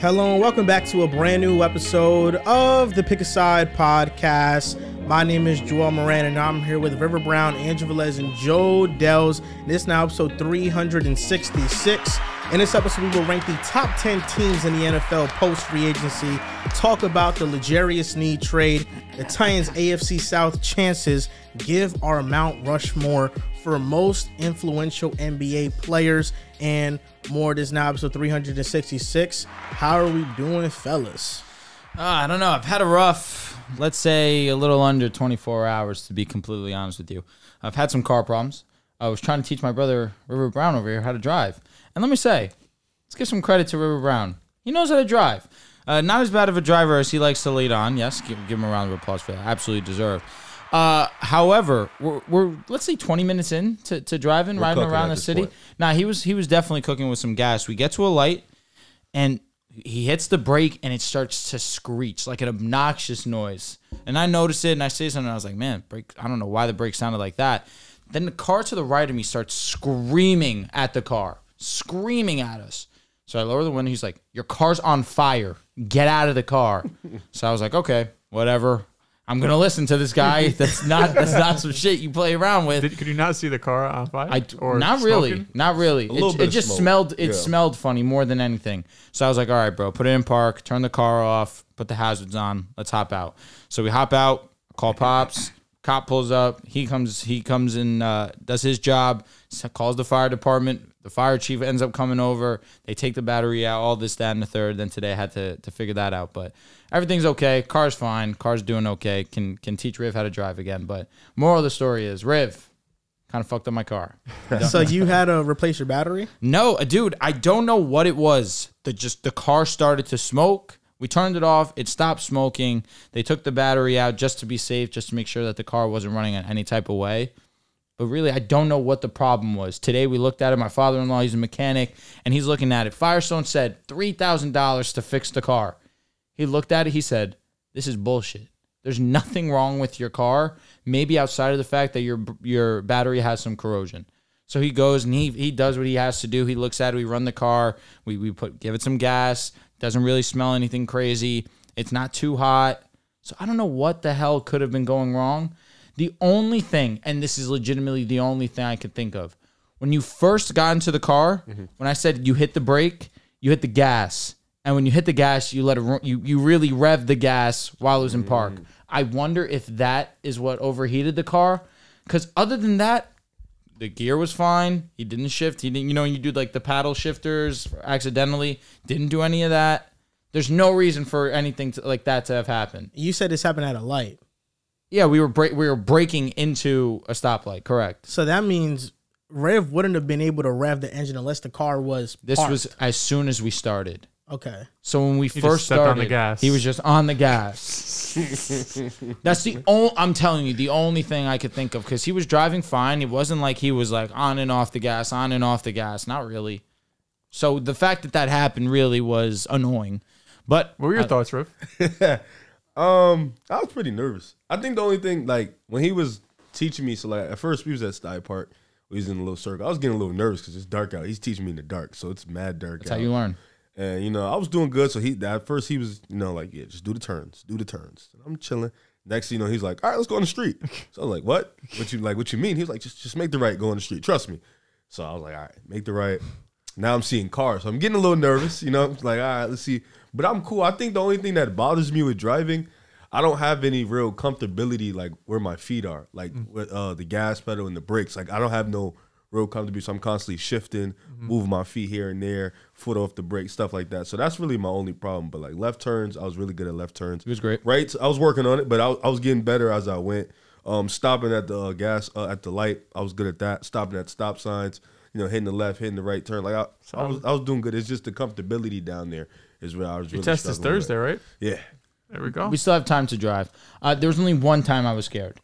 Hello and welcome back to a brand new episode of the Pick a Side podcast. My name is Joel Moran and I'm here with River Brown, Andrew Velez, and Joe Dells. This is now episode 366. In this episode, we will rank the top 10 teams in the NFL post-free agency, talk about the L'Jarius Need trade, the Titans' AFC South chances, give our Mount Rushmore for most influential NBA players, and more. This is now episode 366. How are we doing, fellas? I don't know. I've had a rough, let's say a little under 24 hours, to be completely honest with you. I've had some car problems. I was trying to teach my brother, River Brown, over here how to drive. And let me say, let's give some credit to River Brown. He knows how to drive. Not as bad of a driver as he likes to lead on. Yes, give him a round of applause for that. Absolutely deserved. However, we're let's say 20 minutes in to driving, we're riding around the city. Now, he was definitely cooking with some gas. We get to a light, and he hits the brake, and it starts to screech like an obnoxious noise. And I noticed it, and I say something, and I was like, man, brake! I don't know why the brake sounded like that. Then the car to the right of me starts screaming at the car, screaming at us. So I lower the window. He's like, your car's on fire. Get out of the car. So I was like, okay, whatever. I'm going to listen to this guy. That's not some shit you play around with. Could you not see the car on fire? Not really. It just smelled funny more than anything. So I was like, all right, bro, put it in park, turn the car off, put the hazards on. Let's hop out. So we hop out, call Pops. Cop pulls up. He comes and does his job, calls the fire department. The fire chief ends up coming over. They take the battery out, all this, that, and the third. Then today I had to figure that out. But everything's okay. Car's fine. Car's doing okay. Can teach Riv how to drive again. But moral of the story is, Riv kind of fucked up my car. So you had to replace your battery? No, dude, I don't know what it was. The car started to smoke. We turned it off. It stopped smoking. They took the battery out just to be safe, just to make sure that the car wasn't running in any type of way. But really, I don't know what the problem was. Today, we looked at it. My father-in-law, he's a mechanic, and he's looking at it. Firestone said $3,000 to fix the car. He looked at it. He said, this is bullshit. There's nothing wrong with your car, maybe outside of the fact that your battery has some corrosion. So he goes and he does what he has to do. He looks at it. We run the car. We give it some gas. Doesn't really smell anything crazy. It's not too hot. So I don't know what the hell could have been going wrong. The only thing, and this is legitimately the only thing I could think of, when you first got into the car, when I said you hit the brake, you hit the gas. And when you hit the gas, you really revved the gas while it was in park. I wonder if that is what overheated the car. Because other than that, the gear was fine. He didn't shift. He didn't, you know, you do like the paddle shifters accidentally. Didn't do any of that. There's no reason for anything like that to have happened. You said this happened at a light. Yeah, we were braking into a stoplight. Correct. So that means Rev wouldn't have been able to rev the engine unless the car was parked. This was as soon as we started. Okay. So when he first started, on the gas. He was just on the gas. That's the only, I'm telling you, the only thing I could think of, because he was driving fine. It wasn't like he was like on and off the gas, on and off the gas. Not really. So the fact that that happened really was annoying. But what were your thoughts, Riff? I was pretty nervous. I think the only thing, like, when he was teaching me, so like at first we was at Stye Park. We was in a little circle. I was getting a little nervous because it's dark out. He's teaching me in the dark, so it's mad dark. That's out. How you learn. And, you know, I was doing good. So at first he was, you know, like, yeah, just do the turns, do the turns. And I'm chilling. Next, you know, he's like, all right, let's go on the street. So I was like, what? What you mean? He was like, just make the right, go on the street. Trust me. So I was like, all right, make the right. Now I'm seeing cars. So I'm getting a little nervous, you know, I'm like, all right, let's see. But I'm cool. I think the only thing that bothers me with driving, I don't have any real comfortability, like where my feet are, like with the gas pedal and the brakes. Like I don't have no real comfortable, so I'm constantly shifting, moving my feet here and there, foot off the brake, stuff like that. So that's really my only problem. But like left turns, I was really good at left turns. It was great. Right, I was working on it, but I was getting better as I went. Stopping at the at the light, I was good at that. Stopping at stop signs, you know, hitting the left, hitting the right turn. Like I was doing good. It's just the comfortability down there is where I was. Your test is Thursday, right? Yeah. There we go. We still have time to drive. There was only one time I was scared.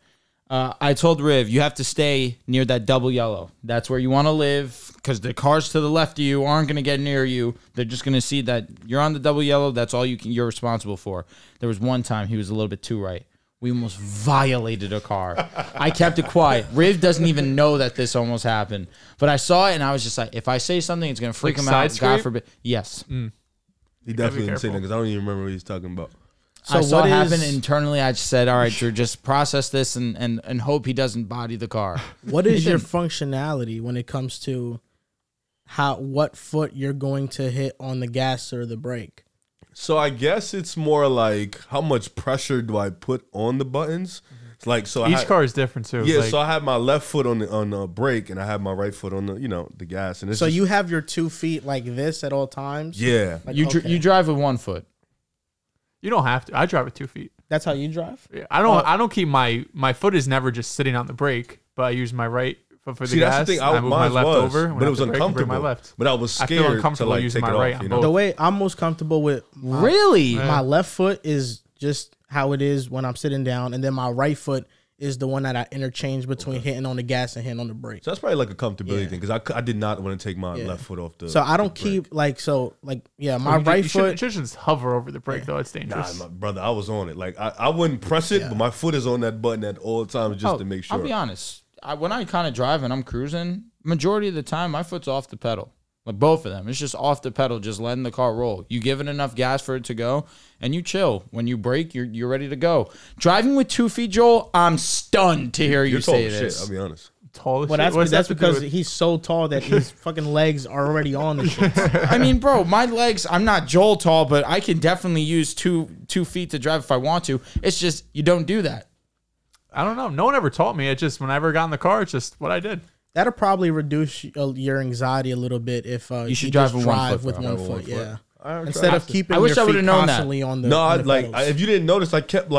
I told Riv, you have to stay near that double yellow. That's where you want to live because the cars to the left of you aren't going to get near you. They're just going to see that you're on the double yellow. That's all you're responsible for. There was one time he was a little bit too right. We almost violated a car. I kept it quiet. Riv doesn't even know that this almost happened. But I saw it, and I was just like, if I say something, it's going to freak him out. God forbid. Yes. He definitely didn't say that because I don't even remember what he's talking about. So I saw what happened internally. I said, all right, Drew, just process this and hope he doesn't body the car. What is your functionality when it comes to what foot you're going to hit on the gas or the brake? So I guess it's more like how much pressure do I put on the buttons? It's like so. Each car is different too. Yeah, like, so I have my left foot on the brake and I have my right foot on the the gas. And it's so just, you have your 2 feet like this at all times. Yeah, like, you drive with 1 foot. You don't have to. I drive with 2 feet. That's how you drive? Yeah, I don't. I don't keep my foot is never just sitting on the brake, but I use my right foot for the gas. That's the thing. I move my left over, but it was uncomfortable. My left, but I was scared. I feel uncomfortable to, like, using my right. You know? The way I'm most comfortable with my left foot is just how it is when I'm sitting down, and then my right foot is the one that I interchange between hitting on the gas and hitting on the brake. So that's probably like a comfortability thing, because I did not want to take my left foot off the. So I don't keep like my right foot. You should just hover over the brake though. It's dangerous. Nah, brother, I was on it. Like I wouldn't press it, but my foot is on that button at all times just to make sure. I'll be honest. When I kind of drive and I'm cruising, majority of the time my foot's off the pedal. Like both of them, it's just off the pedal, just letting the car roll. You give it enough gas for it to go, and you chill. When you brake, you're ready to go. Driving with 2 feet, Joel, I'm stunned to hear you say this. Shit, I'll be honest. Tall. Well, that's because he's so tall that his fucking legs are already on the shit. I mean, bro, my legs. I'm not Joel tall, but I can definitely use two feet to drive if I want to. It's just you don't do that. I don't know. No one ever taught me. It just whenever I got in the car, it's just what I did. That'll probably reduce your anxiety a little bit if you should drive with 1 foot. Yeah, instead of keeping. I wish I would have known that. On the, if you didn't notice, I kept I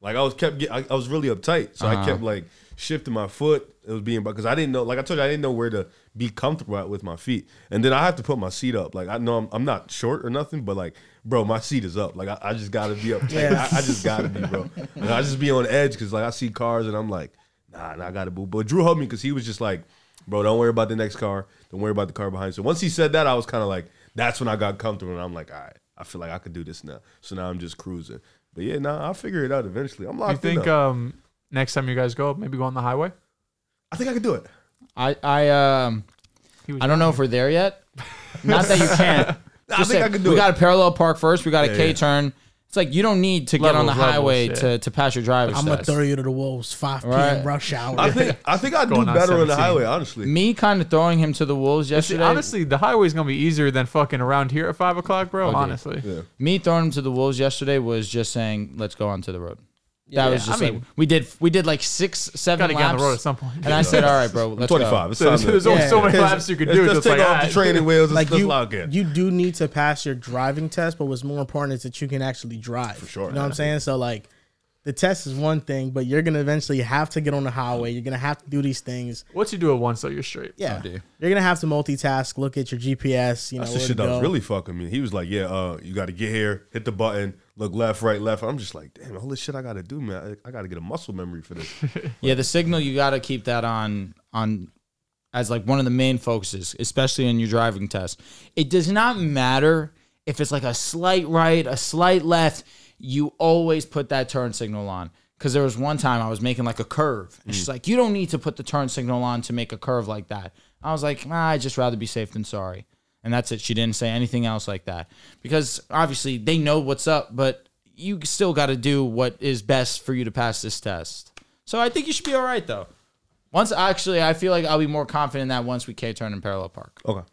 was really uptight, so I kept like shifting my foot. It was being because I didn't know. Like I told you, I didn't know where to be comfortable at with my feet, and then I have to put my seat up. Like I know I'm not short or nothing, but like bro, my seat is up. Like I just gotta be up. Yeah, I just gotta be, bro. Like, I just be on edge because like I see cars and I'm like. Nah, I gotta move. But Drew helped me because he was just like, bro, don't worry about the next car. Don't worry about the car behind you. So once he said that, I was kind of like, that's when I got comfortable. And I'm like, all right, I feel like I could do this now. So now I'm just cruising. But yeah, I'll figure it out eventually. I'm locked in. You think next time you guys go, maybe go on the highway? I think I could do it. I don't know if we're there yet. Not that you can't. I think I could do it. We got a parallel park first. We got a K-turn. Yeah. It's like you don't need to get on the highway to pass your driver's test. I'm gonna throw you to the wolves. 5 p.m. rush hour. I think I do better on the highway, honestly. Me kind of throwing him to the wolves yesterday. See, honestly, the highway's gonna be easier than fucking around here at 5 o'clock, bro. Oh, honestly, yeah. Me throwing him to the wolves yesterday was just saying, "Let's go onto the road." That was just I mean, we did like 6, 7 laps. Gotta get on the road at some point. And I said, all right, bro, let's 25. Go. There's only so many laps you could do. Just take off the training wheels. Like you do need to pass your driving test, but what's more important is that you can actually drive. For sure. You know what I'm saying? So like the test is one thing, but you're going to eventually have to get on the highway. You're going to have to do these things. Once you do it once, though, you're straight. Yeah. You're going to have to multitask, look at your GPS. That's the shit that was really fucking me. He was like, yeah, you got to get here, hit the button. Look left, right, left. I'm just like, damn, all this shit I got to do, man. I got to get a muscle memory for this. Yeah, the signal, you got to keep that on as like one of the main focuses, especially in your driving test. It does not matter if it's like a slight right, a slight left. You always put that turn signal on. Because there was one time I was making like a curve. And she's like, you don't need to put the turn signal on to make a curve like that. I was like, nah, I'd just rather be safe than sorry. And that's it. She didn't say anything else like that. Because obviously they know what's up, but you still got to do what is best for you to pass this test. So I think you should be all right, though. I feel like I'll be more confident in that once we K-turn in Parallel Park. Okay.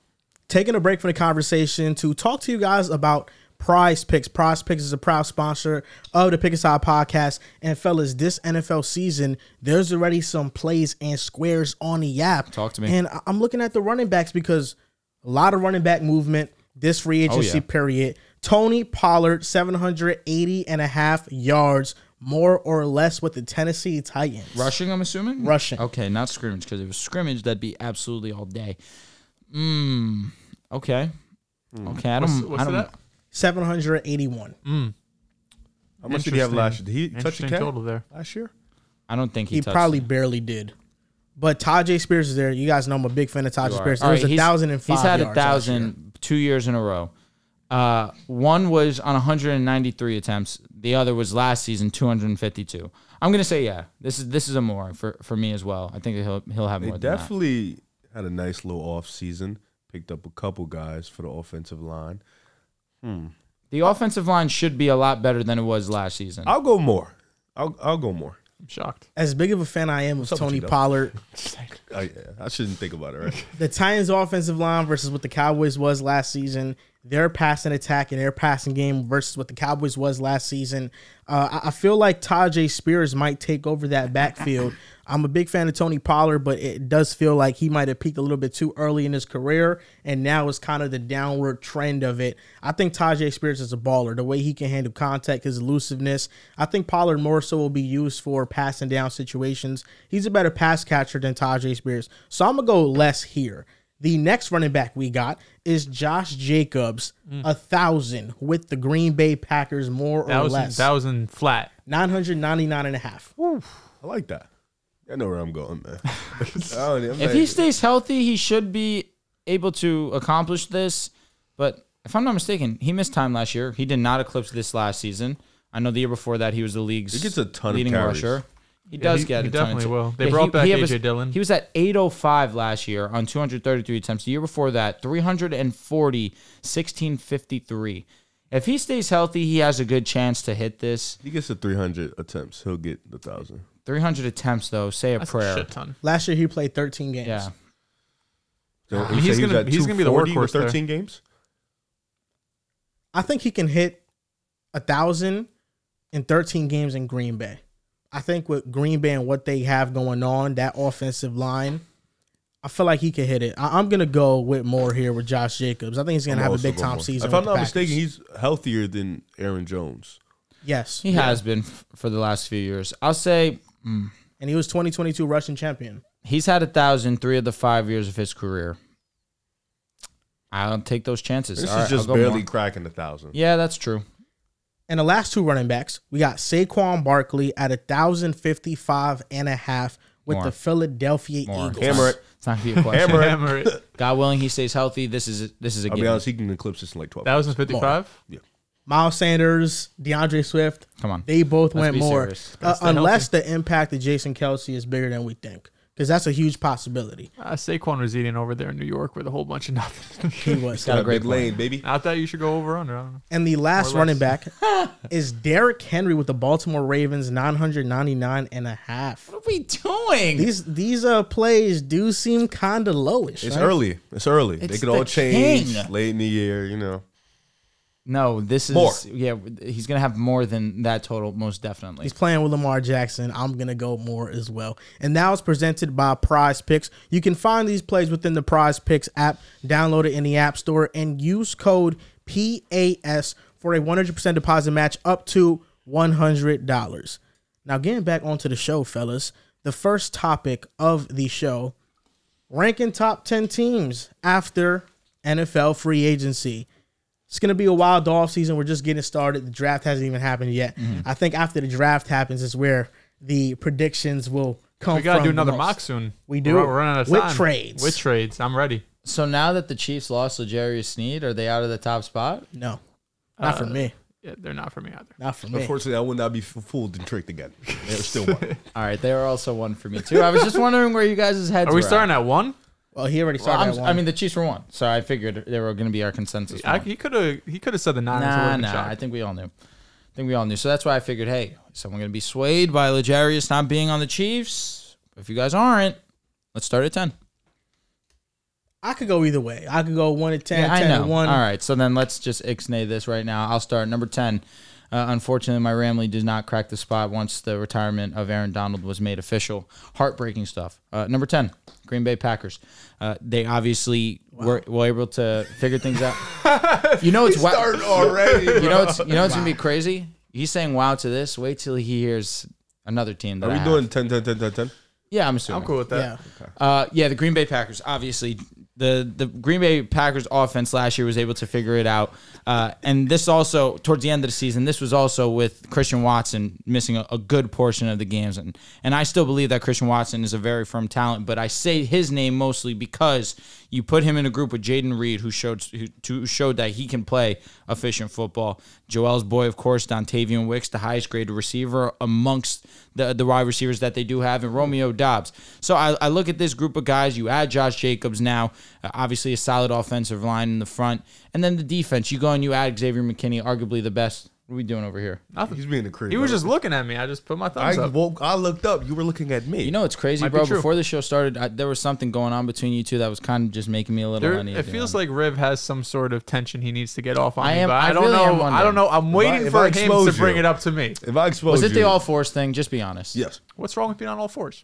Taking a break from the conversation to talk to you guys about Prize Picks. Prize Picks is a proud sponsor of the Pick Aside podcast. And fellas, this NFL season, there's already some plays and squares on the app. Talk to me. And I'm looking at the running backs because a lot of running back movement this free agency period. Tony Pollard, 780.5 yards, more or less with the Tennessee Titans. Rushing, I'm assuming? Rushing. Okay, not scrimmage, because if it was scrimmage, that'd be absolutely all day. Okay. Okay, what's that? 781. How much did he have last year? Did he touch the total there last year? I don't think he touched. He probably barely did. But Tajay Spears is there. You guys know I'm a big fan of Tajay Spears. There was 1,005 yards. He's had 1,000 2 years in a row. One was on 193 attempts. The other was last season, 252. I'm gonna say This is a more for me as well. I think he'll have more. Definitely had a nice little off season. Picked up a couple guys for the offensive line. The offensive line should be a lot better than it was last season. I'll go more. I'll go more. I'm shocked. As big of a fan I am of Tony Pollard. Oh, yeah. I shouldn't think about it, right? The Titans' offensive line versus what the Cowboys was last season, their passing attack and their passing game versus what the Cowboys was last season. I feel like Tajay Spears might take over that backfield. I'm a big fan of Tony Pollard, but it does feel like he might have peaked a little bit too early in his career, and now it's kind of the downward trend of it. I think Tajay Spears is a baller. The way he can handle contact, his elusiveness. I think Pollard more so will be used for passing down situations. He's a better pass catcher than Tajay Spears, so I'm going to go less here. The next running back we got is Josh Jacobs, 1,000 with the Green Bay Packers, more or less. 1,000 flat. 999.5. Oof, I like that. I know where I'm going, man. If he stays healthy, he should be able to accomplish this. But if I'm not mistaken, he missed time last year. He did not eclipse this last season. I know the year before that he was the league's leading rusher. He does get a ton. He definitely will. They brought back A.J. Dillon. He was at 805 last year on 233 attempts. The year before that, 340, 1653. If he stays healthy, he has a good chance to hit this. He gets the 300 attempts. He'll get the 1,000. 300 attempts, though. Say a prayer. That's a shit ton. Last year, he played 13 games. Yeah. So I mean, he's going to be the workhorse. 13 games? I think he can hit 1,000 in 13 games in Green Bay. I think with Green Bay and what they have going on, that offensive line, I feel like he can hit it. I'm going to go with more here with Josh Jacobs. I think he's going to have a big time season. If I'm not mistaken, he's healthier than Aaron Jones. Yes. He has been for the last few years. I'll say... And he was 2022 rushing champion. He's had 1,000 3 of the 5 years of his career. I'll take those chances. This is just barely cracking 1,000. Yeah, that's true. And the last two running backs, we got Saquon Barkley at 1,055.5 with the Philadelphia Eagles. Hammer it. It's not gonna be a question. Hammer it. God willing, he stays healthy. This is a game. I'll be honest, he can eclipse this in like 12. 1,055. Yeah. Miles Sanders, DeAndre Swift, come on, they both went more. Unless the impact of Jason Kelsey is bigger than we think, because that's a huge possibility. Saquon was eating over there in New York with a whole bunch of nothing. He was. Got a great lane, baby. I thought you should go over under. I don't know. And the last running back is Derrick Henry with the Baltimore Ravens, 999.5. What are we doing? These plays do seem kind of lowish. It's early. It's early. They could all change late in the year, you know. No, this is more. Yeah, he's going to have more than that total, most definitely. He's playing with Lamar Jackson. I'm going to go more as well. And that was presented by Prize Picks. You can find these plays within the Prize Picks app. Download it in the App Store and use code PAS for a 100% deposit match up to $100. Now, getting back onto the show, fellas, the first topic of the show, ranking top 10 teams after NFL free agency. It's going to be a wild offseason. We're just getting started. The draft hasn't even happened yet. I think after the draft happens is where the predictions will come from. We got to do another mock soon. We do. We're running out of time. With trades. With trades. I'm ready. So now that the Chiefs lost to L'Jarius Sneed, are they out of the top spot? No. Not for me. Yeah, they're not for me either. Not for me. Unfortunately, I would not be fooled and tricked again. They're still one. All right. They are also one for me, too. I was just wondering where you guys' heads were. Are we starting at one? Well, he already started at one. I mean, the Chiefs were one, so I figured they were going to be our consensus. He could have said the Niners were the shot. I think we all knew. I think we all knew. So that's why I figured, hey, someone going to be swayed by L'Jarius not being on the Chiefs. If you guys aren't, let's start at 10. I could go either way. I could go 1 to 10, yeah, 10 to 1. All right, so then let's just ixnay this right now. I'll start number 10. Unfortunately, my Ramley did not crack the spot once the retirement of Aaron Donald was made official. Heartbreaking stuff. Number 10, Green Bay Packers. They obviously were able to figure things out. You know it's already. You know it's gonna be crazy. He's saying wow to this. Wait till he hears another team. That Are we doing 10, 10, 10, 10, 10? Yeah, I'm assuming. I'm cool with that. Yeah, okay. The Green Bay Packers obviously. The Green Bay Packers offense last year was able to figure it out. And this also, towards the end of the season, this was also with Christian Watson missing a good portion of the games. And I still believe that Christian Watson is a very firm talent, but I say his name mostly because you put him in a group with Jaden Reed, who showed that he can play efficient football. Joel's boy, of course, Dontavian Wicks, the highest grade receiver amongst the wide receivers that they do have, and Romeo Doubs. So I look at this group of guys. You add Josh Jacobs now. Obviously a solid offensive line in the front. And then the defense, you go and you add Xavier McKinney, arguably the best. What are we doing over here? Nothing. He's being a creep. He was just looking at me. I just put my thumbs up. Well, I looked up. You were looking at me. You know, it's crazy, bro. Before the show started, there was something going on between you two that was kind of just making me a little uneasy. It feels like Rib has some sort of tension he needs to get off on. I don't know. I'm waiting for him to bring it up to me. If I expose you. Was it the all fours thing? Just be honest. Yes. What's wrong with being on all fours,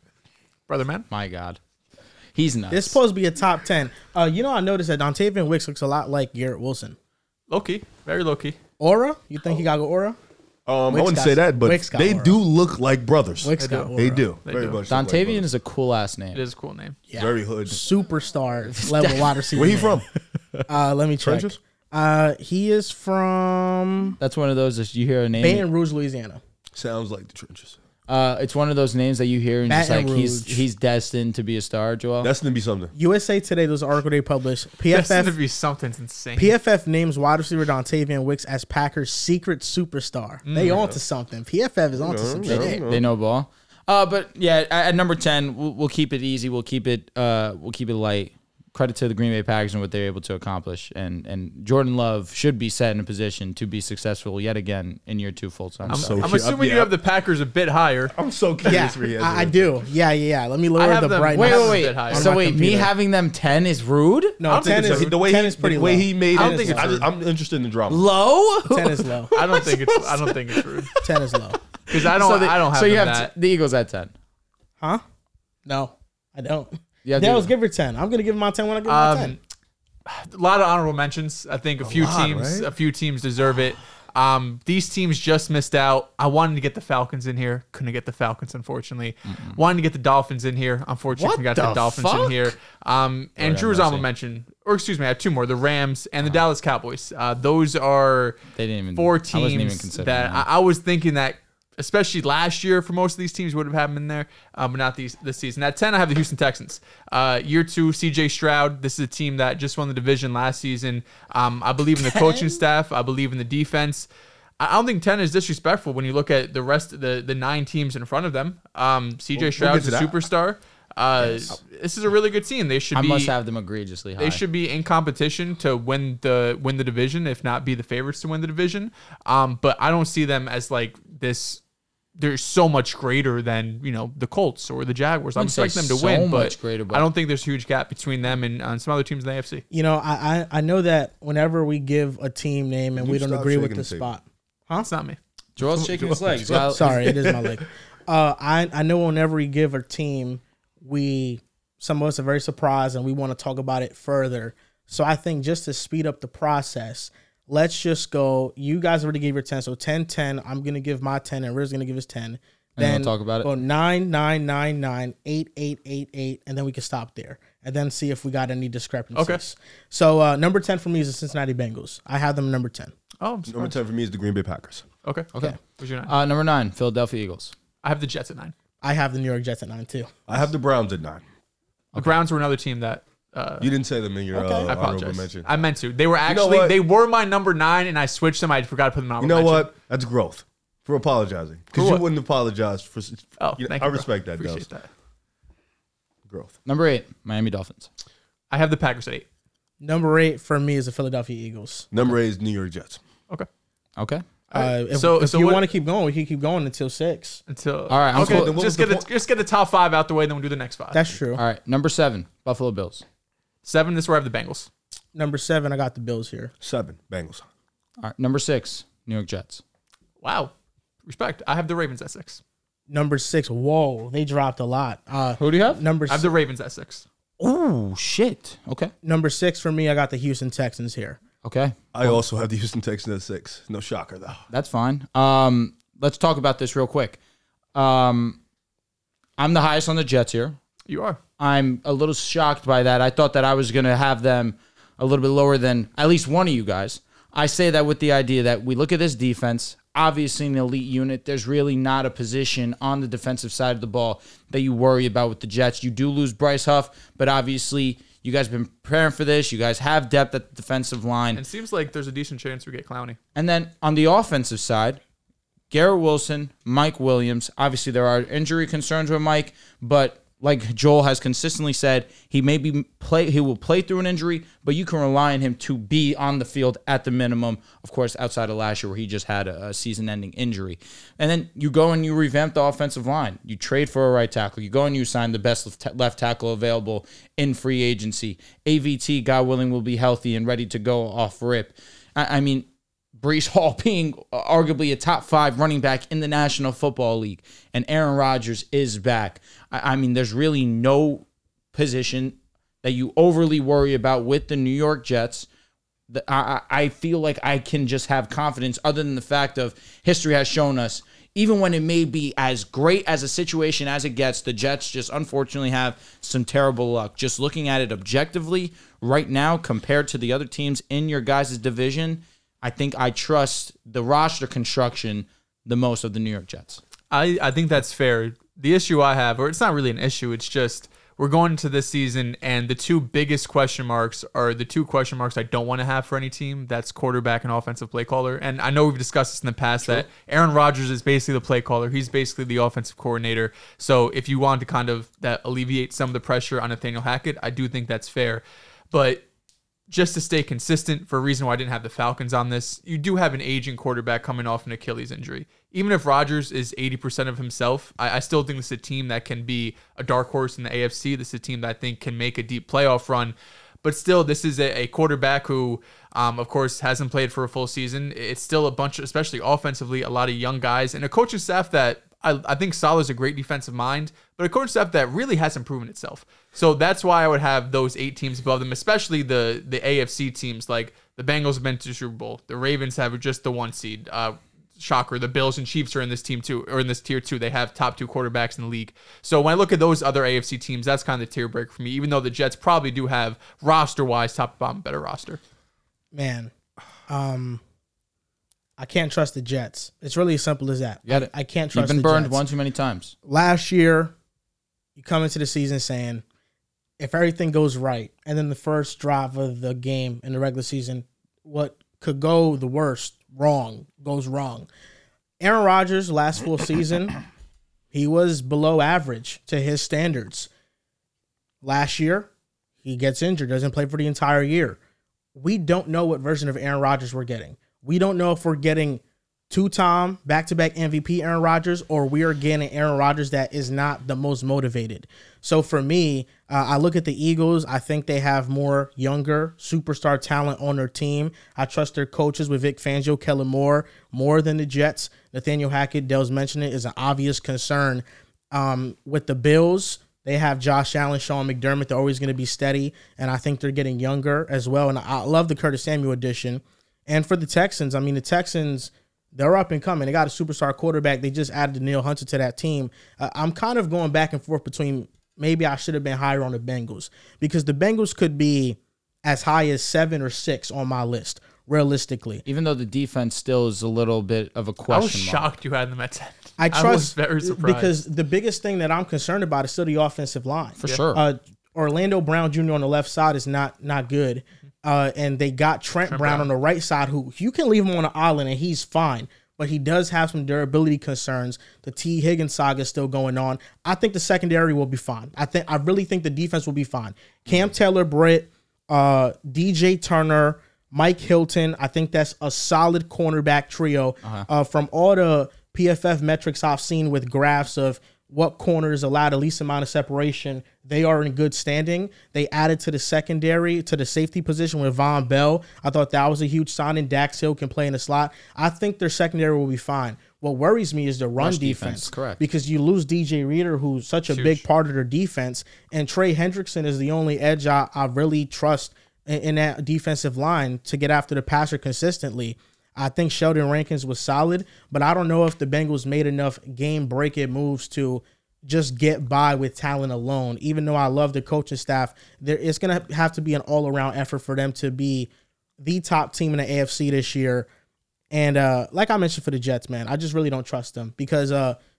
brother man? My God. He's nuts. It's supposed to be a top 10. You know, I noticed that Dontavian Wicks looks a lot like Garrett Wilson. Low-key. Very low-key. Aura? You think he got to go Aura? I wouldn't say that, but they do look like brothers. They do. Dontavian is a cool-ass name. It is a cool name. Yeah. Very hood. Superstar level wide receiver. Where he from? Let me check. He is from... That's one of those that you hear a name... Baton Rouge, Louisiana. Sounds like the trenches. It's one of those names that you hear and just like he's destined to be a star, Joel. Destined to be something. USA Today, there's an article they published. PFF to be something's insane. PFF names wide receiver Dontavian Wicks as Packers' secret superstar. They onto something. PFF is onto some shit. They know ball. But yeah, at number 10, we'll keep it easy. We'll keep it light. Credit to the Green Bay Packers and what they're able to accomplish. And Jordan Love should be set in a position to be successful yet again in year 2 full time. I'm assuming you have the Packers a bit higher. I'm so curious. Yeah, I do. Yeah. Let me lower the brightness. Wait. So wait, me having them 10 is rude? No, 10 is pretty low. The way he made it, I'm interested in the drama. Low? 10 is low. I don't think it's rude. 10 is low. Because I don't have. So you have the Eagles at 10. Huh? No, I don't. Yeah, that was give her 10. I'm gonna give him 10 when I give him 10. A lot of honorable mentions. I think a few teams deserve it. These teams just missed out. I wanted to get the Falcons in here. Couldn't get the Falcons, unfortunately. Wanted to get the Dolphins in here. Unfortunately, got the Dolphins in here. And Drew's honorable mention, or excuse me, I have 2 more: the Rams and the Dallas Cowboys. Those are 4 teams that I was thinking that. Especially last year, for most of these teams would have had them in there, but not this season. At 10, I have the Houston Texans. Year 2, C.J. Stroud. This is a team that just won the division last season. I believe in the coaching staff. I believe in the defense. I don't think 10 is disrespectful when you look at the rest of the 9 teams in front of them. C.J. Stroud's a superstar. This is a really good team. I must have them egregiously high. They should be in competition to win the division, if not be the favorites to win the division. But I don't see them as like this. They're so much greater than, you know, the Colts or the Jaguars. I'm expecting them to win, but I don't think there's a huge gap between them and some other teams in the AFC. You know, I know that whenever we give a team name and we don't agree with the spot. Huh? It's not me. Joel's shaking his legs. Sorry, it is my leg. I know whenever we give a team, some of us are very surprised and we want to talk about it further. So I think just to speed up the process, let's just go. You guys already gave your 10. So 10, 10. I'm going to give my 10 and Riz is going to give his 10. Then we'll talk about it. Go 9, 9, 9, 9, 8, 8, 8, 8. And then we can stop there and then see if we got any discrepancies. Okay. So number 10 for me is the Cincinnati Bengals. I have them number 10. Oh, I'm sorry. Number 10 for me is the Green Bay Packers. Okay. Okay. What's your 9? Number 9, Philadelphia Eagles. I have the Jets at 9. I have the New York Jets at 9 too. I have the Browns at 9. The Browns were another team that you didn't say them in your honorable mention. I meant to. They were actually they were my number 9, and I switched them. I forgot to put them on. You know what? That's growth for apologizing because you wouldn't apologize for. Oh, you know, thank you, I respect that. Appreciate that. Growth. Number 8, Miami Dolphins. I have the Packers at 8. Number 8 for me is the Philadelphia Eagles. Number 8 is New York Jets. Okay. Okay. So if you want to keep going, we can keep going until 6. All right, okay. Cool. Just get the top 5 out the way, then we'll do the next 5. That's true. All right, number 7, Buffalo Bills. 7. This is where I have the Bengals. Number 7, I got the Bills here. 7, Bengals. All right, number 6, New York Jets. Wow, respect. I have the Ravens at 6. Number 6. Whoa, they dropped a lot. Who do you have? I have the Ravens at 6. Oh shit. Okay. Number 6 for me, I got the Houston Texans here. Okay. I also have the Houston Texans at 6. No shocker, though. That's fine. Let's talk about this real quick. I'm the highest on the Jets here. You are. I'm a little shocked by that. I thought that I was going to have them a little bit lower than at least one of you guys. I say that with the idea that we look at this defense, obviously an elite unit. There's really not a position on the defensive side of the ball that you worry about with the Jets. You do lose Bryce Huff, but obviously... You guys have been preparing for this. You guys have depth at the defensive line. It seems like there's a decent chance we get Clowney. And then on the offensive side, Garrett Wilson, Mike Williams. Obviously, there are injury concerns with Mike, but like Joel has consistently said, he will play through an injury, but you can rely on him to be on the field at the minimum, of course, outside of last year where he just had a season-ending injury. And then you go and you revamp the offensive line. You trade for a right tackle. You go and you sign the best left tackle available in free agency. AVT, God willing, will be healthy and ready to go off rip. I mean, Breece Hall being arguably a top-5 running back in the National Football League, and Aaron Rodgers is back. I mean, there's really no position that you overly worry about with the New York Jets. I feel like I can just have confidence other than the fact of history has shown us, even when it may be as great as a situation as it gets, the Jets just unfortunately have some terrible luck. Just looking at it objectively right now compared to the other teams in your guys' division, I think I trust the roster construction the most of the New York Jets. I think that's fair. The issue I have, or it's not really an issue, it's just we're going into this season and the two biggest question marks are the two question marks I don't want to have for any team. That's quarterback and offensive play caller. And I know we've discussed this in the past that Aaron Rodgers is basically the play caller. He's basically the offensive coordinator. So if you want to kind of that alleviate some of the pressure on Nathaniel Hackett, I do think that's fair. But just to stay consistent, for a reason why I didn't have the Falcons on this, you do have an aging quarterback coming off an Achilles injury. Even if Rodgers is 80% of himself, I still think this is a team that can be a dark horse in the AFC. This is a team that I think can make a deep playoff run. But still, this is a quarterback who, of course, hasn't played for a full season. It's still a bunch, especially offensively, a lot of young guys and a coaching staff that I think Salah's a great defensive mind, but a coaching staff that really hasn't proven itself. So that's why I would have those 8 teams above them, especially the AFC teams. Like the Bengals have been to the Super Bowl. The Ravens have just the 1 seed. Shocker, the Bills and Chiefs are in this team too, or in this tier 2. They have top 2 quarterbacks in the league. So when I look at those other AFC teams, that's kind of the tier break for me, even though the Jets probably do have roster-wise top to bottom better roster. Man, I can't trust the Jets. It's really as simple as that. I can't trust the Jets. You've been burned one too many times. Last year, you come into the season saying, if everything goes right, and then the first drive of the game in the regular season, what could go the worst wrong goes wrong. Aaron Rodgers, last full season, he was below average to his standards. Last year, he gets injured, doesn't play for the entire year. We don't know what version of Aaron Rodgers we're getting. We don't know if we're getting two-time back-to-back MVP Aaron Rodgers or we are getting Aaron Rodgers that is not the most motivated. So for me, I look at the Eagles. I think they have more younger superstar talent on their team. I trust their coaches with Vic Fangio, Kellen Moore, more than the Jets. Nathaniel Hackett, Dale's mentioned it, is an obvious concern. With the Bills, they have Josh Allen, Sean McDermott. They're always going to be steady, and I think they're getting younger as well. And I love the Curtis Samuel addition. And for the Texans, I mean, the Texans, they're up and coming. They got a superstar quarterback. They just added Daniil Hunter to that team. I'm kind of going back and forth between maybe I should have been higher on the Bengals because the Bengals could be as high as 7 or 6 on my list, realistically. Even though the defense still is a little bit of a question mark. I was shocked you had them at 10. I was very surprised. Because the biggest thing that I'm concerned about is still the offensive line. For sure. Orlando Brown Jr. on the left side is not good. And they got Trent Brown on the right side, who you can leave him on an island and he's fine. But he does have some durability concerns. The T. Higgins saga is still going on. I think the secondary will be fine. I really think the defense will be fine. Cam Taylor, Britt, DJ Turner, Mike Hilton. I think that's a solid cornerback trio. From all the PFF metrics I've seen with graphs of what corners allow the least amount of separation, they are in good standing. They added to the secondary, to the safety position with Von Bell. I thought that was a huge signing. Dax Hill can play in the slot. I think their secondary will be fine. What worries me is the run defense. Correct. Because you lose DJ Reader, who's such a big part of their defense, and Trey Hendrickson is the only edge I really trust in that defensive line to get after the passer consistently. I think Sheldon Rankins was solid, but I don't know if the Bengals made enough game-breaking moves to just get by with talent alone. Even though I love the coaching staff, it's going to have to be an all-around effort for them to be the top team in the AFC this year. And like I mentioned for the Jets, man, I just really don't trust them because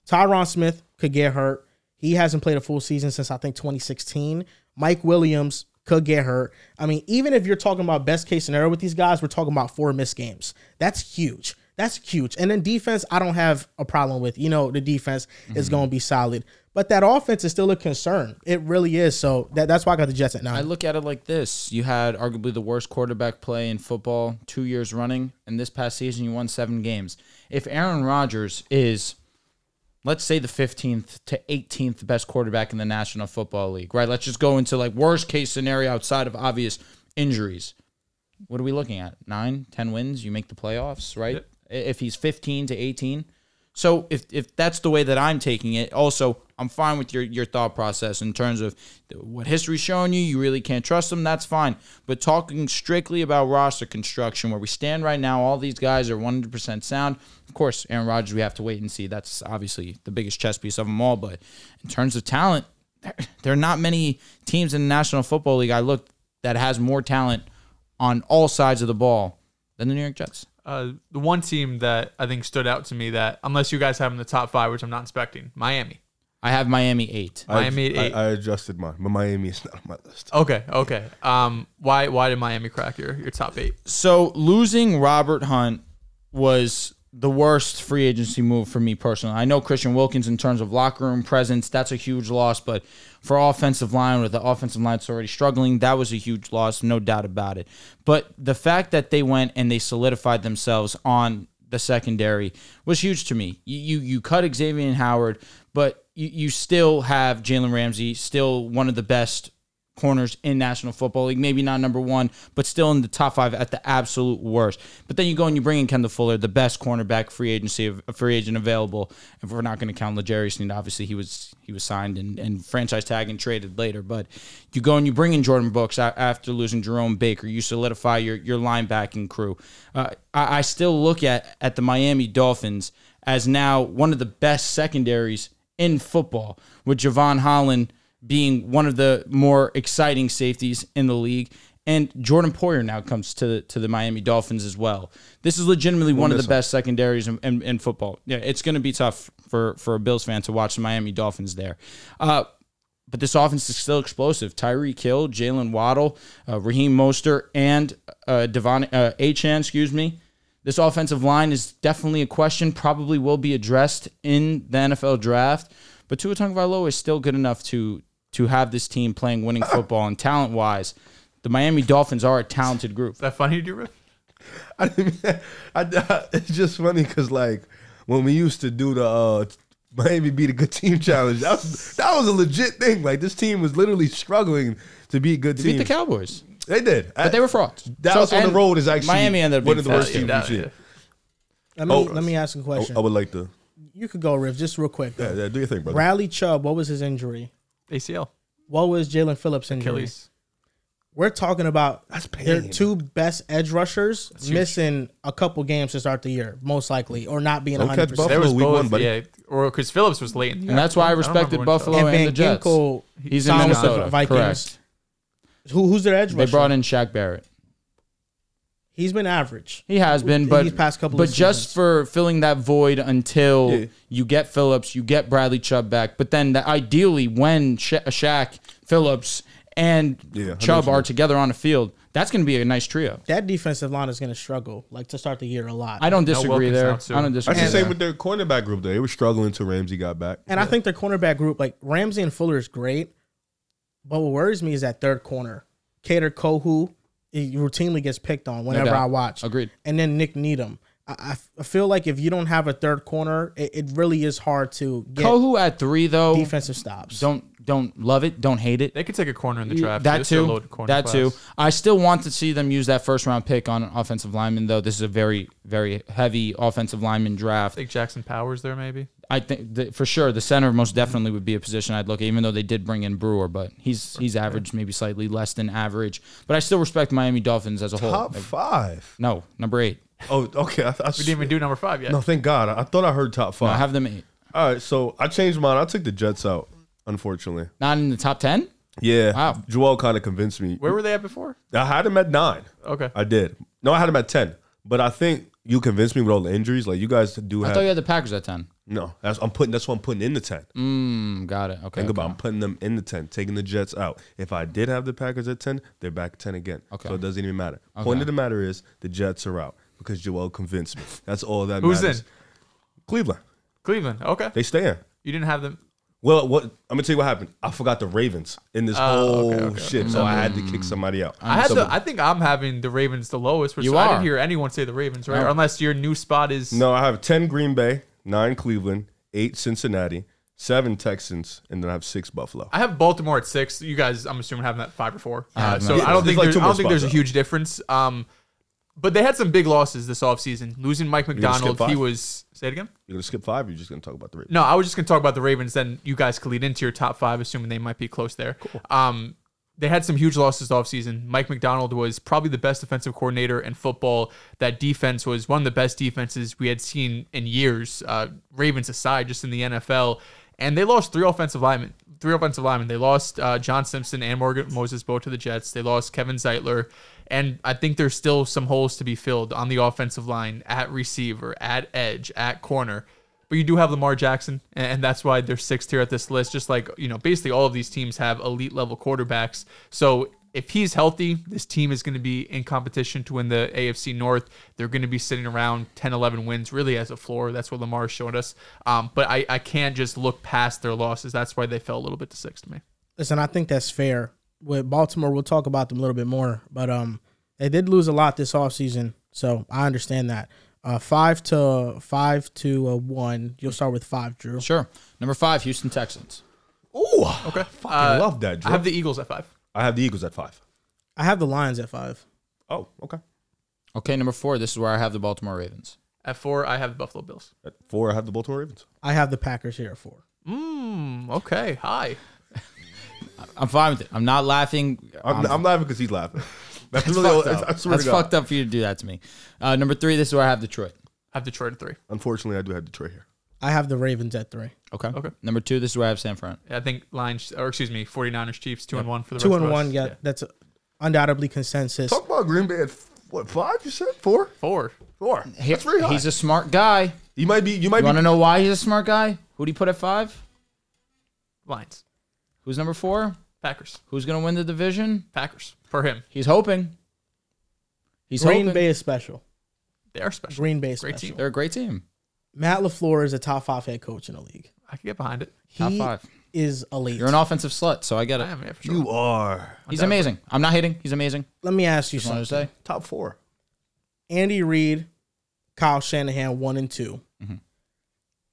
Tyron Smith could get hurt. He hasn't played a full season since, I think, 2016. Mike Williams could get hurt. I mean, even if you're talking about best case scenario with these guys, we're talking about 4 missed games. That's huge. That's huge. And then defense, I don't have a problem with. You know, the defense is going to be solid. But that offense is still a concern. It really is. So that's why I got the Jets at 9. I look at it like this. You had arguably the worst quarterback play in football 2 years running, and this past season you won 7 games. If Aaron Rodgers is, let's say, the 15th to 18th best quarterback in the National Football League, right? Let's just go into, like, worst-case scenario outside of obvious injuries. What are we looking at? 9, 10 wins, you make the playoffs, right? Yep. If he's 15 to 18. So if that's the way that I'm taking it, also, I'm fine with your thought process in terms of what history's showing you. You really can't trust them. That's fine. But talking strictly about roster construction, where we stand right now, all these guys are 100% sound. Of course, Aaron Rodgers, we have to wait and see. That's obviously the biggest chess piece of them all. But in terms of talent, there are not many teams in the National Football League I looked that has more talent on all sides of the ball than the New York Jets. The one team that I think stood out to me that, unless you guys have them in the top 5, which I'm not expecting, Miami. I have Miami 8. Miami 8. I adjusted mine, but Miami is not on my list. Okay, okay. Why did Miami crack your top 8? So losing Robert Hunt was the worst free agency move for me personally. I know Christian Wilkins in terms of locker room presence, that's a huge loss. But for offensive line, with the offensive line that's already struggling, that was a huge loss, no doubt about it. But the fact that they went and they solidified themselves on the secondary was huge to me. You cut Xavier Howard, but you still have Jalen Ramsey, still one of the best corners in National Football League, maybe not #1, but still in the top 5 at the absolute worst. But then you go and you bring in Kendall Fuller, the best cornerback free agent available. If we're not going to count LeJarry Sneed, obviously he was signed and franchise tag and traded later. But you go and you bring in Jordan Brooks after losing Jerome Baker. You solidify your linebacking crew. I still look at the Miami Dolphins as now one of the best secondaries in football, with Javon Holland being one of the more exciting safeties in the league. And Jordan Poyer now comes to the Miami Dolphins as well. This is legitimately one of the best secondaries in football. Yeah, it's going to be tough for a Bills fan to watch the Miami Dolphins there. But this offense is still explosive. Tyreek Hill, Jalen Waddle, Raheem Mostert, and Achane, excuse me. This offensive line is definitely a question, probably will be addressed in the NFL draft. But Tua Tagovailoa is still good enough to have this team playing winning football, and talent-wise, the Miami Dolphins are a talented group. Is that funny to you? It's just funny because, like, when we used to do the Miami Beat a Good Team Challenge, that was a legit thing. Like, this team was literally struggling to beat good teams. They beat the Cowboys. They did. But they were frauds. Dallas on the road is actually Miami ended up one of the worst teams this year. Let me ask a question. I would like to. You could go, Riff, just real quick. Yeah, do your thing, brother. Bradley Chubb, what was his injury? ACL. What was Jalen Phillips' injury? Achilles. We're talking about their two best edge rushers missing a couple games to start the year, most likely, or not being 100%. There was both, yeah, or because Phillips was late. And that's why I respected Buffalo and the Jets. Ginkle, he's in Minnesota, Vikings. Correct. Who's their edge rusher? They brought in Shaq Barrett. He's been average. He has been, but just for filling that void until you get Phillips, you get Bradley Chubb back. But then ideally when Shaq, Phillips, and Chubb are together on the field, that's going to be a nice trio. That defensive line is going to struggle, like, to start the year a lot. I don't disagree there. I don't disagree. That's the same with their cornerback group, though. They were struggling until Ramsey got back. And I think their cornerback group, like, Ramsey and Fuller is great. But what worries me is that third corner, Kader Kohou. He routinely gets picked on whenever I watch. Agreed. And then Nick Needham. I feel like if you don't have a third corner, it really is hard to get. Kohou at 3, though. Defensive stops. Don't love it. Don't hate it. They could take a corner in the draft. That too. That too. I still want to see them use that first-round pick on an offensive lineman, though. This is a very, very heavy offensive lineman draft. I think Jackson Powers there, maybe. I think for sure the center most definitely would be a position I'd look at, even though they did bring in Brewer, but he's average, maybe slightly less than average. But I still respect Miami Dolphins as a whole. Top 5? No, number 8. Oh, okay. I we didn't even do number 5 yet. No, thank God. I thought I heard top 5. No, I have them 8. All right, so I changed mine. I took the Jets out, unfortunately. Not in the top 10? Yeah. Wow. Joel kind of convinced me. Where were they at before? I had them at 9. Okay. I did. No, I had them at 10, but I think you convinced me with all the injuries. Like, you guys do have. I thought you had the Packers at 10. No, that's what I'm putting in the 10. Got it. Okay. Think about it. I'm putting them in the 10, taking the Jets out. If I did have the Packers at 10, they're back at 10 again. Okay. So it doesn't even matter. Okay. Point of the matter is the Jets are out. because Joel convinced me. That's all that matters. Who's in? Cleveland. Cleveland, okay. They stay in. You didn't have them? Well, what, I'm going to tell you what happened. I forgot the Ravens in this whole shit, so I had to kick somebody out. I think I'm having the Ravens the lowest. You are. I didn't hear anyone say the Ravens, right? No. Unless your new spot is... No, I have 10 Green Bay, 9 Cleveland, 8 Cincinnati, 7 Texans, and then I have 6 Buffalo. I have Baltimore at 6. You guys, I'm assuming, have that 5 or 4. So yeah, I don't think there's a huge difference. But they had some big losses this offseason. Losing Mike McDonald, he was... Say it again? You're going to skip 5 or you're just going to talk about the Ravens? No, I was just going to talk about the Ravens. Then you guys could lead into your top 5, assuming they might be close there. Cool. They had some huge losses offseason. Mike McDonald was probably the best defensive coordinator in football. That defense was one of the best defenses we had seen in years, Ravens aside, just in the NFL. And they lost 3 offensive linemen. They lost John Simpson and Morgan Moses both to the Jets. They lost Kevin Zeitler. And I think there's still some holes to be filled on the offensive line, at receiver, at edge, at corner. But you do have Lamar Jackson, and that's why they're 6th here at this list. Just like, you know, basically all of these teams have elite-level quarterbacks. So if he's healthy, this team is going to be in competition to win the AFC North. They're going to be sitting around 10, 11 wins, really as a floor. That's what Lamar showed us. But I can't just look past their losses. That's why they fell a little bit to 6 to me. Listen, I think that's fair. With Baltimore, we'll talk about them a little bit more. But they did lose a lot this offseason, so I understand that. 5 to 1. You'll start with 5, Drew. Sure. Number 5, Houston Texans. Ooh. Okay. I love that, Drew. I have the Eagles at 5. I have the Eagles at 5. I have the Lions at 5. Oh, okay. Okay, number 4, this is where I have the Baltimore Ravens. At 4, I have the Buffalo Bills. At 4, I have the Baltimore Ravens. I have the Packers here at 4. Okay. Hi. I'm fine with it. I'm not laughing. I'm laughing because he's laughing. That's really fucked up. That's fucked up for you to do that to me. Number 3, this is where I have Detroit. I have Detroit at 3. Unfortunately, I do have Detroit here. I have the Ravens at 3. Okay. Okay. Number 2, this is where I have San Fran. I think 49ers, Chiefs, 2-1 for the rest of us. 2-1, yeah. That's undoubtedly consensus. Talk about Green Bay at, what, 5 you said? 4? 4. That's really high. He's a smart guy. He might be. You want to know why he's a smart guy? Who do you put at 5? Lions. Who's number 4? Packers. Who's going to win the division? Packers. For him. He's hoping. Green Bay is special. They are special. Green Bay is great special. Team. They're a great team. Matt LaFleur is a top 5 head coach in the league. I can get behind it. Top 5 is elite. You're an offensive slut, so I get it. I am, yeah, for sure. You are. He's amazing. I'm not hating. He's amazing. Let me ask you something. Top 4. Andy Reid, Kyle Shanahan, 1 and 2. Mm-hmm.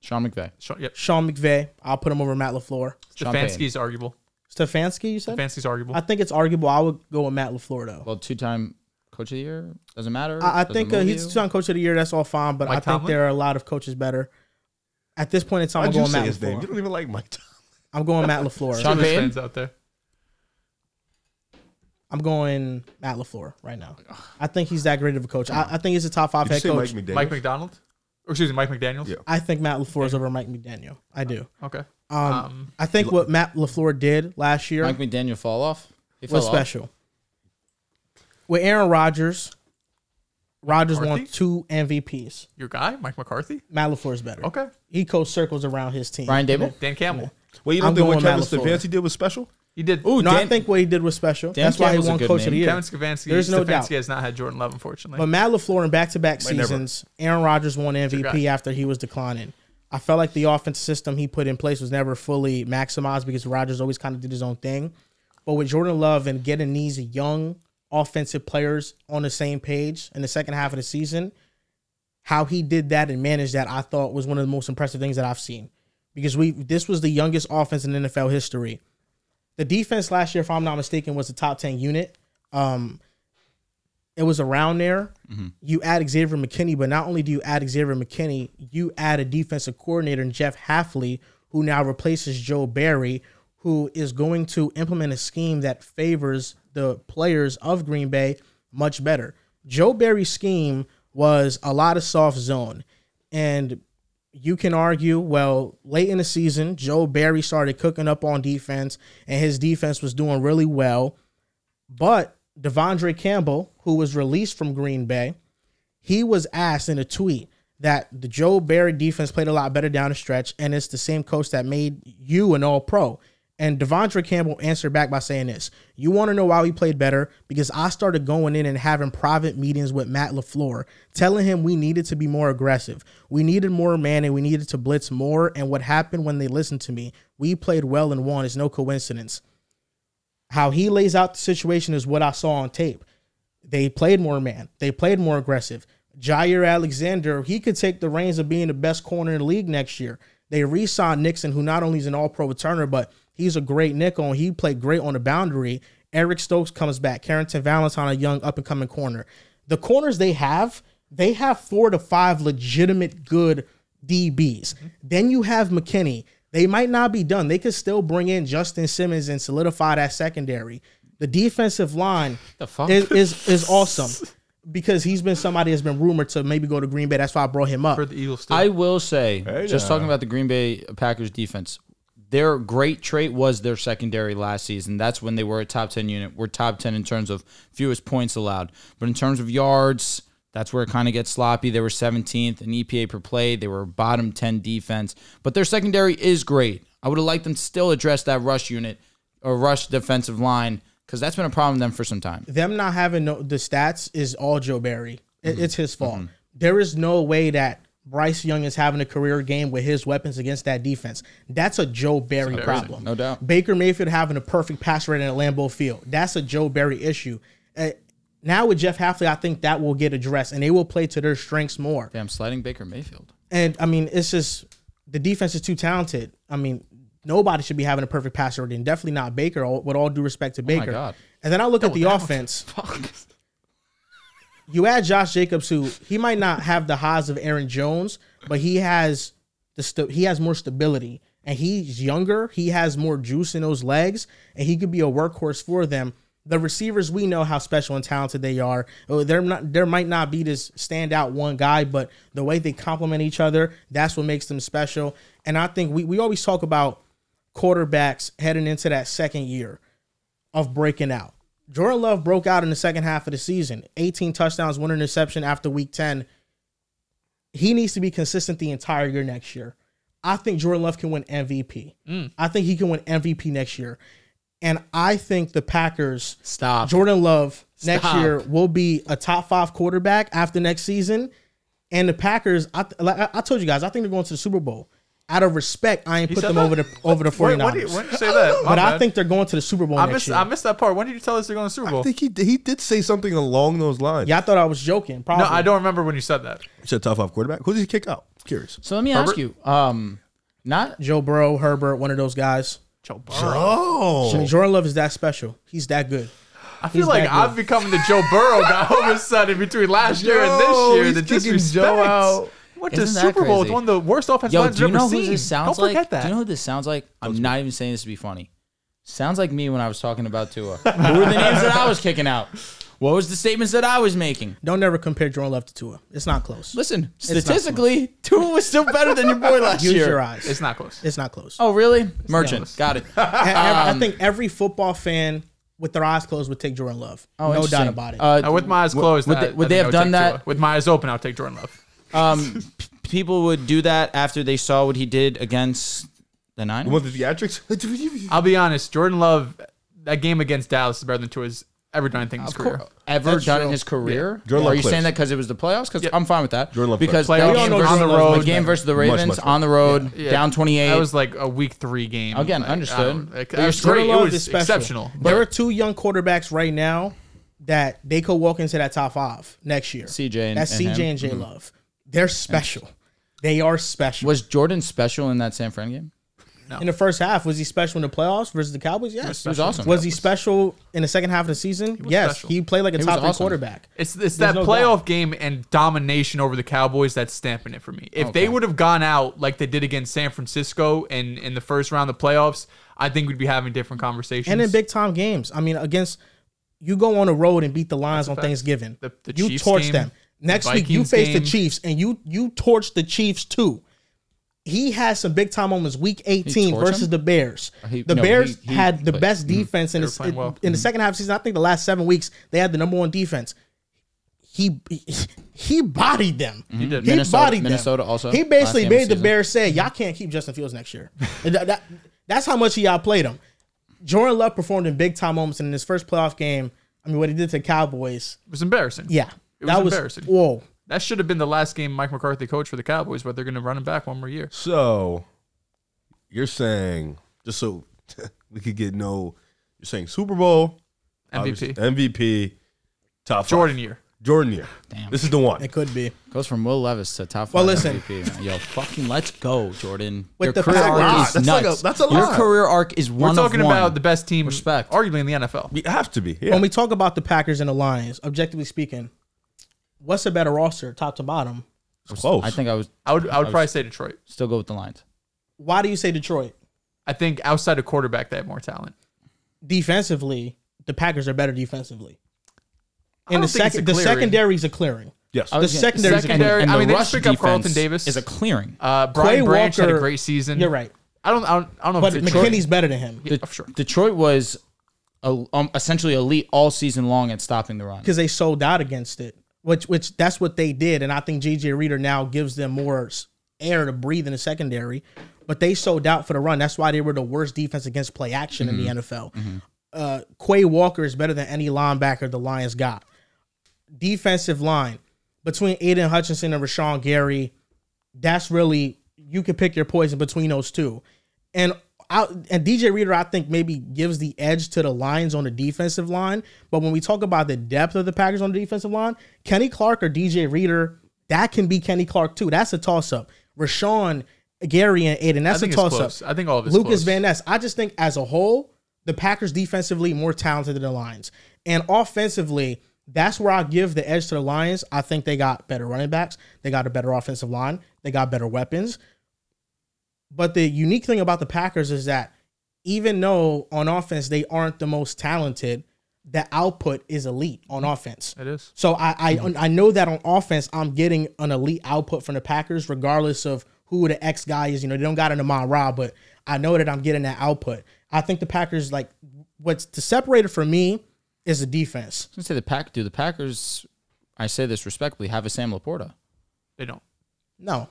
Sean McVay. Sean McVay. I'll put him over Matt LaFleur. Stefanski's arguable. Stefanski, you said? Stefanski's arguable. I think it's arguable. I would go with Matt LaFleur, though. Well, 2-time coach of the year? Doesn't matter. I think he's 2-time coach of the year. That's all fine, but I think there are a lot of coaches better. At this point in time, I'm going Matt LaFleur. You don't even like Mike Tomlin. I'm going Matt LaFleur. Sean Payton? Out there. I'm going Matt LaFleur right now. I think he's that great of a coach. I think he's a top 5 head coach. Mike McDonald? Or excuse me, Mike McDaniels? Yeah. I think Matt LaFleur is over Mike McDaniel. I do. Okay. I think what Matt LaFleur did last year. Mike McDaniel fall off? Was special. With Aaron Rodgers, won 2 MVPs. Your guy, Mike McCarthy? Matt LaFleur is better. Okay. He coached circles around his team. Brian Daboll? Dan Campbell. Yeah. Well, you don't think what Kevin Stefanski did was special? He did. Ooh, no, I think what he did was special. That's why he won Coach of the Year. Kevin Stefanski has not had Jordan Love, unfortunately. But Matt LaFleur in back-to-back seasons, Aaron Rodgers won MVP after he was declining. I felt like the offense system he put in place was never fully maximized because Rodgers always kind of did his own thing. But with Jordan Love and getting these young offensive players on the same page in the second half of the season, how he did that and managed that, I thought was one of the most impressive things that I've seen. Because this was the youngest offense in NFL history. The defense last year, if I'm not mistaken, was the top 10 unit. It was around there. Mm-hmm. You add Xavier McKinney, but not only do you add Xavier McKinney, you add a defensive coordinator in Jeff Hafley, who now replaces Joe Barry, who is going to implement a scheme that favors the players of Green Bay much better. Joe Barry's scheme was a lot of soft zone. And you can argue, well, late in the season, Joe Barry started cooking up on defense, and his defense was doing really well. But Devondre Campbell, who was released from Green Bay, he was asked in a tweet that the Joe Barry defense played a lot better down the stretch, and it's the same coach that made you an All-Pro. And Devondre Campbell answered back by saying this: you want to know why we played better? Because I started going in and having private meetings with Matt LaFleur, telling him we needed to be more aggressive. We needed more man and we needed to blitz more. And what happened when they listened to me? We played well and won. It's no coincidence. How he lays out the situation is what I saw on tape. They played more man. They played more aggressive. Jaire Alexander, he could take the reins of being the best corner in the league next year. They re-signed Nixon, who not only is an all-pro returner, but he's a great nickel. He played great on the boundary. Eric Stokes comes back. Carrington Valentine, a young up-and-coming corner. The corners they have 4 to 5 legitimate good DBs. Then you have McKinney. They might not be done. They could still bring in Justin Simmons and solidify that secondary. The defensive line is awesome. Because he's been somebody that's been rumored to maybe go to Green Bay. That's why I brought him up. For the Eagles still. I will say, just talking about the Green Bay Packers defense, their great trait was their secondary last season. That's when they were a top 10 unit. We're top 10 in terms of fewest points allowed. But in terms of yards, that's where it kind of gets sloppy. They were 17th in EPA per play. They were a bottom 10 defense. But their secondary is great. I would have liked them to still address that rush unit or rush defensive line, because that's been a problem with them for some time. Them not having the stats is all Joe Barry. It's his fault. There is no way that Bryce Young is having a career game with his weapons against that defense. That's a Joe Barry problem. No doubt. Baker Mayfield having a perfect pass rating at Lambeau Field. That's a Joe Barry issue. Now with Jeff Hafley, I think that will get addressed, and they will play to their strengths more. Damn, sliding Baker Mayfield. And, I mean, it's just the defense is too talented. I mean, nobody should be having a perfect pass rating. Definitely not Baker, with all due respect to Baker. Oh my God. And then I look at the offense. You add Josh Jacobs, who he might not have the highs of Aaron Jones, but he has more stability. And he's younger. He has more juice in those legs. And he could be a workhorse for them. The receivers, we know how special and talented they are. There might not be this standout one guy, but the way they complement each other, that's what makes them special. And I think we always talk about quarterbacks heading into that second year of breaking out. Jordan Love broke out in the second half of the season. 18 touchdowns, 1 interception after week 10. He needs to be consistent the entire year next year. I think Jordan Love can win MVP. I think he can win MVP next year. And I think the Packers, Jordan Love next year will be a top 5 quarterback after next season. And the Packers, I told you guys, I think they're going to the Super Bowl. Out of respect, I ain't put them over the 49ers. When did you say that? But I think they're going to the Super Bowl next year. I missed that part. When did you tell us they're going to the Super Bowl? I think he did say something along those lines. Yeah, I thought I was joking. Probably. No, I don't remember when you said that. You said top 5 quarterback. Who did he kick out? Curious. So let me ask you, not Joe Burrow, Herbert, one of those guys. Joe Burrow. Jordan Love is that special. He's that good. I feel like I've become the Joe Burrow guy all of a sudden between last year and this year. The disrespect. Joe out. What the Super Bowl is one of the worst offensive lines you've ever seen. Don't forget that. Do you know who this sounds like? I'm not even saying this to be funny. Sounds like me when I was talking about Tua. Who were the names that I was kicking out? What was the statements that I was making? Don't ever compare Jordan Love to Tua. It's not close. Listen, statistically, Tua was still better than your boy last year. Use your eyes. It's not close. It's not close. Oh, really? Merchant. Got it. I think every football fan with their eyes closed would take Jordan Love. Oh, no doubt about it. With my eyes closed, would they have done that? With my eyes open, I'll take Jordan Love. People would do that after they saw what he did against the Niners. What, the theatrics? I'll be honest. Jordan Love, that game against Dallas is better than Tua's ever done anything in his career. Ever done in his career? Are you saying that because it was the playoffs? Because I'm fine with that. Jordan Love because on the road, the game versus the Ravens on the road, down 28. That was like a week 3 game. Again, understood. It was great. It was exceptional. There are 2 young quarterbacks right now that they could walk into that top 5 next year. CJ and J Love. They're special. They are special. Was Jordan special in that San Fran game? No. In the first half, was he special in the playoffs versus the Cowboys? Yes. He was awesome. Was he special in the second half of the season? Yes. Special. He played like a top 3 quarterback. It's that playoff game and domination over the Cowboys that's stamping it for me. If they would have gone out like they did against San Francisco in the first round of the playoffs, I think we'd be having different conversations. And in big-time games. I mean, against you go on the road and beat the Lions on Thanksgiving. The you torch them. Next week, you face the Chiefs, and you torch the Chiefs, too. He has some big-time moments. Week 18 versus the Bears. The Bears had the best defense in the second half of the season. I think the last 7 weeks, they had the #1 defense. He bodied them. He did. Minnesota also. He basically made the Bears say, y'all can't keep Justin Fields next year. That's how much he outplayed them. Jordan Love performed in big time moments in his first playoff game. I mean, what he did to the Cowboys. It was embarrassing. Yeah. It was embarrassing. Whoa. That should have been the last game Mike McCarthy coached for the Cowboys, but they're going to run him back one more year. So you're saying, just so we could get no, you're saying Super Bowl, MVP, MVP, top Jordan five. Year. Jordan year. Damn. This is the one. It could be. Goes from Will Levis to top five. Well, listen. MVP, yo, fucking let's go, Jordan. Your career arc is nuts. Like a, that's a lot. Your career arc is one of one. We're talking about the best team, respect, arguably in the NFL. We have to be. Yeah. When we talk about the Packers and the Lions, objectively speaking, what's a better roster, top to bottom? It's close. I think I would probably say Detroit. Still go with the Lions. Why do you say Detroit? I think outside of quarterback, they have more talent. Defensively, the Packers are better defensively. And the secondary is a clearing. Yes. The secondary is a clearing. I mean, they just pick up Carlton Davis. Is a clearing. Brian Branch had a great season. You're right. I don't know. But McKinney's better than him. Yeah, sure. Detroit was essentially elite all season long at stopping the run. Because they sold out against it, which that's what they did. And I think J.J. Reader now gives them more air to breathe in the secondary. But they sold out for the run. That's why they were the worst defense against play action in the NFL. Quay Walker is better than any linebacker the Lions got. Defensive line between Aiden Hutchinson and Rashawn Gary, that's really, you can pick your poison between those two. And DJ Reader, I think, maybe gives the edge to the Lions on the defensive line. But when we talk about the depth of the Packers on the defensive line, Kenny Clark or DJ Reader, that can be Kenny Clark too. That's a toss up. Rashawn Gary and Aiden, that's a toss up. I think all of it's Lucas Van Ness. I just think as a whole, the Packers defensively more talented than the Lions, and offensively, that's where I give the edge to the Lions. I think they got better running backs. They got a better offensive line. They got better weapons. But the unique thing about the Packers is that even though on offense they aren't the most talented, the output is elite on offense. It is. So I know that on offense I'm getting an elite output from the Packers regardless of who the X guy is. You know, they don't got an Amon Ra, but I know that I'm getting that output. I think the Packers, like, what's the separator for me is the defense. I was gonna say the Packers, I say this respectfully, have a Sam Laporta. They don't. No.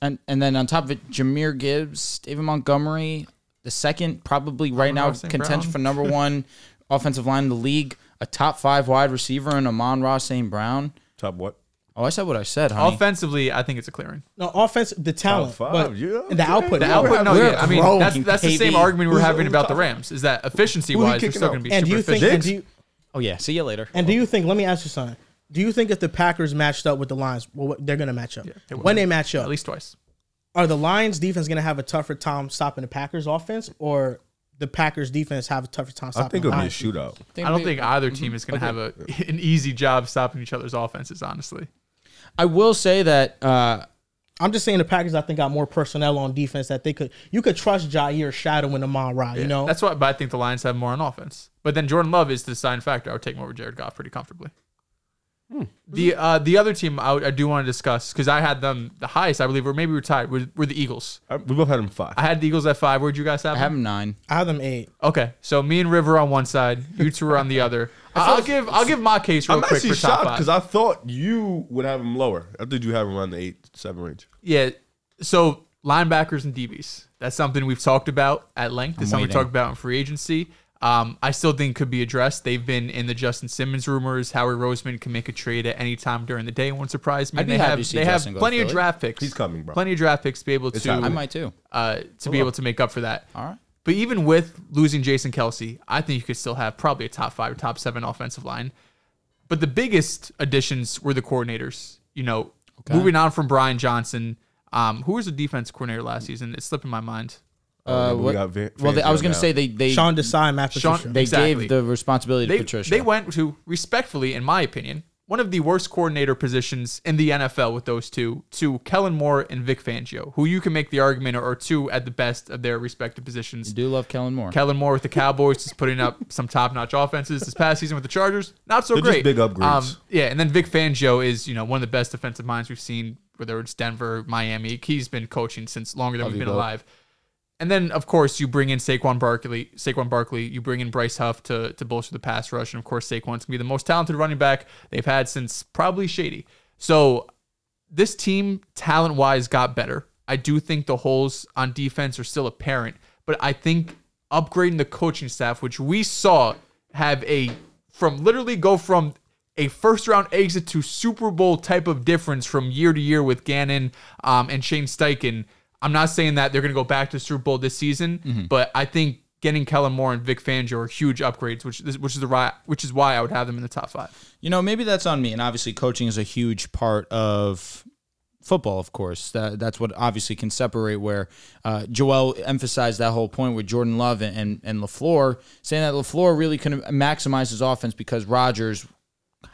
And then on top of it, Jahmyr Gibbs, David Montgomery, the second probably right now contention for number one offensive line in the league, a top five wide receiver in Amon-Ra St. Brown. Top what? Oh, I said what I said, honey. Offensively, I think it's a clearing. No, offense, the talent, five, but yeah, the output. The output, no, yeah. I mean, that's the same argument we're having about the Rams, is that efficiency-wise, they're still going to be super efficient. Oh, yeah, see you later. And do you think, let me ask you something. Do you think if the Packers matched up with the Lions, well, they're going to match up? Yeah, when they match up. At least twice. Are the Lions' defense going to have a tougher time stopping the Packers' offense, or the Packers' defense have a tougher time stopping the Lions? I think it'll be a shootout. I don't think either team is going to have an easy job stopping each other's offenses, honestly. I will say that I'm just saying the Packers, I think, got more personnel on defense that they could. You could trust Jair Shadow and Amon-Ra, you know? That's why, but I think the Lions have more on offense. But then Jordan Love is the deciding factor. I would take him over Jared Goff pretty comfortably. The other team I do want to discuss, because I had them the highest, I believe, or maybe we were tied, were the Eagles. We both had them 5. I had the Eagles at 5. Where'd you guys have them? I had them 9. I had them 8. Okay, so me and River on one side, you two are on the other. I'll give my case real quick for top 5. I'm actually shocked because I thought you would have them lower. I thought you have them around the 8-7 range. Yeah, so linebackers and DBs. That's something we've talked about at length. That's something we talked about in free agency. I still think could be addressed. They've been in the Justin Simmons rumors. Howie Roseman can make a trade at any time during the day. Won't surprise me. I'd be happy to see Justin go to Philly. They have plenty of draft picks. He's coming, bro. Plenty of draft picks to be able to. I might too. To be able to make up for that. All right. But even with losing Jason Kelce, I think you could still have probably a top 5 or top 7 offensive line. But the biggest additions were the coordinators. You know, moving on from Brian Johnson, who was the defense coordinator last season? It's slipping my mind. I was going to say they Sean Desai, Matt Patricia. They gave the responsibility to Patricia. They went to, respectfully, in my opinion, one of the worst coordinator positions in the NFL with those two, to Kellen Moore and Vic Fangio, who you can make the argument are two at the best of their respective positions. I do love Kellen Moore. Kellen Moore with the Cowboys is putting up some top-notch offenses. This past season with the Chargers, not so great. Just big upgrades. Yeah, and then Vic Fangio is one of the best defensive minds we've seen, whether it's Denver, Miami. He's been coaching since longer than we've been alive. And then, of course, you bring in Saquon Barkley, you bring in Bryce Huff to bolster the pass rush. And, of course, Saquon's going to be the most talented running back they've had since probably Shady. So this team, talent-wise, got better. I do think the holes on defense are still apparent. But I think upgrading the coaching staff, which we saw have a, from literally go from a first round exit to Super Bowl type of difference from year to year with Gannon and Shane Steichen. I'm not saying that they're going to go back to the Super Bowl this season, but I think getting Kellen Moore and Vic Fangio are huge upgrades, which is why I would have them in the top five. You know, maybe that's on me, and obviously coaching is a huge part of football, of course. That's what obviously can separate, where Joel emphasized that whole point with Jordan Love and LaFleur, saying that LaFleur really can maximize his offense because Rodgers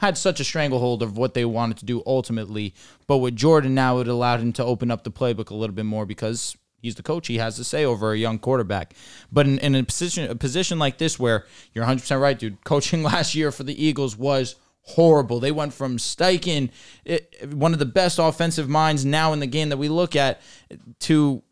had such a stranglehold of what they wanted to do ultimately. But with Jordan now, it allowed him to open up the playbook a little bit more because he's the coach. He has to say over a young quarterback. But in a position like this where you're 100% right, dude, coaching last year for the Eagles was horrible. They went from Steichen, one of the best offensive minds now in the game that we look at, to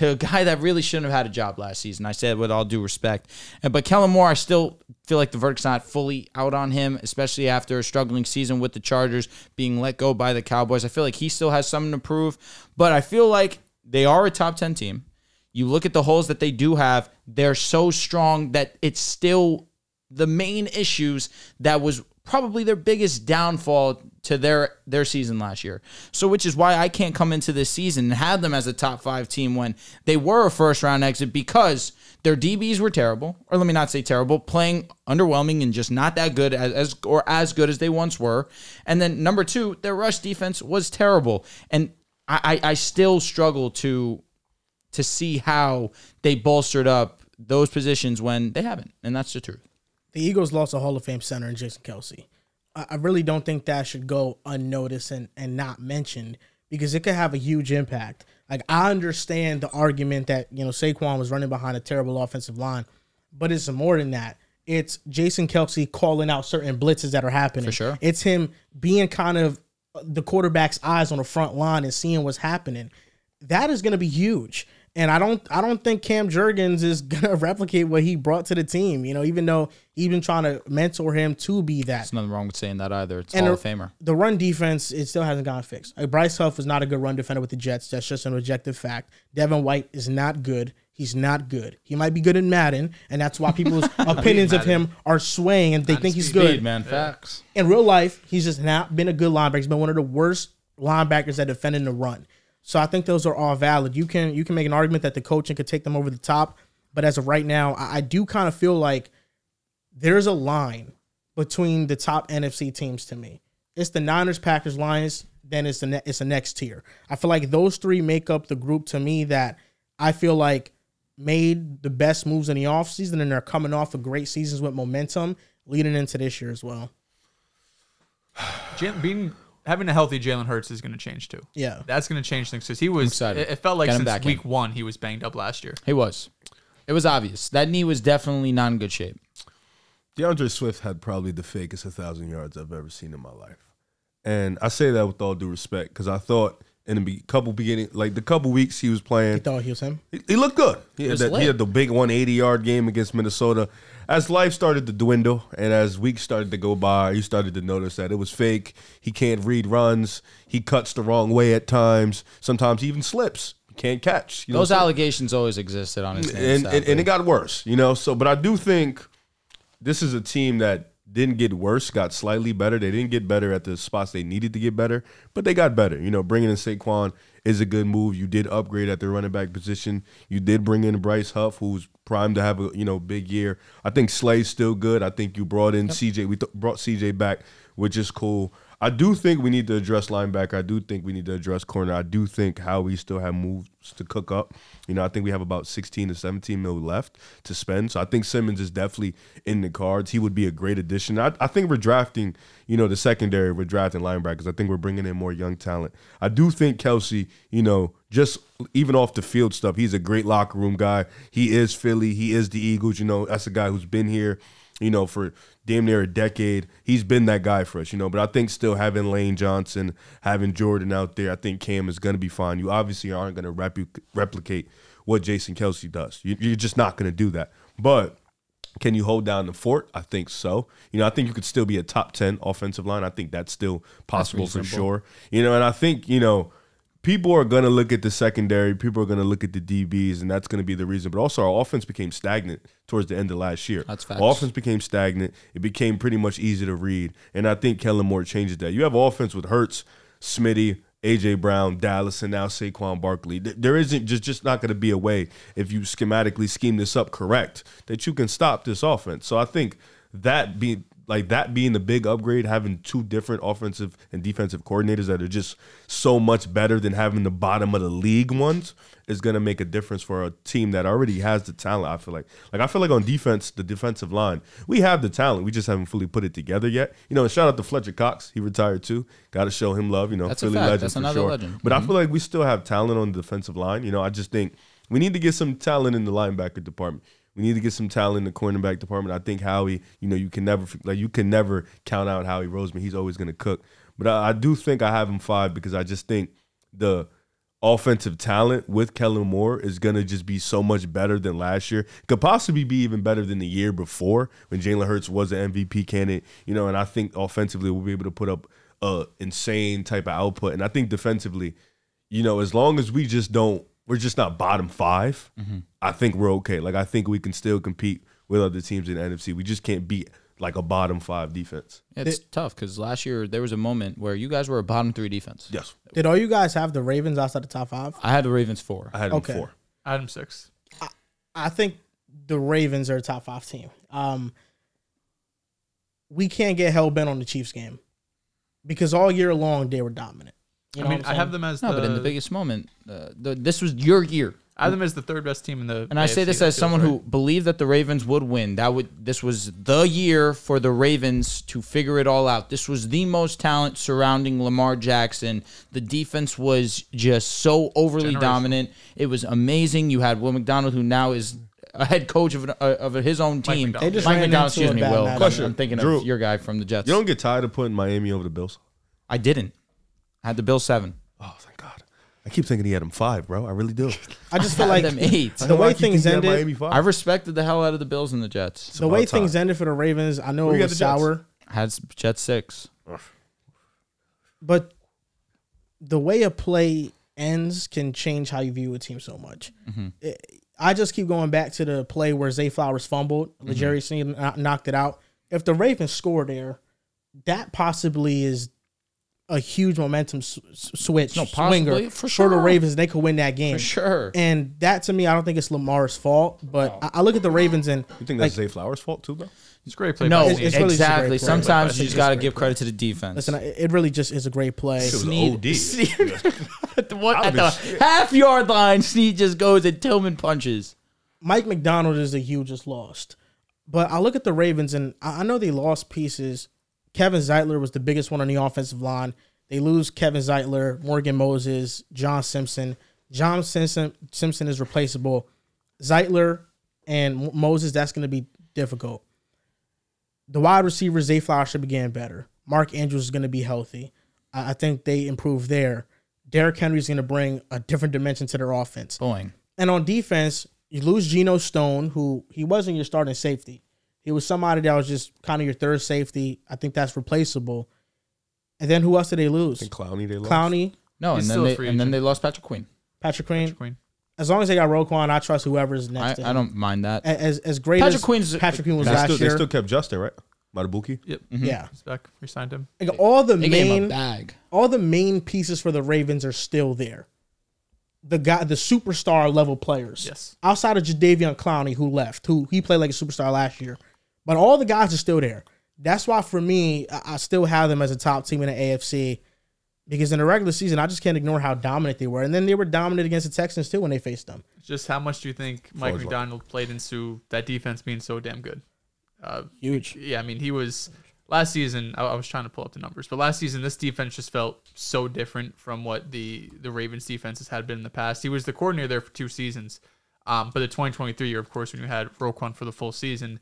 a guy that really shouldn't have had a job last season. I said with all due respect. But Kellen Moore, I still feel like the verdict's not fully out on him, especially after a struggling season with the Chargers, being let go by the Cowboys. I feel like he still has something to prove. But I feel like they are a top 10 team. You look at the holes that they do have, they're so strong that it's still the main issues that was probably their biggest downfall to their season last year. So which is why I can't come into this season and have them as a top five team when they were a first round exit, because their DBs were terrible, or let me not say terrible, playing underwhelming and just not that good as good as they once were. And then number two, their rush defense was terrible. And I still struggle to see how they bolstered up those positions when they haven't. And that's the truth. The Eagles lost a Hall of Fame center in Jason Kelce. I really don't think that should go unnoticed and not mentioned, because it could have a huge impact. Like, I understand the argument that, you know, Saquon was running behind a terrible offensive line, but it's more than that. It's Jason Kelce calling out certain blitzes that are happening. For sure. It's him being kind of the quarterback's eyes on the front line and seeing what's happening. That is going to be huge. And I don't think Cam Jurgens is gonna replicate what he brought to the team. You know, even though he's been trying to mentor him to be that. There's nothing wrong with saying that either. It's Hall of Famer. The run defense, it still hasn't gotten fixed. Like, Bryce Huff is not a good run defender with the Jets. That's just an objective fact. Devin White is not good. He's not good. He might be good in Madden, and that's why people's opinions of him are swaying, and they think he's good. Man, facts. In real life, he's just not been a good linebacker. He's been one of the worst linebackers that defended the run. So I think those are all valid. You can make an argument that the coaching could take them over the top, but as of right now, I do kind of feel like there's a line between the top NFC teams to me. It's the Niners, Packers, Lions, then it's the next tier. I feel like those three make up the group to me that I feel like made the best moves in the offseason, and they're coming off of great seasons with momentum leading into this year as well. Having a healthy Jalen Hurts is going to change too. Yeah. That's going to change things, because he was, it felt like since week one, he was banged up last year. He was. It was obvious. That knee was definitely not in good shape. DeAndre Swift had probably the fakest 1,000 yards I've ever seen in my life. And I say that with all due respect, because I thought in the couple weeks he was playing, you thought he was him? He looked good. He had the big 180-yard game against Minnesota. As life started to dwindle and as weeks started to go by, you started to notice that it was fake. He can't read runs. He cuts the wrong way at times. Sometimes he even slips. He can't catch. You know, those allegations always existed on his name. And it got worse, you know. So, but I do think this is a team that didn't get worse, got slightly better. They didn't get better at the spots they needed to get better, but they got better. You know, bringing in Saquon is a good move. You did upgrade at the running back position. You did bring in Bryce Huff, who's primed to have a big year. I think Slay's still good. I think you brought in CJ. We brought CJ back, which is cool. I do think we need to address linebacker. I do think we need to address corner. I do think Howie still have moves to cook up. You know, I think we have about 16 to 17 mil left to spend. So I think Simmons is definitely in the cards. He would be a great addition. I think we're drafting, you know, the secondary. We're drafting linebackers. I think we're bringing in more young talent. I do think Kelce, you know, just even off the field stuff, he's a great locker room guy. He is Philly. He is the Eagles. You know, that's a guy who's been here, you know, for damn near a decade. He's been that guy for us, you know. But I think still having Lane Johnson, having Jordan out there, I think Cam is going to be fine. You obviously aren't going to replicate what Jason Kelce does. You're just not going to do that. But can you hold down the fort? I think so. You know, I think you could still be a top 10 offensive line. I think that's still possible for sure. You know, and I think, you know, people are going to look at the secondary. People are going to look at the DBs, and that's going to be the reason. But also, our offense became stagnant towards the end of last year. That's facts. Our offense became stagnant. It became pretty much easy to read, and I think Kellen Moore changes that. You have offense with Hurts, Smitty, A.J. Brown, Dallas, and now Saquon Barkley. There isn't just not going to be a way, if you schematically scheme this up correct, that you can stop this offense. So I think that being the big upgrade, having two different offensive and defensive coordinators that are just so much better than having the bottom of the league ones, is going to make a difference for a team that already has the talent, I feel like. Like, I feel like on defense, the defensive line, we have the talent. We just haven't fully put it together yet. You know, and shout out to Fletcher Cox. He retired too. Got to show him love. You know, that's Philly legend. That's another legend. But I feel like we still have talent on the defensive line. You know, I just think we need to get some talent in the linebacker department. We need to get some talent in the cornerback department. I think Howie, you know, you can never count out Howie Roseman. He's always going to cook. But I do think I have him 5 because I just think the offensive talent with Kellen Moore is going to just be so much better than last year. Could possibly be even better than the year before when Jalen Hurts was an MVP candidate. You know, and I think offensively we'll be able to put up an insane type of output. And I think defensively, you know, as long as we just don't, we're just not bottom 5. Mm-hmm. I think we're okay. Like, I think we can still compete with other teams in the NFC. We just can't beat, like, a bottom 5 defense. It's tough because last year there was a moment where you guys were a bottom 3 defense. Yes. Did all you guys have the Ravens outside the top 5? I had the Ravens 4. I had them 4. I had them 6. I think the Ravens are a top 5 team. We can't get hell-bent on the Chiefs game because all year long they were dominant. You know, I mean, I have them as but in the biggest moment, this was your year. I have them as the 3rd best team in the AFC. And I say this as someone who believed that the Ravens would win. This was the year for the Ravens to figure it all out. This was the most talent surrounding Lamar Jackson. The defense was just so overly dominant. It was amazing. You had Will McDonald, who now is a head coach of his own team. Mike McDonald, excuse me, Will. I'm thinking of your guy from the Jets. You don't get tired of putting Miami over the Bills? I didn't. I had the Bills 7. Oh, thank God. I keep thinking he had them 5, bro. I really do. I just feel like them 8. The way things ended, I respected the hell out of the Bills and the Jets. The way things ended for the Ravens, I know it was sour. I had Jets 6. But the way a play ends can change how you view a team so much. Mm-hmm. I just keep going back to the play where Zay Flowers fumbled. LeJerry Sneed knocked it out. If the Ravens score there, that possibly is a huge momentum switch, swinger for sure. For the Ravens, they could win that game. For sure. And that, to me, I don't think it's Lamar's fault, but I look at the Ravens and... You think that's Zay Flowers' fault too, though? It's a great play. No, it's really exactly. Great play. Sometimes you just got to give credit to the defense. Listen, it really just is a great play. Sneed. At the half-yard line, Sneed just goes and Tillman punches. Mike McDonald is the hugest loss. But I look at the Ravens, and I know they lost pieces. Kevin Zeitler was the biggest one on the offensive line. They lose Kevin Zeitler, Morgan Moses, John Simpson. John Simpson is replaceable. Zeitler and Moses, that's going to be difficult. The wide receiver, Zay Flowers, should be getting better. Mark Andrews is going to be healthy. I think they improve there. Derrick Henry is going to bring a different dimension to their offense. Boing. And on defense, you lose Geno Stone, who he wasn't your starting safety. It was somebody that was just kind of your third safety. I think that's replaceable. And then who else did they lose? And Clowney, they lost. Clowney. No, and then they lost Patrick Queen. Patrick Queen. As long as they got Roquan, I trust whoever's next to him. I don't mind that. As great Patrick as Queen's, Patrick Queen was last year. They still kept Justin, right? Matabuki. Yep. Mm-hmm. Yeah. He's back. We signed him. Like, all the main pieces for the Ravens are still there. The superstar level players. Yes. Outside of Jadeveon Clowney, who left, who he played like a superstar last year. But all the guys are still there. That's why, for me, I still have them as a top team in the AFC because in the regular season, I just can't ignore how dominant they were. And then they were dominant against the Texans, too, when they faced them. Just how much do you think Mike McDonald played into that defense being so damn good? Huge. Yeah, I mean, he was... Last season, I was trying to pull up the numbers, but last season, this defense just felt so different from what the Ravens defenses had been in the past. He was the coordinator there for 2 seasons, but the 2023 year, of course, when you had Roquan for the full season...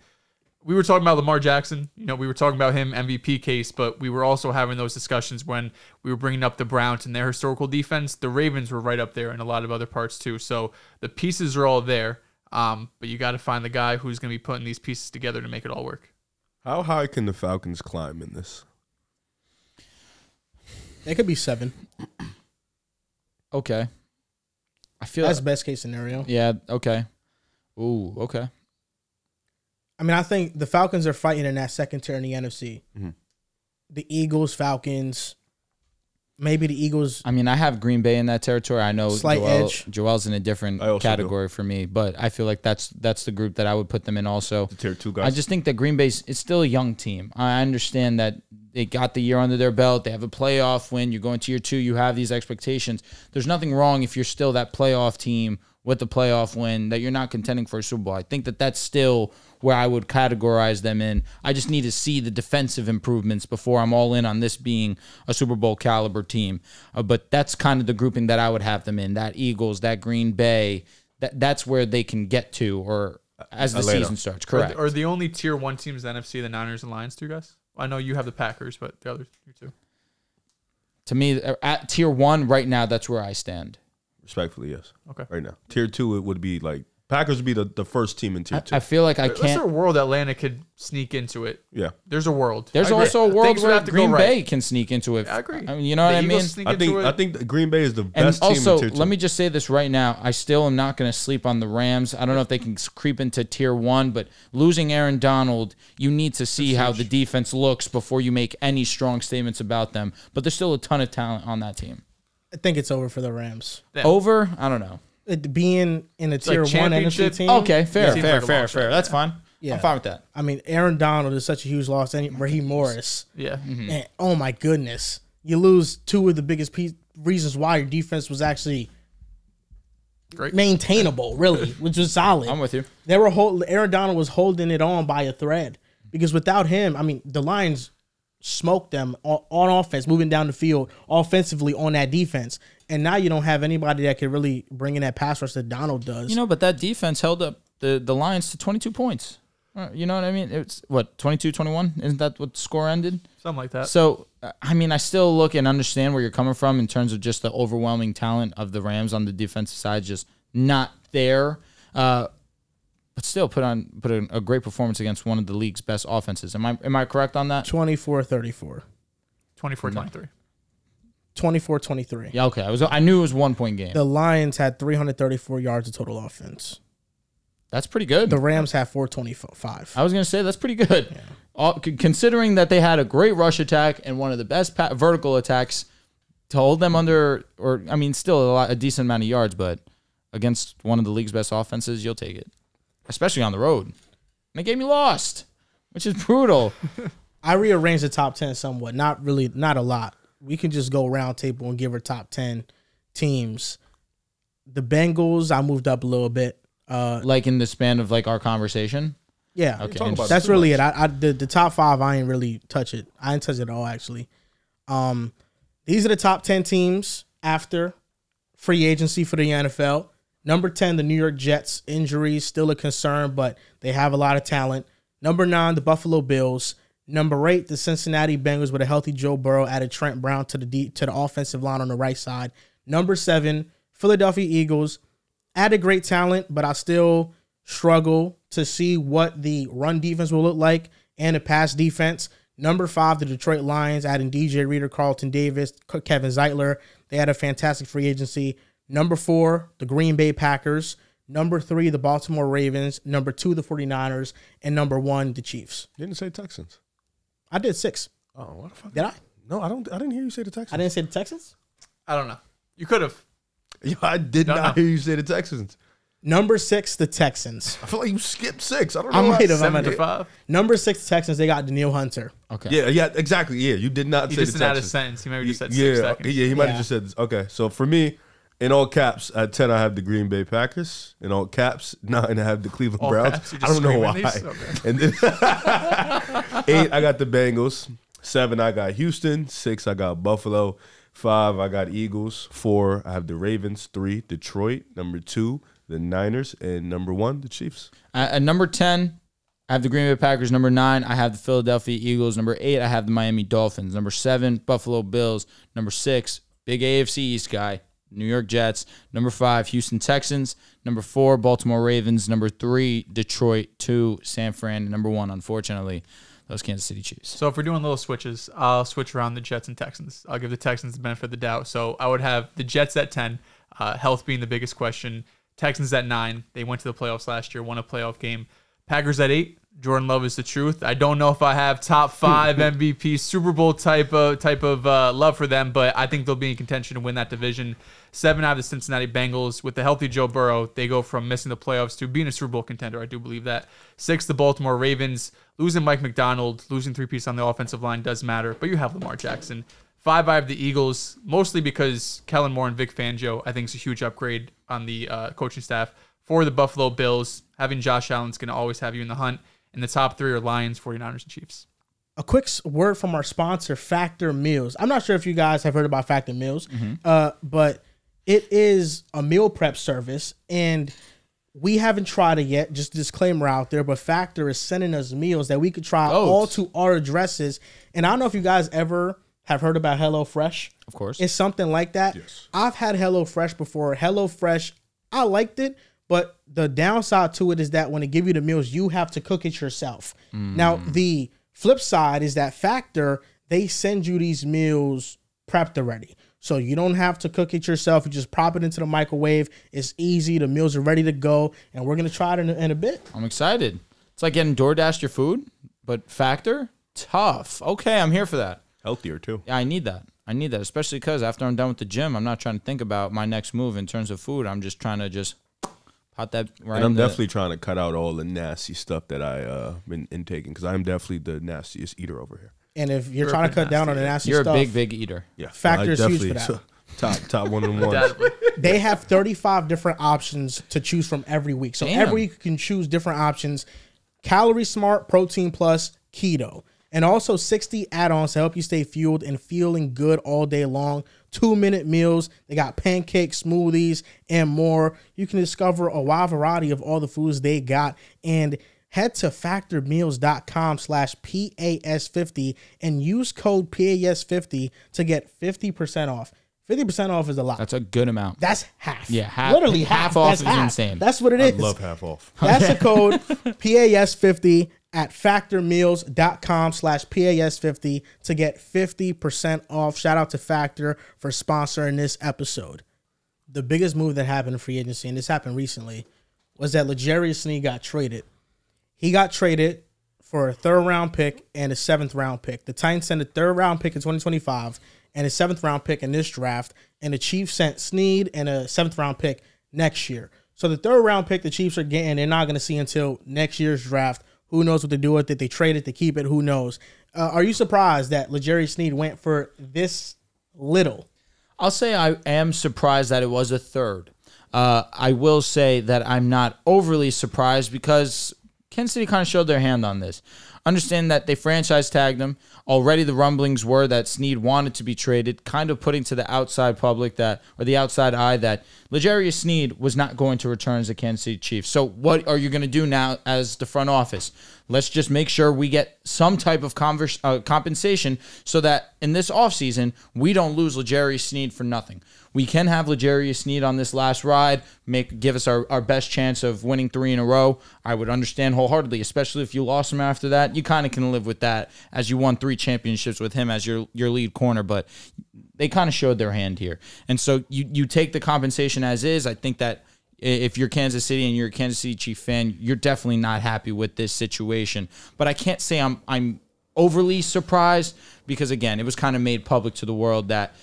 We were talking about Lamar Jackson. You know, we were talking about him, MVP case, but we were also having those discussions when we were bringing up the Browns and their historical defense. The Ravens were right up there in a lot of other parts too. So the pieces are all there, but you got to find the guy who's going to be putting these pieces together to make it all work. How high can the Falcons climb in this? They could be 7. Okay. I feel that's best case scenario. Yeah. Okay. Ooh. Okay. I mean, I think the Falcons are fighting in that second tier in the NFC. Mm-hmm. The Eagles, Falcons, maybe the Eagles. I mean, I have Green Bay in that territory. I know slight edge. Joel's in a different category for me, but I feel like that's the group that I would put them in also. The tier two guys. I just think that Green Bay's it's still a young team. I understand that they got the year under their belt. They have a playoff win. You go into year two, you have these expectations. There's nothing wrong if you're still that playoff team with the playoff win, that you're not contending for a Super Bowl. I think that that's still where I would categorize them in. I just need to see the defensive improvements before I'm all in on this being a Super Bowl caliber team. But that's kind of the grouping that I would have them in, that Eagles, that Green Bay. That's where they can get to or as the season starts, correct? Are the only tier one teams in the NFC the Niners and Lions, too, guys? I know you have the Packers, but the others, you too. To me, at tier one right now, that's where I stand. Respectfully, yes. Okay. Right now. Tier two, it would be like Packers would be the first team in tier two. I feel like I can't. There's a world Atlanta could sneak into it. Yeah. There's a world. There's also a world where Green Bay can sneak into it. I agree. I mean, you know what I mean? I think Green Bay is the best team in tier two. And also, let me just say this right now. I still am not going to sleep on the Rams. I don't know if they can creep into tier one, but losing Aaron Donald, you need to see how the defense looks before you make any strong statements about them. But there's still a ton of talent on that team. I think it's over for the Rams. Them. Over? I don't know. It being in a tier one NFC team. Okay, fair. That's fine. Yeah. I'm fine with that. I mean, Aaron Donald is such a huge loss. And Raheem Morris. Yeah. Mm-hmm. And, oh, my goodness. You lose two of the biggest reasons why your defense was actually great, maintainable, really, which was solid. I'm with you. They were Aaron Donald was holding it on by a thread because without him, I mean, the Lions smoked them on offense, moving down the field offensively on that defense. And now you don't have anybody that can really bring in that pass rush that Donald does. You know, but that defense held up the Lions to 22 points. You know what I mean? It's, what, 22-21? Isn't that what the score ended? Something like that. So, I mean, I still look and understand where you're coming from in terms of just the overwhelming talent of the Rams on the defensive side, just not there. But still, put on a great performance against one of the league's best offenses. Am I correct on that? 24-34, 24-23, 24-23. Yeah, okay. I knew it was 1-point game. The Lions had 334 yards of total offense. That's pretty good. The Rams had 425. I was gonna say that's pretty good, yeah. Considering that they had a great rush attack and one of the best vertical attacks to hold them under. Or I mean, still a decent amount of yards, but against one of the league's best offenses, you'll take it. Especially on the road. They gave me lost, which is brutal. I rearranged the top 10 somewhat. Not really, not a lot. We can just go round table and give her top 10 teams. The Bengals, I moved up a little bit. Like in the span of like our conversation? Yeah. Okay. That's really it. The top five, I ain't really touch it. I ain't touch it at all, actually. These are the top 10 teams after free agency for the NFL. Number 10, the New York Jets. Injuries, still a concern, but they have a lot of talent. Number 9, the Buffalo Bills. Number 8, the Cincinnati Bengals with a healthy Joe Burrow, added Trent Brown to the offensive line on the right side. Number 7, Philadelphia Eagles. Added great talent, but I still struggle to see what the run defense will look like and the pass defense. Number 5, the Detroit Lions, adding DJ Reader, Carlton Davis, Kevin Zeitler. They had a fantastic free agency. Number 4, the Green Bay Packers. Number 3, the Baltimore Ravens. Number 2, the 49ers. And number 1, the Chiefs. You didn't say Texans. I did 6. Oh, what the fuck? Did I? No, I didn't hear you say the Texans. I didn't say the Texans? I don't know. You could have. Yeah, I did not hear you say the Texans. Number 6, the Texans. I feel like you skipped 6. I don't know. I'm at 5. Number 6, Texans. They got Daniil Hunter. Okay. Yeah, exactly. Yeah, you did not say the Texans. You just didn't add a sentence. He maybe just said 6 seconds. Yeah, he might have just said this. Okay, so for me, in all caps, at 10, I have the Green Bay Packers. In all caps, 9, I have the Cleveland Browns. I don't know why. And then 8, I got the Bengals. 7, I got Houston. 6, I got Buffalo. 5, I got Eagles. 4, I have the Ravens. 3, Detroit. Number 2, the Niners. And number 1, the Chiefs. At number 10, I have the Green Bay Packers. Number 9, I have the Philadelphia Eagles. Number 8, I have the Miami Dolphins. Number 7, Buffalo Bills. Number 6, big AFC East guy, New York Jets. Number 5, Houston Texans. Number 4, Baltimore Ravens. Number 3, Detroit. 2, San Fran. Number 1, unfortunately, those Kansas City Chiefs. So if we're doing little switches, I'll switch around the Jets and Texans. I'll give the Texans the benefit of the doubt. So I would have the Jets at 10, health being the biggest question. Texans at 9. They went to the playoffs last year, won a playoff game. Packers at 8. Jordan Love is the truth. I don't know if I have top 5 MVP Super Bowl type of love for them, but I think they'll be in contention to win that division. 7, I have the Cincinnati Bengals. With the healthy Joe Burrow, they go from missing the playoffs to being a Super Bowl contender. I do believe that. 6, the Baltimore Ravens. Losing Mike McDonald, losing three pieces on the offensive line does matter, but you have Lamar Jackson. 5, I have the Eagles, mostly because Kellen Moore and Vic Fangio, I think, is a huge upgrade on the coaching staff. 4, the Buffalo Bills. Having Josh Allen's going to always have you in the hunt. And the top 3 are Lions, 49ers, and Chiefs. A quick word from our sponsor, Factor Meals. I'm not sure if you guys have heard about Factor Meals, but it is a meal prep service, and we haven't tried it yet, just a disclaimer out there, but Factor is sending us meals that we could try all to our addresses. And I don't know if you guys ever have heard about HelloFresh. Of course. It's something like that. Yes. I've had HelloFresh before. HelloFresh, I liked it. But the downside to it is that when they give you the meals, you have to cook it yourself. Now, the flip side is that Factor, they send you these meals prepped already. So you don't have to cook it yourself. You just pop it into the microwave. It's easy. The meals are ready to go. And we're going to try it in a bit. I'm excited. It's like getting DoorDashed your food, but Factor, tough. Okay, I'm here for that. Healthier, too. Yeah, I need that. I need that, especially because after I'm done with the gym, I'm not trying to think about my next move in terms of food. I'm just trying to I'm definitely trying to cut out all the nasty stuff that I've been intaking, because I'm definitely the nastiest eater over here. And if you're trying to cut down on the nasty stuff, you're a big eater. Yeah, Factor's huge for that. Top one of the ones. They have 35 different options to choose from every week. So every week you can choose different options: Calorie Smart, Protein Plus, Keto. And also 60 add-ons to help you stay fueled and feeling good all day long. 2-minute meals. They got pancakes, smoothies, and more. You can discover a wide variety of all the foods they got. And head to factormeals.com/PAS50 and use code PAS50 to get 50% off. 50% off is a lot. That's a good amount. That's half. Yeah, half. Literally half off is insane. That's what it is. I love half off. That's the code PAS50 at factormeals.com/PAS50 to get 50% off. Shout out to Factor for sponsoring this episode. The biggest move that happened in free agency, and this happened recently, was that L'Jarius Sneed got traded. He got traded for a 3rd-round pick and a 7th-round pick. The Titans sent a 3rd-round pick in 2025 and a 7th-round pick in this draft, and the Chiefs sent Sneed and a 7th-round pick next year. So the 3rd-round pick the Chiefs are getting, they're not going to see until next year's draft. Who knows what to do with it? They trade it to keep it. Who knows? Are you surprised that L'Jarius Sneed went for this little? I'll say I am surprised that it was a 3rd. I will say that I'm not overly surprised because Kansas City kind of showed their hand on this. Understand that they franchise tagged him. Already the rumblings were that Sneed wanted to be traded, kind of putting to the outside public that, or the outside eye, that L'Jarius Sneed was not going to return as a Kansas City Chiefs. So what are you going to do now as the front office? Let's just make sure we get some type of compensation so that in this offseason, we don't lose L'Jarius Sneed for nothing. We can have L'Jarius Sneed on this last ride, give us our best chance of winning 3 in a row. I would understand wholeheartedly, especially if you lost him after that. You kind of can live with that as you won 3 championships with him as your lead corner, but they kind of showed their hand here. And so you take the compensation as is. I think that if you're Kansas City and you're a Kansas City Chief fan, you're definitely not happy with this situation. But I can't say I'm overly surprised because, again, it was kind of made public to the world that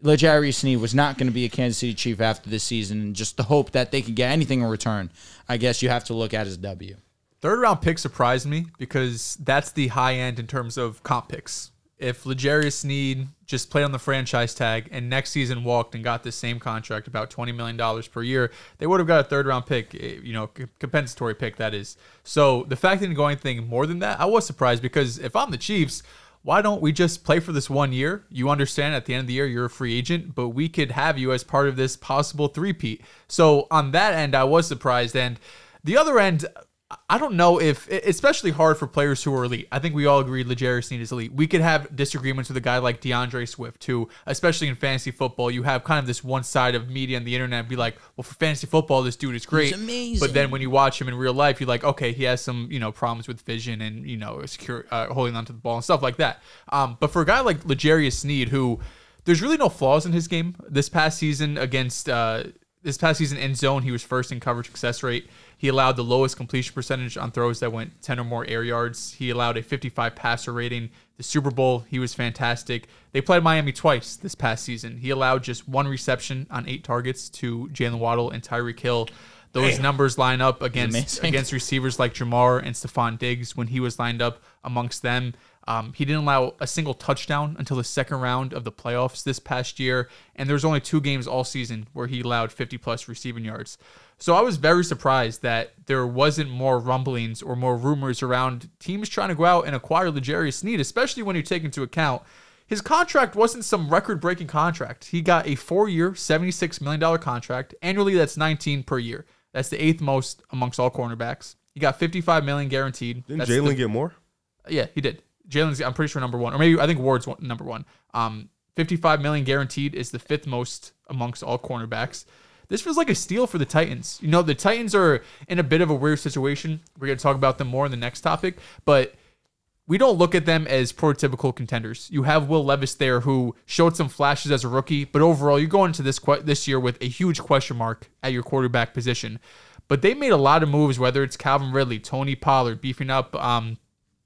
L'Jarius Sneed was not going to be a Kansas City Chief after this season, and just the hope that they could get anything in return, I guess you have to look at as a W. 3rd-round pick surprised me because that's the high end in terms of comp picks. If L'Jarius Sneed just played on the franchise tag and next season walked and got the same contract, about $20 million per year, they would have got a 3rd-round pick, you know, compensatory pick, that is. So the fact that they're going anything more than that, I was surprised because if I'm the Chiefs, why don't we just play for this 1 year? You understand at the end of the year you're a free agent, but we could have you as part of this possible 3-peat. So on that end, I was surprised. And the other end, I don't know if, especially hard for players who are elite. I think we all agree L'Jarius Sneed is elite. We could have disagreements with a guy like DeAndre Swift, who, especially in fantasy football, you have kind of this one side of media and the internet be like, well, for fantasy football, this dude is great. He's amazing. But then when you watch him in real life, you're like, okay, he has some, you know, problems with vision and, you know, secure, holding onto the ball and stuff like that. But for a guy like L'Jarius Sneed, who there's really no flaws in his game. This past season against, this past season in zone, he was first in coverage success rate. He allowed the lowest completion percentage on throws that went 10 or more air yards. He allowed a 55 passer rating. The Super Bowl, he was fantastic. They played Miami twice this past season. He allowed just one reception on 8 targets to Jalen Waddle and Tyreek Hill. Those numbers line up against receivers like Jamar and Stephon Diggs when he was lined up amongst them. He didn't allow a single touchdown until the second round of the playoffs this past year, and there was only 2 games all season where he allowed 50-plus receiving yards. So I was very surprised that there wasn't more rumblings or more rumors around teams trying to go out and acquire L'Jarius Sneed, especially when you take into account his contract wasn't some record-breaking contract. He got a 4-year, $76 million contract. Annually, that's $19 per year. That's the 8th most amongst all cornerbacks. He got $55 million guaranteed. Didn't Jalen get more? Yeah, he did. Jalen's, I'm pretty sure, number one, or maybe I think Ward's number one. $55 million guaranteed is the 5th most amongst all cornerbacks. This feels like a steal for the Titans. You know, the Titans are in a bit of a weird situation. We're going to talk about them more in the next topic, but we don't look at them as prototypical contenders. You have Will Levis there, who showed some flashes as a rookie, but overall, you go into this year with a huge question mark at your quarterback position. But they made a lot of moves, whether it's Calvin Ridley, Tony Pollard, beefing up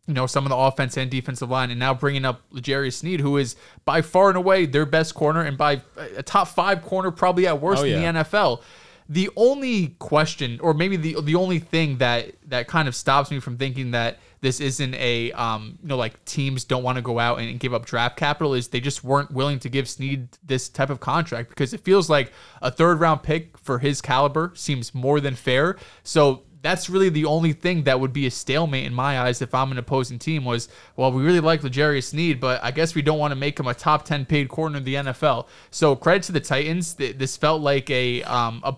you know, some of the offense and defensive line, and now bringing up L'Jarius Sneed, who is by far and away their best corner and by a top 5 corner, probably at worst in the NFL. The only question, or maybe the only thing that kind of stops me from thinking that this isn't a, you know, like teams don't want to go out and give up draft capital is they just weren't willing to give Sneed this type of contract, because it feels like a 3rd round pick for his caliber seems more than fair. So that's really the only thing that would be a stalemate in my eyes if I'm an opposing team was, well, we really like L'Jarius Sneed, but I guess we don't want to make him a top 10 paid corner in the NFL. So credit to the Titans. This felt like a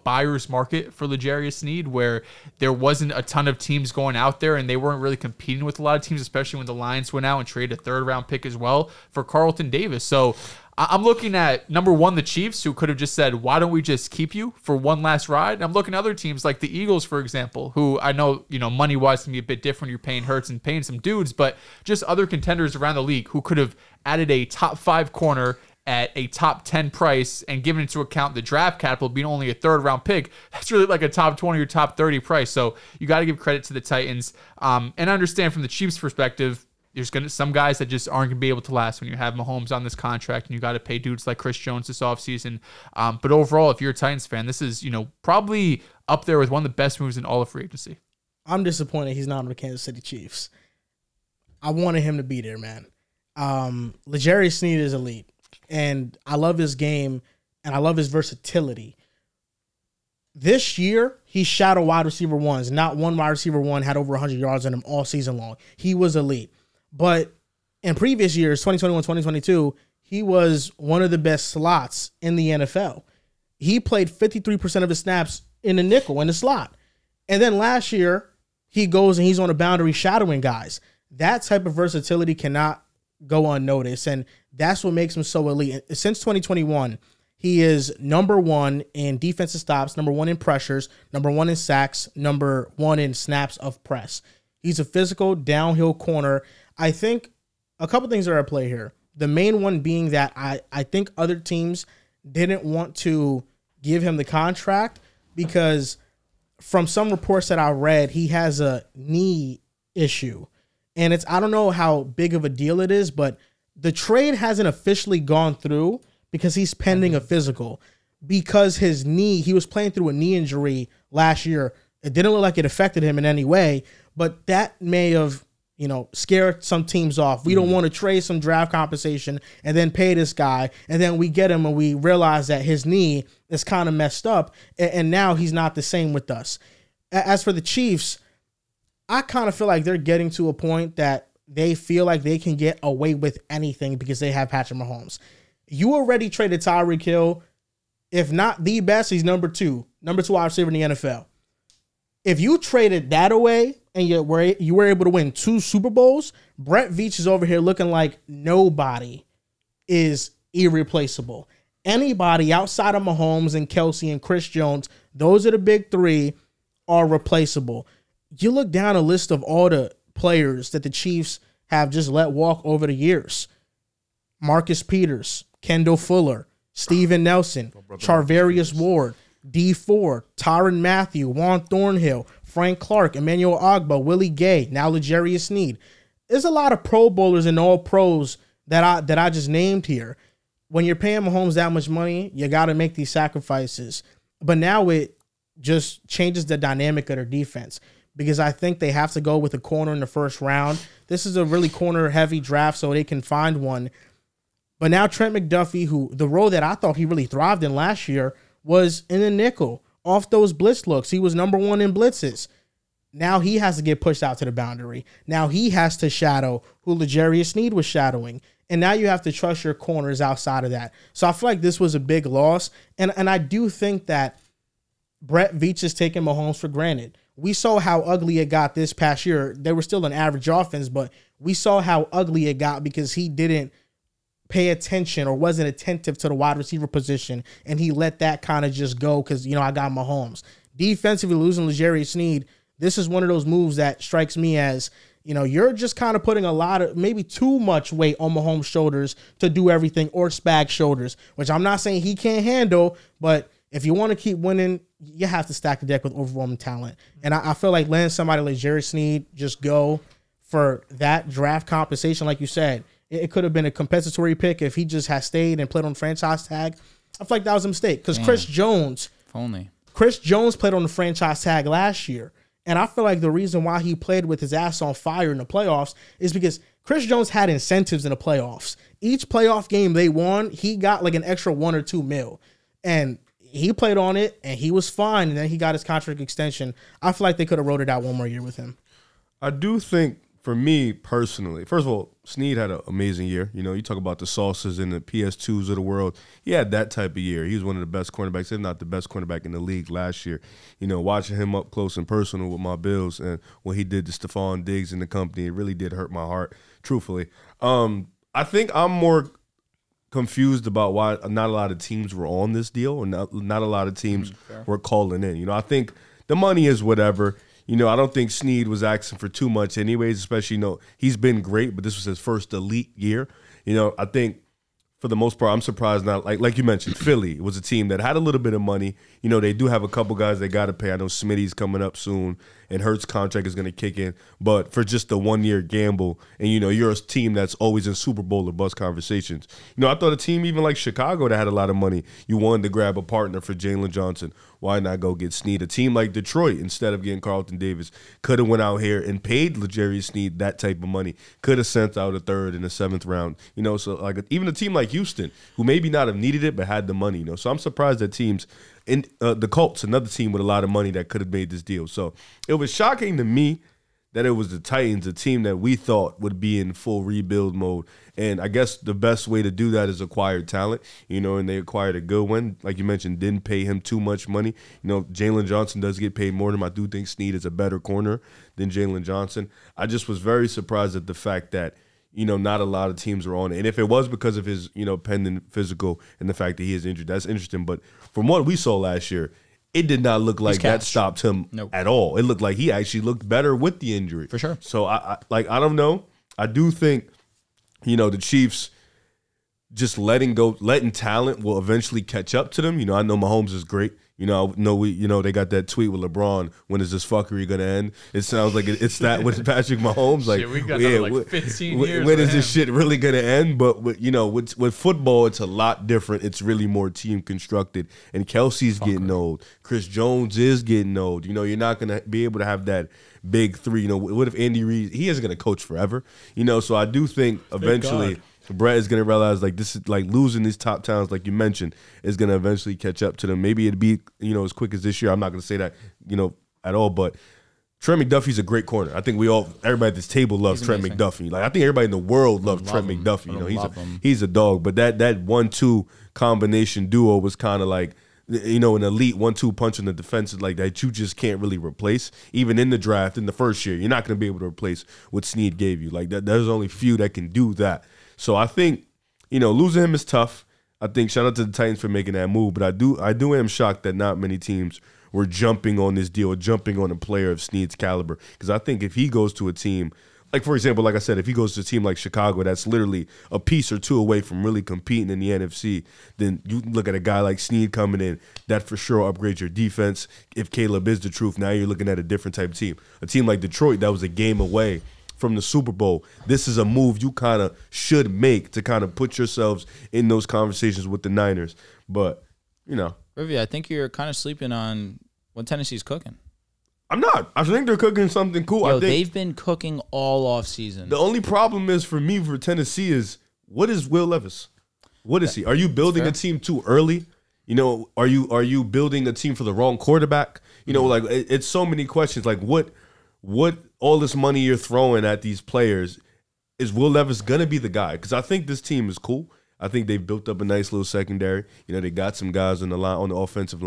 buyer's market for L'Jarius Sneed, where there wasn't a ton of teams going out there and they weren't really competing with a lot of teams, especially when the Lions went out and traded a 3rd round pick as well for Carlton Davis. So I'm looking at, number one, the Chiefs, who could have just said, why don't we just keep you for one last ride? And I'm looking at other teams like the Eagles, for example, who I know, you know, money-wise can be a bit different. You're paying Hurts and paying some dudes, but just other contenders around the league who could have added a top 5 corner at a top 10 price, and given into account the draft capital being only a 3rd round pick, that's really like a top 20 or top 30 price. So you got to give credit to the Titans. And I understand from the Chiefs' perspective, there's going to some guys that just aren't going to be able to last when you have Mahomes on this contract and you got to pay dudes like Chris Jones this offseason. But overall, if you're a Titans fan, this is, you know, probably up there with one of the best moves in all of free agency. I'm disappointed he's not on the Kansas City Chiefs. I wanted him to be there, man. L'Jarius Sneed is elite, and I love his game, and I love his versatility. This year, he shadow wide receiver ones. Not one wide receiver one had over 100 yards on him all season long. He was elite. But in previous years, 2021, 2022, he was one of the best slots in the NFL. He played 53% of his snaps in the nickel, in the slot. And then last year, he goes and he's on a boundary shadowing guys. That type of versatility cannot go unnoticed, and that's what makes him so elite. Since 2021, he is number 1 in defensive stops, number 1 in pressures, number 1 in sacks, number 1 in snaps of press. He's a physical downhill corner. I think a couple things are at play here. The main one being that I think other teams didn't want to give him the contract because from some reports that I read, he has a knee issue. And I don't know how big of a deal it is, but the trade hasn't officially gone through because he's pending a physical. Because his knee, he was playing through a knee injury last year. It didn't look like it affected him in any way, but that may have, you know, scare some teams off. We don't want to trade some draft compensation and then pay this guy, and then we get him and we realize that his knee is kind of messed up, and now he's not the same with us. As for the Chiefs, I kind of feel like they're getting to a point that they feel like they can get away with anything because they have Patrick Mahomes. You already traded Tyreek Hill. If not the best, he's number 2 wide receiver in the NFL. If you traded that away and you were able to win 2 Super Bowls, Brett Veach is over here looking like nobody is irreplaceable. Anybody outside of Mahomes and Kelsey and Chris Jones, those are the big three, are replaceable. You look down a list of all the players that the Chiefs have just let walk over the years. Marcus Peters, Kendall Fuller, Steven Nelson, Charvarius Ward, D. Ford, Tyrann Mathieu, Juan Thornhill, Frank Clark, Emmanuel Ogbah, Willie Gay, now L'Jarius Sneed. There's a lot of Pro Bowlers and all pros that I just named here. When you're paying Mahomes that much money, you got to make these sacrifices. But now it just changes the dynamic of their defense, because I think they have to go with a corner in the first round. This is a really corner-heavy draft, so they can find one. But now Trent McDuffie, who the role that I thought he really thrived in last year was in the nickel, off those blitz looks. He was #1 in blitzes. Now he has to get pushed out to the boundary. Now he has to shadow who L'Jarius Sneed was shadowing. And now you have to trust your corners outside of that. So I feel like this was a big loss. And I do think that Brett Veach is taking Mahomes for granted. We saw how ugly it got this past year. They were still an average offense, but we saw how ugly it got because he didn't pay attention or wasn't attentive to the wide receiver position. And he let that kind of just go because, you know, I got Mahomes. Defensively, losing L'Jarius Sneed, this is one of those moves that strikes me as, you know, you're just kind of putting a lot of, maybe too much weight on Mahomes' shoulders to do everything, or Spag's shoulders, which I'm not saying he can't handle, but if you want to keep winning, you have to stack the deck with overwhelming talent. And I feel like letting somebody like L'Jarius Sneed just go for that draft compensation, like you said, it could have been a compensatory pick if he just had stayed and played on the franchise tag. I feel like that was a mistake because Chris Jones played on the franchise tag last year. And I feel like the reason why he played with his ass on fire in the playoffs is because Chris Jones had incentives in the playoffs. Each playoff game they won, he got like an extra $1 or $2 million. And he played on it, and he was fine, and then he got his contract extension. I feel like they could have rolled it out one more year with him. I do think, for me personally, first of all, Sneed had an amazing year. You know, you talk about the Saucers and the PS2s of the world. He had that type of year. He was one of the best cornerbacks, if not the best cornerback in the league last year. You know, watching him up close and personal with my Bills and what he did to Stephon Diggs and the company, it really did hurt my heart, truthfully. I think I'm more confused about why not a lot of teams were on this deal, or not a lot of teams were calling in. You know, I think the money is whatever. You know, I don't think Sneed was asking for too much anyways, especially, you know, he's been great, but this was his first elite year. You know, I think for the most part, I'm surprised not, like you mentioned, Philly was a team that had a little bit of money. You know, they do have a couple guys they got to pay. I know Smitty's coming up soon, and Hurts' contract is going to kick in. But for just the one-year gamble, and, you know, you're a team that's always in Super Bowl or bust conversations. You know, I thought a team even like Chicago that had a lot of money, you wanted to grab a partner for Jalen Johnson. Why not go get Sneed? A team like Detroit, instead of getting Carlton Davis, could have went out here and paid L'Jarius Sneed that type of money. Could have sent out a 3rd and a 7th round. You know, so like even a team like Houston, who maybe not have needed it but had the money. You know, so I'm surprised that teams, and the Colts, another team with a lot of money, that could have made this deal. So it was shocking to me that it was the Titans, a team that we thought would be in full rebuild mode. And I guess the best way to do that is acquire talent, you know, and they acquired a good one. Like you mentioned, didn't pay him too much money. You know, Jalen Johnson does get paid more than him. I do think Sneed is a better corner than Jalen Johnson. I just was very surprised at the fact that, you know, not a lot of teams are on it. And if it was because of his, you know, pendant physical and the fact that he is injured, that's interesting. But from what we saw last year, it did not look like that stopped him at all. It looked like he actually looked better with the injury. For sure. So, I don't know. I do think, you know, the Chiefs just letting talent will eventually catch up to them. You know, I know Mahomes is great. You know, they got that tweet with LeBron, when is this fuckery going to end? It sounds like it's that with Patrick Mahomes. Like, shit, we got like 15 years. When is this shit really going to end? But, you know, with football, it's a lot different. It's really more team constructed. And Kelsey's getting old. Chris Jones is getting old. You know, you're not going to be able to have that big three. You know, what if Andy Reid, he isn't going to coach forever. You know, so I do think eventually Brett is going to realize, like, this is like losing these top towns, like you mentioned, is going to eventually catch up to them. Maybe it'd be, you know, as quick as this year. I'm not going to say that, you know, at all, but Trent McDuffie's a great corner. I think everybody at this table loves Trent McDuffie. Like, I think everybody in the world loves Trent McDuffie. You know, he's a dog, but that 1-2 combination duo was kind of like you know, an elite 1-2 punch in the defense like that you just can't really replace. Even in the draft, in the first year, you're not going to be able to replace what Snead gave you. Like, that, there's only few that can do that. So I think, you know, losing him is tough. I think shout out to the Titans for making that move. But I am shocked that not many teams were jumping on this deal, jumping on a player of Snead's caliber. Because I think if he goes to a team, like, for example, like I said, if he goes to a team like Chicago that's literally a piece or two away from really competing in the NFC, then you look at a guy like Snead coming in, that for sure upgrades your defense. If Caleb is the truth, now you're looking at a different type of team. A team like Detroit that was a game away from the Super Bowl. This is a move you kind of should make to kind of put yourselves in those conversations with the Niners. But, you know. Rivia, I think you're kind of sleeping on what Tennessee's cooking. I'm not. I think they're cooking something cool. Yo, I think they've been cooking all offseason. The only problem is for me for Tennessee is, what is Will Levis? What is he? Are you building a team too early? You know, are you building a team for the wrong quarterback? You know, like, it's so many questions. Like, what all this money you're throwing at these players, is Will Levis going to be the guy? Because I think this team is cool. I think they've built up a nice little secondary. You know, they got some guys on the line, on the offensive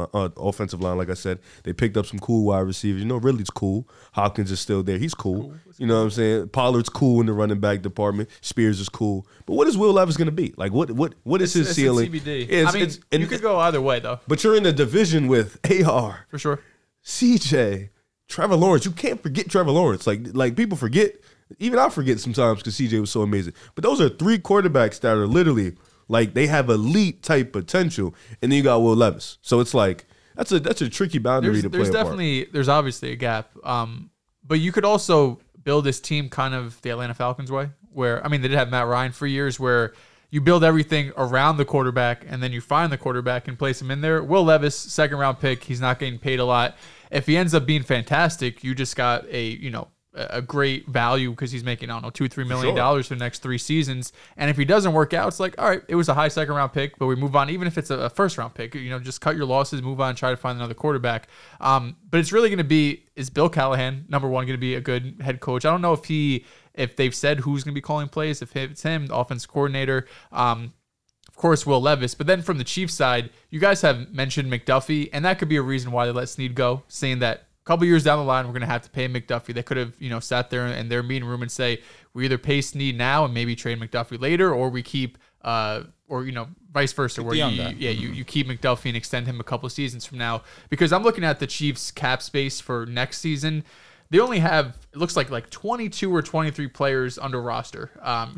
line, like I said. They picked up some cool wide receivers. You know, Ridley's cool. Hopkins is still there. He's cool. You know what I'm saying? Pollard's cool in the running back department. Spears is cool. But what is Will Levis going to be? Like, what is his ceiling? CBD. It's, I mean, you could go either way, though. But you're in a division with AR. For sure. CJ. Trevor Lawrence. You can't forget Trevor Lawrence. Like people forget. Even I forget sometimes because CJ was so amazing. But those are three quarterbacks that are literally, like, they have elite type potential, and then you got Will Levis. So it's like, that's a tricky boundary to play apart. There's obviously a gap. But you could also build this team kind of the Atlanta Falcons way, where, I mean, they did have Matt Ryan for years, where you build everything around the quarterback, and then you find the quarterback and place him in there. Will Levis, second-round pick, he's not getting paid a lot. If he ends up being fantastic, you just got a, you know, a great value because he's making, I don't know, $2 or $3 million for the next 3 seasons. And if he doesn't work out, it's like, all right, it was a high second round pick, but we move on. Even if it's a first round pick, you know, just cut your losses, move on, try to find another quarterback. But it's really going to be, is Bill Callahan, number one, going to be a good head coach? I don't know if they've said who's going to be calling plays, if it's him, the offense coordinator, of course, Will Levis. But then from the Chiefs side, you guys have mentioned McDuffie, and that could be a reason why they let Snead go, saying that, couple years down the line, we're going to have to pay McDuffie. They could have, you know, sat there in their meeting room and say, we either pay Snead now and maybe trade McDuffie later, or we keep, or, you know, vice versa, where you keep McDuffie and extend him a couple of seasons from now. Because I'm looking at the Chiefs' cap space for next season. They only have, it looks like 22 or 23 players under roster.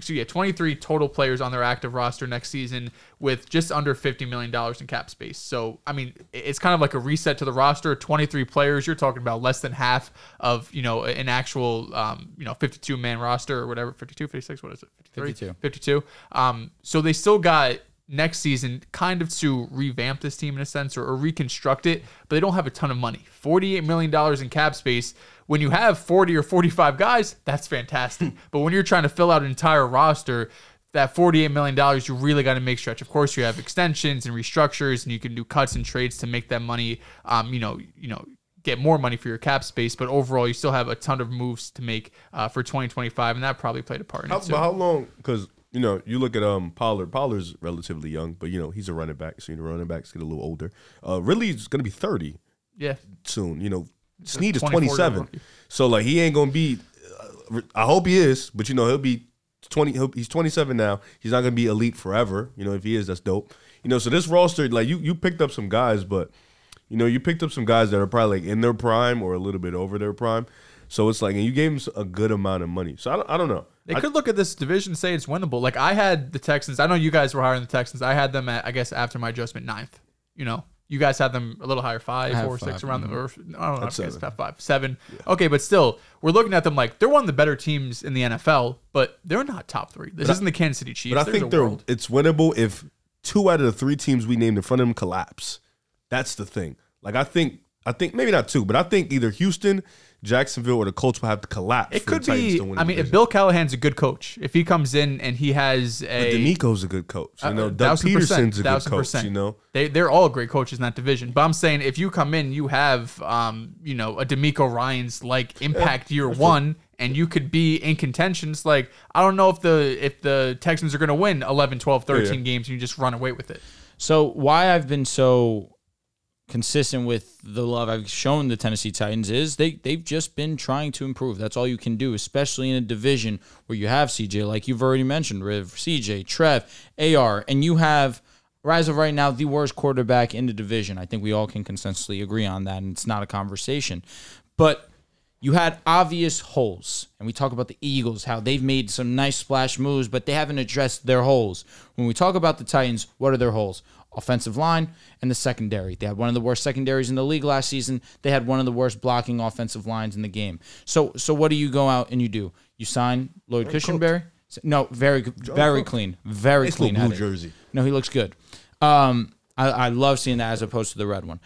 23 total players on their active roster next season with just under $50 million in cap space. So, I mean, it's kind of like a reset to the roster. 23 players, you're talking about less than half of, you know, an actual, 52-man roster or whatever. 52, 56, what is it? 53? 52. So they still got next season kind of to revamp this team in a sense, or reconstruct it, but they don't have a ton of money. $48 million in cap space. When you have 40 or 45 guys, that's fantastic. But when you're trying to fill out an entire roster, that $48 million, you really got to make stretch. Of course, you have extensions and restructures, and you can do cuts and trades to make that money, get more money for your cap space. But overall, you still have a ton of moves to make for 2025, and that probably played a part in it too. But how long? Because, you know, you look at Pollard. Pollard's relatively young, but, you know, he's a running back, so, you know, running backs get a little older. Really, he's going to be 30 soon, you know. Snead is 27, so, like, he ain't gonna be. I hope he is, but, you know, he'll be 20. He's 27 now. He's not gonna be elite forever, you know. If he is, that's dope, you know. So this roster, like, you picked up some guys, but, you know, you picked up some guys that are probably, like, in their prime or a little bit over their prime. So it's like, and you gave them a good amount of money. So I don't know. They could look at this division and say it's winnable. Like, I had the Texans. I know you guys were higher on the Texans. I had them at, I guess, after my adjustment, 9th. You know. You guys had them a little higher, 5 or 6 around the earth. I don't know. I guess top 5, 7. Yeah. Okay, but still, we're looking at them like they're one of the better teams in the NFL, but they're not top 3. This isn't the Kansas City Chiefs. But I think it's winnable if 2 out of the 3 teams we named in front of them collapse. That's the thing. Like, I think maybe not 2, but I think either Houston, Jacksonville, or the Colts will have to collapse. It could be. I mean, if Bill Callahan's a good coach, if he comes in and he has a, but DeMeco's a good coach, you know, Doug Peterson's a good coach, you know, they're all great coaches in that division. But I'm saying, if you come in, you have, a DeMeco Ryan's like impact year 1, and you could be in contentions. Like, I don't know if the Texans are going to win 11, 12, 13 games, and you just run away with it. So why I've been so consistent with the love I've shown the Tennessee Titans is they've just been trying to improve. That's all you can do, especially in a division where you have CJ, like you've already mentioned, Riv, CJ, Trev, AR, and you have, as of right now, the worst quarterback in the division. I think we all can consensually agree on that, and it's not a conversation. But you had obvious holes, and we talk about the Eagles, how they've made some nice splash moves, but they haven't addressed their holes. When we talk about the Titans, what are their holes? Offensive line and the secondary. They had one of the worst secondaries in the league last season. They had one of the worst blocking offensive lines in the game. So what do you go out and you do? You sign Lloyd Cushenberry? No, very clean. Very clean. Blue jersey. No, he looks good. I love seeing that as opposed to the red one.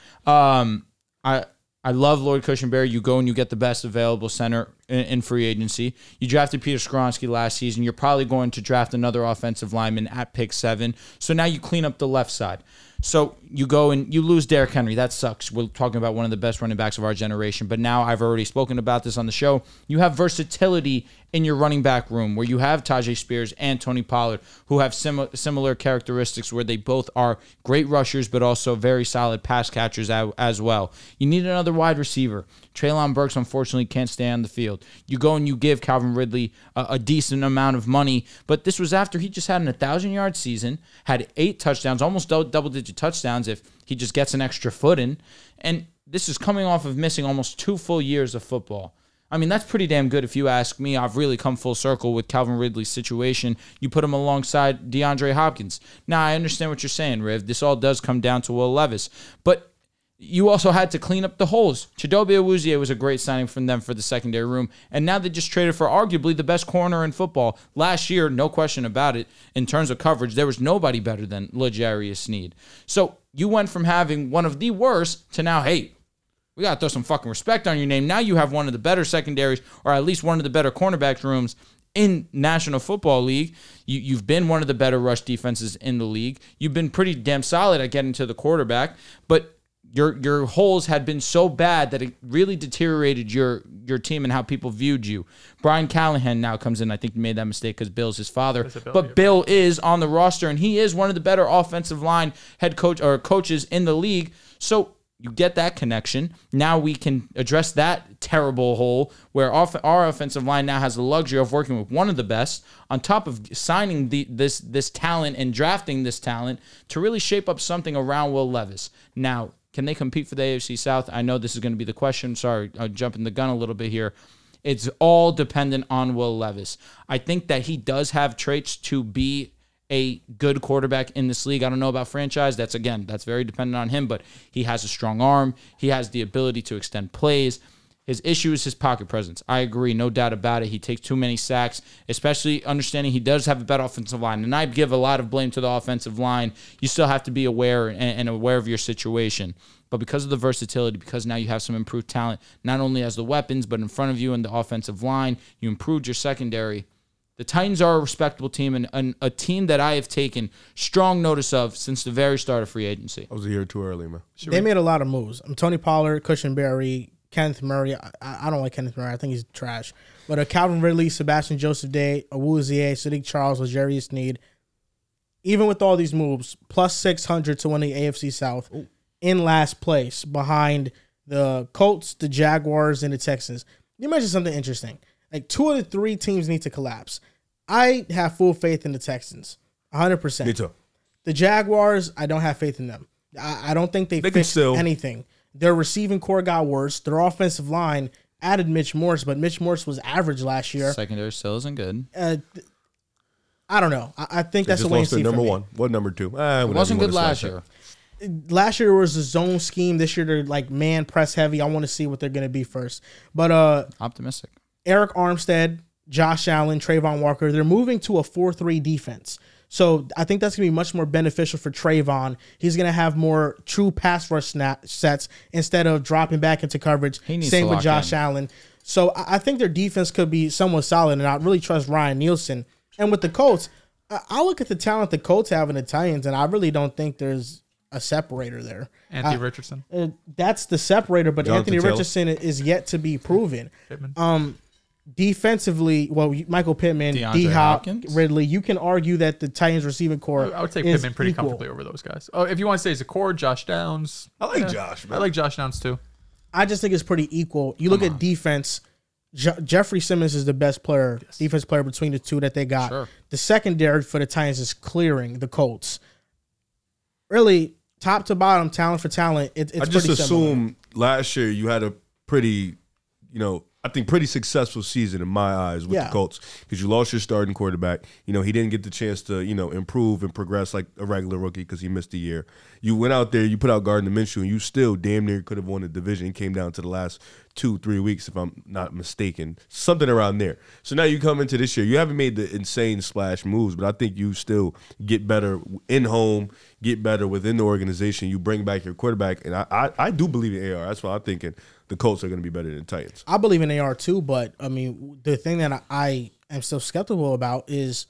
I love Lloyd Cushenberry. You go and you get the best available center in free agency. You drafted Peter Skoronski last season. You're probably going to draft another offensive lineman at pick 7. So now you clean up the left side. So you go and you lose Derrick Henry. That sucks. We're talking about one of the best running backs of our generation. But now I've already spoken about this on the show. You have versatility in your running back room where you have Tajay Spears and Tony Pollard, who have similar characteristics where they both are great rushers but also very solid pass catchers as well. You need another wide receiver. Treylon Burks, unfortunately, can't stay on the field. You go and you give Calvin Ridley a decent amount of money, but this was after he just had an 1,000-yard season, had 8 touchdowns, almost double-digit touchdowns if he just gets an extra foot in. And this is coming off of missing almost 2 full years of football. I mean, that's pretty damn good if you ask me. I've really come full circle with Calvin Ridley's situation. You put him alongside DeAndre Hopkins. Now, I understand what you're saying, Riv. This all does come down to Will Levis, but you also had to clean up the holes. Chidobe Awuzie was a great signing from them for the secondary room, and now they just traded for arguably the best corner in football. Last year, no question about it, in terms of coverage, there was nobody better than LeJarius Sneed. So you went from having one of the worst to now, hey, we got to throw some fucking respect on your name. Now you have one of the better secondaries, or at least one of the better cornerbacks rooms in National Football League. You've been one of the better rush defenses in the league. You've been pretty damn solid at getting to the quarterback, but your holes had been so bad that it really deteriorated your team and how people viewed you. Brian Callahan now comes in. I think you made that mistake because Bill's his father. But Bill is on the roster, and he is one of the better offensive line head coach or coaches in the league. So you get that connection. Now we can address that terrible hole where our offensive line now has the luxury of working with one of the best on top of signing this talent and drafting this talent to really shape up something around Will Levis. Now, can they compete for the AFC South? I know this is going to be the question. Sorry, I'm jumping the gun a little bit here. It's all dependent on Will Levis. I think that he does have traits to be a good quarterback in this league. I don't know about franchise. That's very dependent on him, but he has a strong arm. He has the ability to extend plays. His issue is his pocket presence. I agree, no doubt about it. He takes too many sacks, especially understanding he does have a bad offensive line. And I give a lot of blame to the offensive line. You still have to be aware and aware of your situation. But because of the versatility, because now you have some improved talent, not only as the weapons, but in front of you in the offensive line, you improved your secondary. The Titans are a respectable team and a team that I have taken strong notice of since the very start of free agency. I was a year too early, man. They made a lot of moves. Tony Pollard, Cushenberry, Kenneth Murray. I don't like Kenneth Murray. I think he's trash. But Calvin Ridley, Sebastian Joseph Day, Awuzie, Sadiq Charles, LeJarius Sneed. Even with all these moves, plus 600 to win the AFC South. Ooh. In last place behind the Colts, the Jaguars, and the Texans. You mentioned something interesting. Like 2 of the 3 teams need to collapse. I have full faith in the Texans, 100%. Me too. The Jaguars, I don't have faith in them. I don't think they fixed anything. Their receiving core got worse. Their offensive line added Mitch Morse, but Mitch Morse was average last year. Secondary still isn't good. I don't know. I think that's the way to see number one. What number 2? It wasn't good last year. Last year was a zone scheme. This year they're like man press heavy. I want to see what they're going to be first. But optimistic. Eric Armstead, Josh Allen, Trayvon Walker. They're moving to a 4-3 defense. So I think that's going to be much more beneficial for Trayvon. He's going to have more true pass rush sets instead of dropping back into coverage. Same with Josh Allen. So I think their defense could be somewhat solid, and I really trust Ryan Nielsen. And with the Colts, I look at the talent the Colts have in the Titans, and I really don't think there's a separator there. Anthony Richardson. That's the separator, but Jonathan Anthony Richardson is yet to be proven. Defensively, well, Michael Pittman, D-Hop, Ridley, you can argue that the Titans receiving core I would take Pittman pretty comfortably over those guys. Oh, if you want to say it's a core, Josh Downs. I like Josh, man. I like Josh Downs, too. I just think it's pretty equal. You look at defense, Jeffrey Simmons is the best player, defense player between the two that they got. Sure. The secondary for the Titans is clearing the Colts. Really, top to bottom, talent for talent, it's pretty similar. I just assume last year you had a pretty, you know, I think pretty successful season in my eyes with the Colts because you lost your starting quarterback. You know, he didn't get the chance to, you know, improve and progress like a regular rookie because he missed a year. You went out there, you put out Gardner Minshew, and you still damn near could have won the division. It came down to the last 2-3 weeks, if I'm not mistaken, something around there. So now you come into this year. You haven't made the insane splash moves, but I think you still get better in home, get better within the organization. You bring back your quarterback, and I do believe in AR. That's why I'm thinking the Colts are going to be better than Titans. I believe in AR too, but I mean, the thing that I am so skeptical about is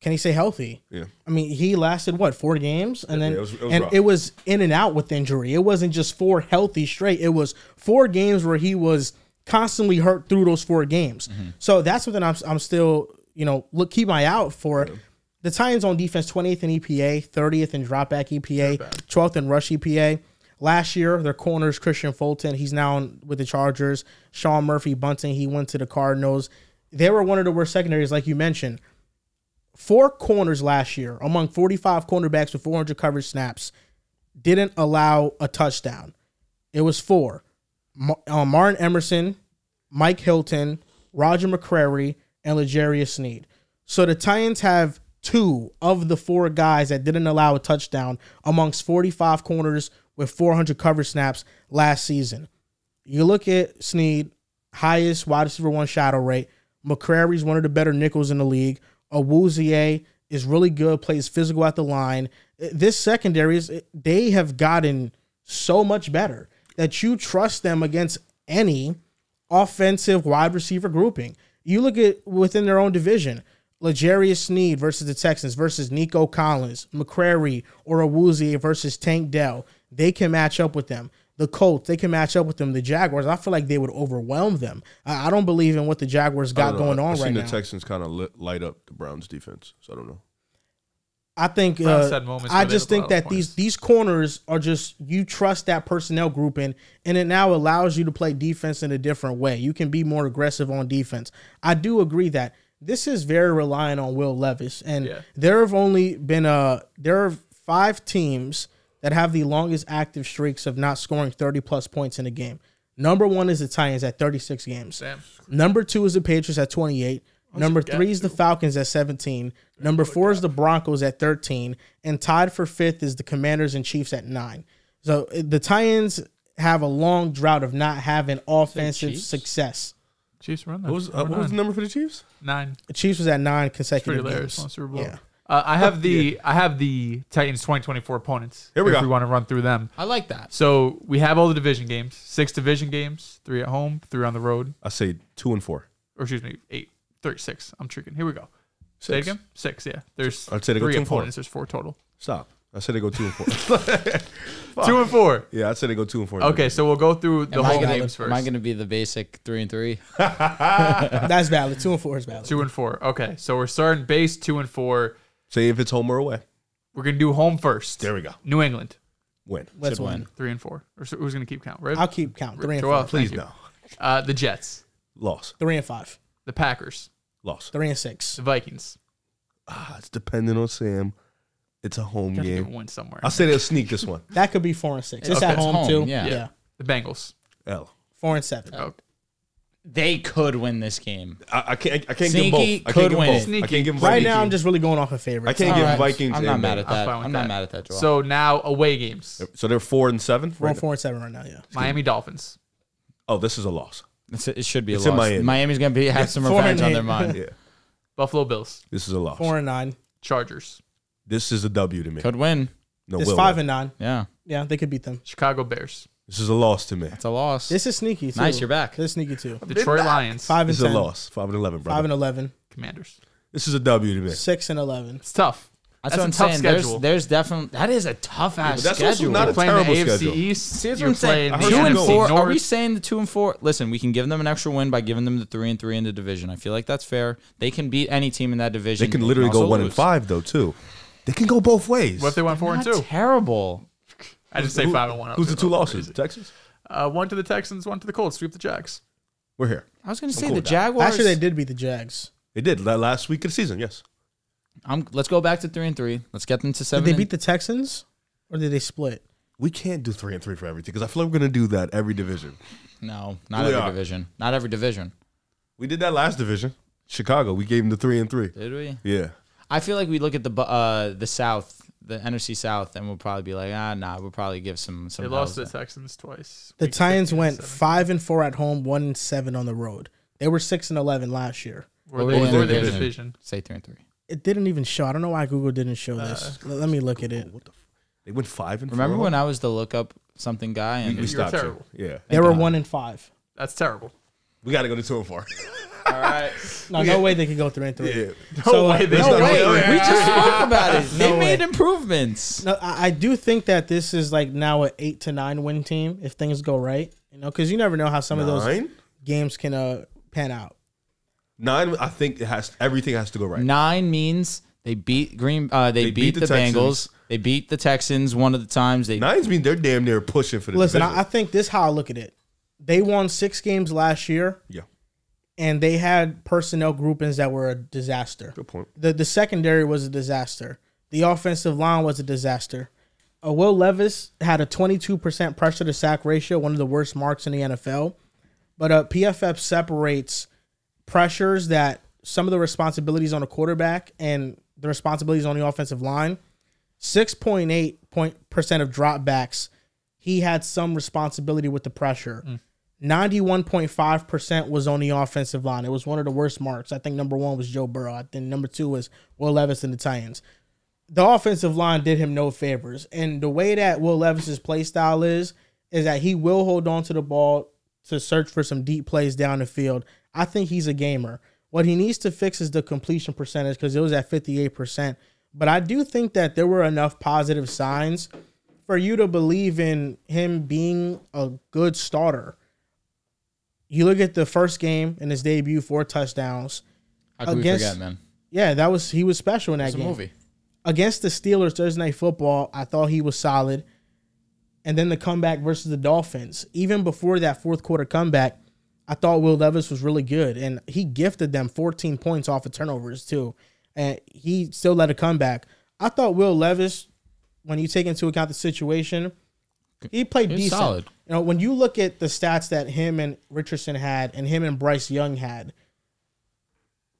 can he stay healthy? Yeah. I mean, he lasted what, 4 games, and then it was in and out with injury. It wasn't just 4 healthy straight. It was 4 games where he was constantly hurt through those 4 games. Mm-hmm. So that's something I'm still, you know, keep my eye out for. Yeah. The Titans on defense 28th in EPA, 30th in dropback EPA, 12th in rush EPA. Last year, their corners, Christian Fulton, he's now with the Chargers. Sean Murphy Bunting, he went to the Cardinals. They were one of the worst secondaries, like you mentioned. 4 corners last year, among 45 cornerbacks with 400 coverage snaps, didn't allow a touchdown. It was 4. Martin Emerson, Mike Hilton, Roger McCrary, and L'Jarius Sneed. So the Titans have 2 of the 4 guys that didn't allow a touchdown amongst 45 corners with 400 cover snaps last season. You look at Sneed, highest wide receiver 1 shadow rate. McCrary's one of the better nickels in the league. Awuzie is really good, plays physical at the line. This secondary, they have gotten so much better that you trust them against any offensive wide receiver grouping. You look at within their own division, L'Jarius Sneed versus the Texans versus Nico Collins, McCrary or Awuzie versus Tank Dell. They can match up with them. The Colts, they can match up with them. The Jaguars, I feel like they would overwhelm them. I don't believe in what the Jaguars got going on right now. I've seen the Texans kind of light up the Browns' defense, so I don't know. I think I just think that these corners are just, you trust that personnel grouping, and it now allows you to play defense in a different way. You can be more aggressive on defense. I do agree that this is very reliant on Will Levis, and there have only been there are 5 teams that have the longest active streaks of not scoring 30-plus points in a game. Number 1 is the Titans at 36 games. Damn. Number 2 is the Patriots at 28. Number 3 is the Falcons at 17. Number 4 is the Broncos at 13. And tied for 5th is the Commanders and Chiefs at 9. So the Titans have a long drought of not having offensive success. Chiefs run that. What was the number for the Chiefs? 9. The Chiefs was at 9 consecutive games. Yeah. I have the Titans 2024 opponents. Here we go. If we want to run through them. I like that. So we have all the division games. 6 division games. 3 at home. 3 on the road. I say 2 and 4. Or excuse me, 8. 36. I'm tricking. Here we go. 6. Say again? 6. Yeah. There's I'd say they 3 go 2 opponents. There's 4 total. Stop. I said they go 2 and 4. 2 and 4. Yeah, I said they go 2 and 4. Okay, so we'll go through the whole games first. Am I going to be the basic 3 and 3? That's valid. 2 and 4 is valid. 2 and 4. Okay, so we're starting base 2 and 4. Say if it's home or away. We're going to do home first. There we go. New England. Win. Let's win. 3 and 4. Or so who's going to keep count? Right? I'll keep count. 3 and 4. Please no. The Jets. Loss. 3 and 5. The Packers. Loss. 3 and 6. The Vikings. It's dependent on Sam. It's a home game. Win somewhere. I'll say they'll sneak this one. That could be 4 and 6. It's at home, too. Yeah. The Bengals. 4 and 7. Oh. They could win this game. I can't give them both. I can't give them both. Right now, I'm just really going off of favorites. I can't give Vikings. I'm not mad at that. I'm not mad at that. So now away games. So they're 4 and 7. We're 4 and 7 right now. Yeah. Miami Dolphins. Oh, this is a loss. It should be a loss. Miami's gonna have some revenge on their mind. Yeah. Buffalo Bills. This is a loss. 4 and 9. Chargers. This is a W to me. Could win. No, it's 5 and 9. Yeah. Yeah, they could beat them. Chicago Bears. This is a loss to me. It's a loss. This is sneaky, too. Nice, you're back. This is sneaky, too. Detroit Lions. 5 and 10. This is a loss. 5 and 11, brother. 5 and 11. Commanders. This is a W to me. 6 and 11. It's tough. That's what I'm saying. There's definitely that is a tough ass schedule. That's also not a terrible schedule. East, see what I'm saying? 2 and 4. Are we saying the 2 and 4? Listen, we can give them an extra win by giving them the 3 and 3 in the division. I feel like that's fair. They can beat any team in that division. They can literally go 1 and 5 though too. They can go both ways. What if they went 4 and 2? Terrible. I just say 5 and 1. Who's the 2 losses? Texas. 1 to the Texans, 1 to the Colts. Sweep the Jags. We're here. I was going to say the Jaguars. Actually, they did beat the Jags. They did last week of the season. Yes. Let's go back to 3 and 3. Let's get them to 7. Did they beat the Texans, or did they split? We can't do 3 and 3 for everything because I feel like we're gonna do that every division. No, not every division. Not every division. We did that last division, Chicago. We gave them the 3 and 3. Did we? Yeah. I feel like we look at the South, the NFC South, and we'll probably be like, nah. We'll probably give some. They lost to the Texans twice. The Titans went 5 and 4 at home, 1 and 7 on the road. They were 6 and 11 last year. Or their division. Say 3 and 3. It didn't even show. I don't know why Google didn't show this. Let me look at it. What the f they went 5 and 4. Remember when I was the look up something guy and we stopped. Terrible. Yeah, they were 1 and 5. That's terrible. We got to go to 2 and 4. All right. No way they can go 3 and 3. Yeah. No way. We just spoke about it. They made improvements. No, I do think that this is like now an 8 to 9 win team if things go right. You know, because you never know how some of those games can pan out. 9, I think everything has to go right. 9 means they beat the Bengals. They beat the Texans one of the times. 9 means they're damn near pushing for the division. Listen, I think this is how I look at it. They won 6 games last year. Yeah. And they had personnel groupings that were a disaster. Good point. The secondary was a disaster. The offensive line was a disaster. Will Levis had a 22% pressure to sack ratio, one of the worst marks in the NFL. But PFF separates pressures that some of the responsibilities on a quarterback and the responsibilities on the offensive line. 6.8% of dropbacks, he had some responsibility with the pressure. 91.5% was on the offensive line. It was one of the worst marks. I think number 1 was Joe Burrow. I think number 2 was Will Levis and the Titans. The offensive line did him no favors. And the way that Will Levis's play style is that he will hold on to the ball to search for some deep plays down the field. I think he's a gamer. What he needs to fix is the completion percentage because it was at 58%. But I do think that there were enough positive signs for you to believe in him being a good starter. You look at the first game in his debut, 4 touchdowns. How could we forget, man? Yeah, he was special in that game. It's a movie. Against the Steelers Thursday Night Football, I thought he was solid. And then the comeback versus the Dolphins. Even before that fourth quarter comeback, I thought Will Levis was really good, and he gifted them 14 points off of turnovers too, and he still led a comeback. I thought Will Levis, when you take into account the situation, he played decent. Solid. You know, when you look at the stats that him and Richardson had, and him and Bryce Young had,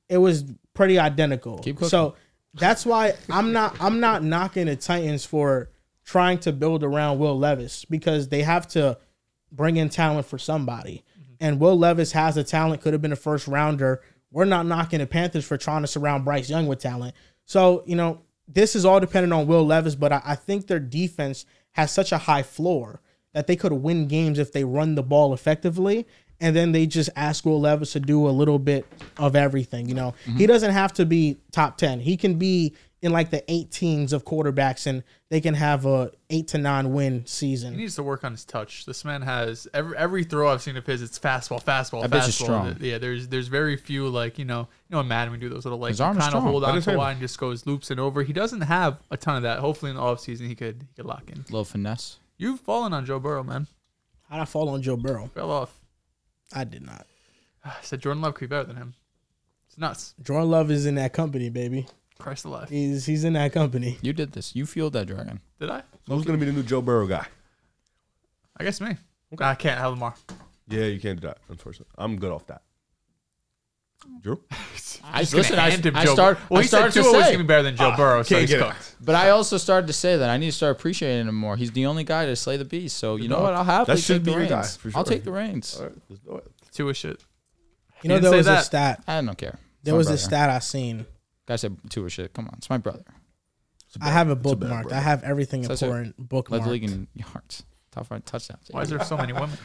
it was pretty identical. So that's why I'm not knocking the Titans for trying to build around Will Levis because they have to bring in talent for somebody. And Will Levis has the talent, could have been a first rounder. We're not knocking the Panthers for trying to surround Bryce Young with talent. So, you know, this is all dependent on Will Levis, but I think their defense has such a high floor that they could win games if they run the ball effectively. And then they just ask Will Levis to do a little bit of everything. You know, he doesn't have to be top 10. He can be in like the 18s of quarterbacks, and they can have a 8 to 9 win season. He needs to work on his touch. This man has every throw I've seen of his. It's fastball. That bitch is strong. Yeah, there's very few like you know in Madden we do those little like kind of hold on to line and just goes loops and over. He doesn't have a ton of that. Hopefully in the offseason he could lock in a little finesse. You've fallen on Joe Burrow, man. How'd I fall on Joe Burrow? Fell off. I did not. I said Jordan Love could be better than him. It's nuts. Jordan Love is in that company, baby. Christ alive. He's in that company. You did this. You fueled that dragon. Did I? Who's going to be the new Joe Burrow guy? I guess me. Okay. I can't have Lamar. Yeah, you can't do that, unfortunately. I'm good off that. Drew? Well, he said Tua was going to be better than Joe Burrow. So but I also started to say that I need to start appreciating him more. He's the only guy to slay the beast. So, you know what? I'll happily take the reins. Sure. I'll take the reins. All right, let's do it. Tua shit. You know, there was a stat. I don't care. There was a stat I seen. I said Tua shit. Come on, it's my brother. I have it bookmarked. I have everything important bookmarked. Led the league in yards, top 5 touchdowns. Why is there so many women?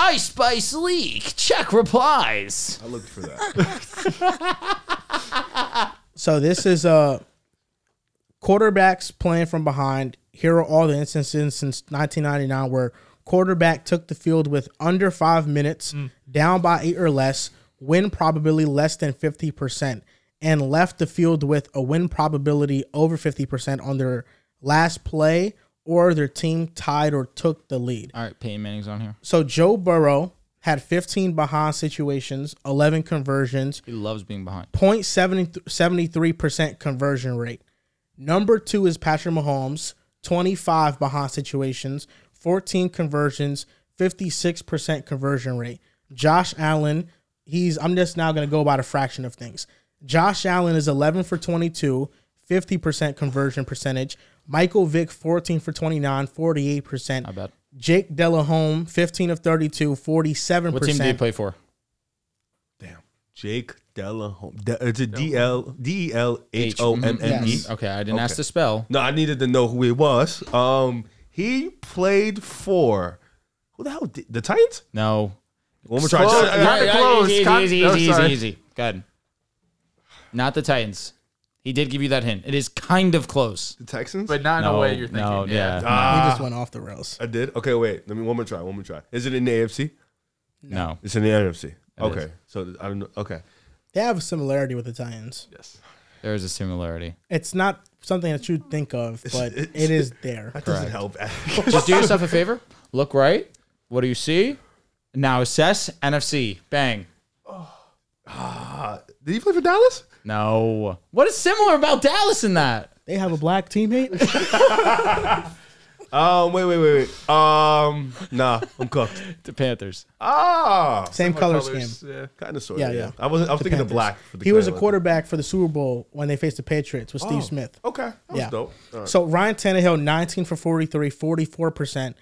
Ice Spice leak. Check replies. I looked for that. So this is quarterbacks playing from behind. Here are all the instances since 1999 where quarterback took the field with under 5 minutes, down by 8 or less, win probability less than 50%, and left the field with a win probability over 50% on their last play or their team tied or took the lead. All right, Peyton Manning's on here. So Joe Burrow had 15 behind situations, 11 conversions. He loves being behind. 0.73% conversion rate. Number two is Patrick Mahomes, 25 behind situations, 14 conversions, 56% conversion rate. Josh Allen, I'm just now going to go by the fraction of things. Josh Allen is 11 for 22, 50% conversion percentage. Michael Vick, 14 for 29, 48%. Not bad. Jake Delhomme, 15 of 32, 47%. What team did he play for? Damn. Jake Delhomme. It's a D-E-L-H-O-M-M-E. Yes. Okay, I didn't ask to spell. No, I needed to know who it was. He played for... Who the hell did... The Titans? No. One more try. Easy. Go ahead. Not the Titans. He did give you that hint. It is kind of close. The Texans? But not in the way you're thinking. No, yeah. He just went off the rails. I did? Okay, wait. Let me one more try. Is it in the AFC? No. It's in the NFC. Okay. So I don't know. Okay. They have a similarity with the Titans. Yes. There is a similarity. It's not something that you'd think of, but it is there. That doesn't help. Just do yourself a favor. Look right. What do you see? Now assess NFC. Bang. Did he play for Dallas? No. What is similar about Dallas in that? They have a black teammate. Wait. Nah, I'm cooked. The Panthers. Ah, same color scheme. Yeah, kind of sort of. Yeah. I was thinking of black. He was a quarterback for the Super Bowl when they faced the Patriots with Steve Smith. Okay, that was dope. All right. So Ryan Tannehill, 19 for 43, 44%.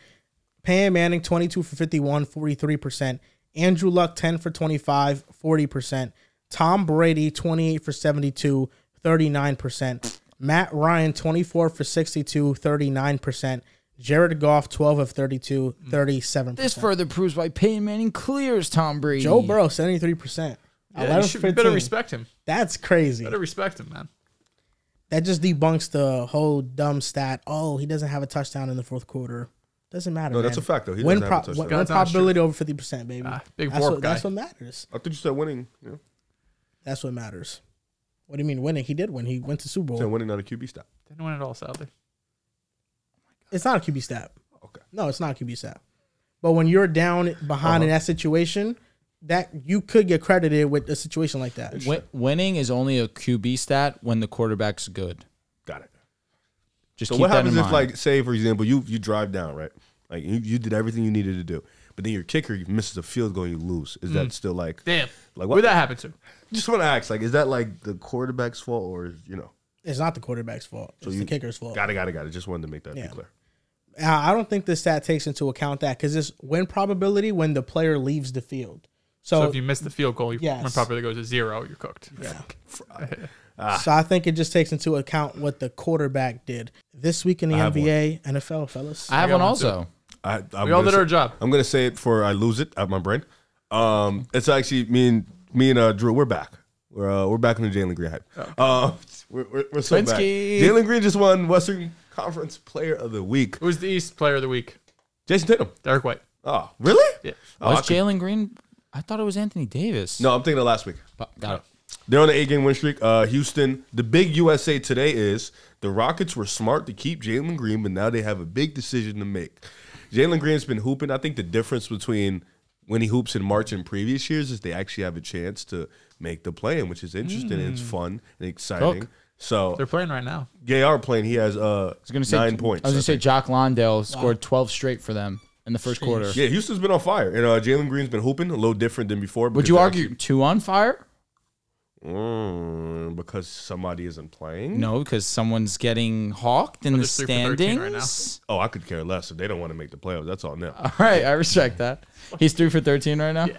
Peyton Manning, 22 for 51, 43%. Andrew Luck, 10 for 25, 40%. Tom Brady, 28 for 72, 39%. Matt Ryan, 24 for 62, 39%. Jared Goff, 12 of 32, 37%. This further proves why Peyton Manning clears Tom Brady. Joe Burrow, 73%. Yeah, you should better respect him. That's crazy. Better respect him, man. That just debunks the whole dumb stat. Oh, he doesn't have a touchdown in the fourth quarter. Doesn't matter. No, that's a fact, though. He doesn't have a touchdown. Win probability over 50%, baby. Big warp guy. That's what matters. I thought you said winning. Yeah. That's what matters. What do you mean winning? He did win. He went to Super Bowl. So winning, not a QB stat. Didn't win at all, sadly. It's not a QB stat. Okay. No, it's not a QB stat. But when you're down behind in that situation, that you could get credited with a situation like that. Winning is only a QB stat when the quarterback's good. Got it. Just so keep what happens that in if, mind. Like, say for example, you drive down, right? Like you did everything you needed to do. But then your kicker misses a field goal and you lose. Is that still like... Damn. Like, what did that happen to? Just want to ask, like, is that like the quarterback's fault or, you know? It's not the quarterback's fault. So it's the kicker's fault. Got it. Just wanted to make that be clear. I don't think the stat takes into account that because it's win probability when the player leaves the field. So if you miss the field goal, your win probability goes to 0, you're cooked. Yeah. So I think it just takes into account what the quarterback did. This week in the NBA, NFL, fellas. I have one also. We all did our job. I'm going to say it before I lose it out of my brain. It's actually me and Drew, we're back. We're back in the Jalen Green hype. Okay. We're so back. Jalen Green just won Western Conference Player of the Week. Who's the East Player of the Week? Jason Tatum. Derek White. Oh, really? Yeah. Was Jalen Green? I thought it was Anthony Davis. No, I'm thinking of last week. Got it. They're on an 8-game win streak. Houston, the big USA today is the Rockets were smart to keep Jalen Green, but now they have a big decision to make. Jalen Green's been hooping. I think the difference between when he hoops in March and previous years is they actually have a chance to make the play-in, which is interesting. And it's fun and exciting. So they're playing right now. They are playing. He has 9 points. I was going to say Jock Landale scored 12 straight for them in the first quarter. Yeah, Houston's been on fire. And Jalen Green's been hooping a little different than before. Would you argue 2 on fire? Because somebody isn't playing? No, because someone's getting hawked in the standings. Right now. Oh, I could care less if they don't want to make the playoffs. That's all now. All right, I respect that. He's 3 for 13 right now? Yeah.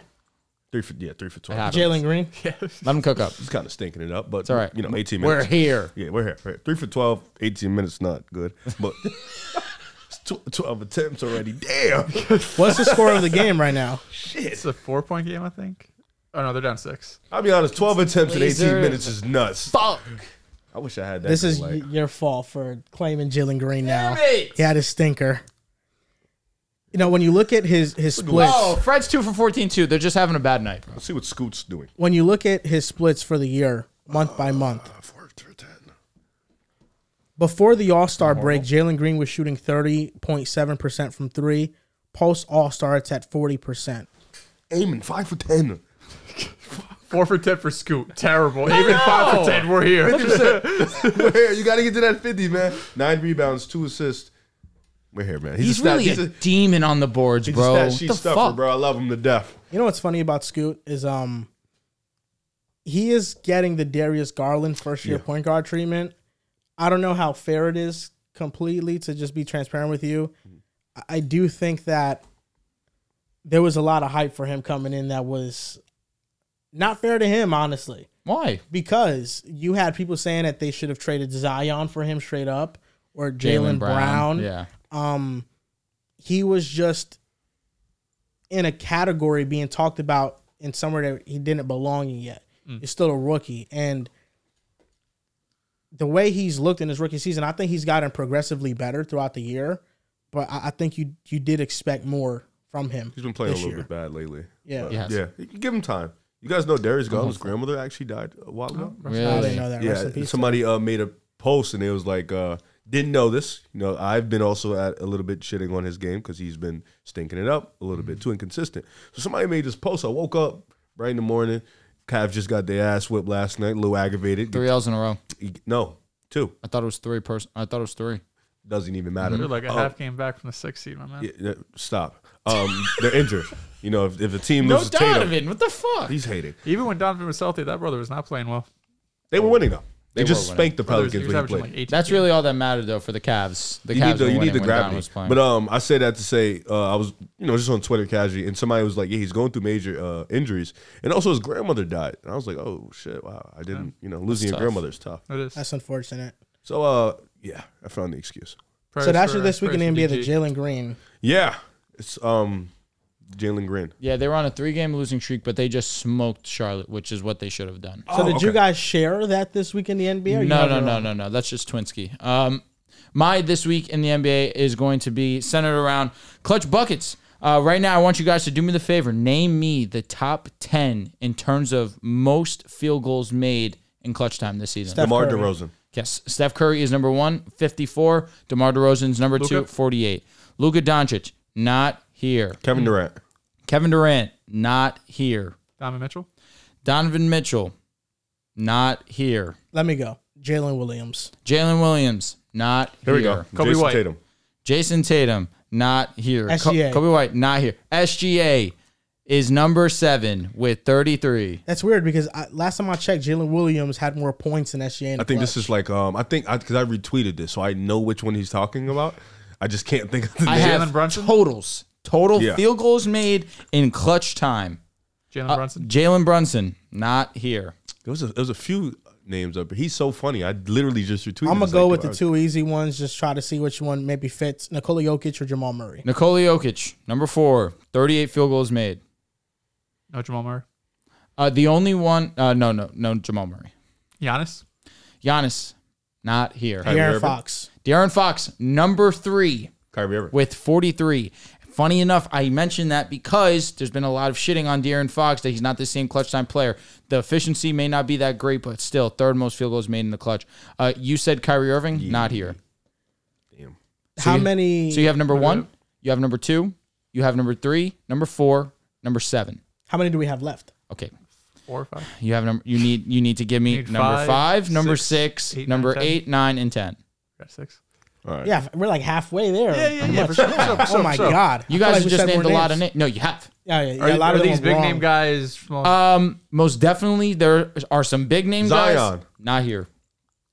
3 for 12. Jalen Green? Yeah. Let him cook up. He's kind of stinking it up, but it's all right. You know, 18 minutes. We're here. Yeah, we're here. 3 for 12, 18 minutes, not good. But 12 attempts already. Damn. What's the score of the game right now? Shit. It's a 4-point game, I think. Oh, no, they're down 6. I'll be honest, 12 attempts in 18 minutes is nuts. Fuck. I wish I had that. This is your fault for claiming Jalen Green now. He had his stinker. You know, when you look at his splits. Oh, Fred's 2 for 14, too. They're just having a bad night. Let's see what Scoot's doing. When you look at his splits for the year, month by month. 4 through 10. Before the All-Star break, Jalen Green was shooting 30.7% from 3. Post All-Star, it's at 40%. Aiming 5 for 10. 4 for 10 for Scoot. Terrible. Even 5 for 10. We're here. We're here. You got to get to that 50, man. 9 rebounds, 2 assists. We're here, man. He's really a demon on the boards, bro. He's a stuffer, bro. I love him to death. You know what's funny about Scoot is he is getting the Darius Garland first-year point guard treatment. I don't know how fair it is completely, to just be transparent with you. I do think that there was a lot of hype for him coming in that was not fair to him, honestly. Why? Because you had people saying that they should have traded Zion for him straight up, or Jaylen Brown. Yeah. He was just in a category being talked about in somewhere that he didn't belong in yet. Mm. He's still a rookie. And the way he's looked in his rookie season, I think he's gotten progressively better throughout the year. But I think you did expect more from him. He's been playing a little bit bad lately. Yeah. Yeah. Give him time. You guys know Darius Garland's grandmother actually died a while ago? Really? I didn't know that. Yeah, somebody made a post, and it was like, didn't know this. You know, I've been also at a little bit shitting on his game because he's been stinking it up a little bit, too inconsistent. So somebody made this post. I woke up right in the morning. Cavs just got their ass whipped last night, a little aggravated. 3 L's in a row. No, 2. I thought it was 3. I thought it was 3. Doesn't even matter. You're like a half game back from the 6th seed, my man. Yeah, stop. They're injured. You know, if a team loses to Tatum. Donovan, what the fuck? He's hated. Even when Donovan was healthy, that brother was not playing well. They were winning, though. They just spanked the Pelicans when he played. Like that's really all that mattered, though, for the Cavs. The Cavs were winning when Donovan was playing. But I say that to say, I was just on Twitter casually, and somebody was like, yeah, he's going through major injuries. And also his grandmother died. And I was like, oh, shit, wow. I didn't, losing your grandmother is tough. It is. That's unfortunate. So, yeah, I found the excuse. So that's your this week in the NBA, the Jalen Green. Yeah, it's Jalen Green. Yeah, they were on a 3-game losing streak, but they just smoked Charlotte, which is what they should have done. So did you guys share that this week in the NBA? No. That's just Twinsky. My this week in the NBA is going to be centered around clutch buckets. Right now, I want you guys to do me the favor. Name me the top 10 in terms of most field goals made in clutch time this season. DeMar DeRozan. Yes, Steph Curry is number 1, 54. DeMar DeRozan's number 2, 48. Luka Doncic, not here. Kevin Durant. Kevin Durant, not here. Donovan Mitchell. Donovan Mitchell, not here. Let me go. Jalen Williams. Jalen Williams, not here. Here we go. Kobe White. Tatum. Jason Tatum, not here. SGA. Kobe White, not here. SGA is number 7 with 33. That's weird because last time I checked, Jalen Williams had more points than SGA. I think this is like because I retweeted this, so I know which one he's talking about. I just can't think of the name. I have totals, field goals made in clutch time. Jalen Brunson. Jalen Brunson, not here. There was a few names up. He's so funny. I literally just retweeted. I'm gonna go with the 2 easy ones. Just try to see which one maybe fits. Nikola Jokic or Jamal Murray. Nikola Jokic, number 4, 38 field goals made. No Jamal Murray. The only one. No Jamal Murray. Giannis. Giannis, not here. De'Aaron Fox. De'Aaron Fox, number 3. Kyrie Irving with 43. Funny enough, I mentioned that because there's been a lot of shitting on De'Aaron Fox that he's not the same clutch time player. The efficiency may not be that great, but still, 3rd most field goals made in the clutch. You said Kyrie Irving, not here. Damn. So how many? So you have number 1. You have number 2. You have number 3. Number 4. Number 7. How many do we have left? Okay, 4 or 5. You have You need to give me number 5, number 6, number 8, 9, and 10. Got 6. All right. Yeah, we're like halfway there. Yeah. Oh my god, you guys just named a lot of names. No, you have. Yeah. A lot of these big name guys. Most definitely there are some big name guys. Zion, not here.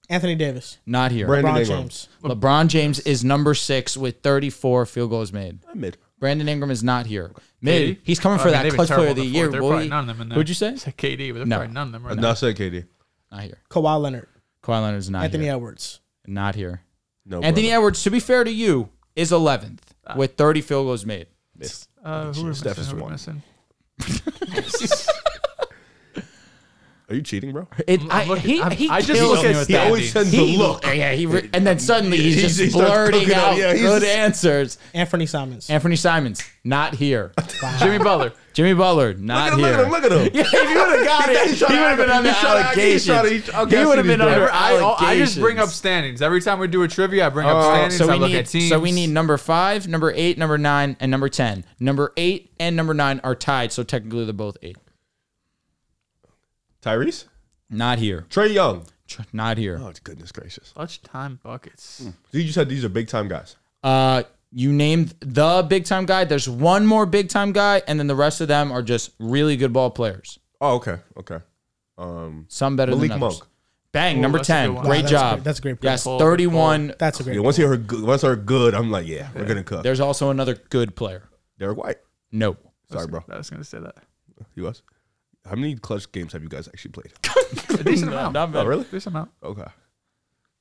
Anthony Davis, not here. LeBron James. LeBron James is number 6 with 34 field goals made. Mid. Brandon Ingram is not here. Mid, KD? He's coming for that clutch player of the year. Who'd you say? Said KD, but no. Probably none of them right now. I said KD. Not here. Kawhi Leonard. Kawhi Leonard's not here. Anthony Edwards. Not here. No. Anthony Edwards, to be fair to you, is 11th with 30 field goals made. Who is Steph is 1. Are you cheating, bro? He always sends the look. Yeah, and then suddenly he's just blurting out good answers. Anthony Simons. Anthony Simons, not here. Wow. Jimmy Butler. Jimmy Butler, not here. Look at him. Yeah, if you would have got it, he would have been under allegations. He would have been under allegations. I just bring up standings. Every time we do a trivia, I bring up standings. So I look at teams. So we need number 5, number 8, number 9, and number 10. Number 8 and number 9 are tied, so technically they're both 8. Tyrese? Not here. Trae Young? Not here. Oh, goodness gracious. Clutch time buckets. So you just said these are big-time guys. You named the big-time guy. There's one more big-time guy, and then the rest of them are just really good ball players. Oh, okay. Okay. Some better than others. Monk. Bang, number 10. Great job. That's a great point. Yes, 31. That's a great point. Once they're good, I'm like, yeah, we're going to cook. There's also another good player. Derek White? No. Sorry, bro. I was going to say that. He was? How many clutch games have you guys actually played? A decent amount. Oh, really? Decent amount. Okay.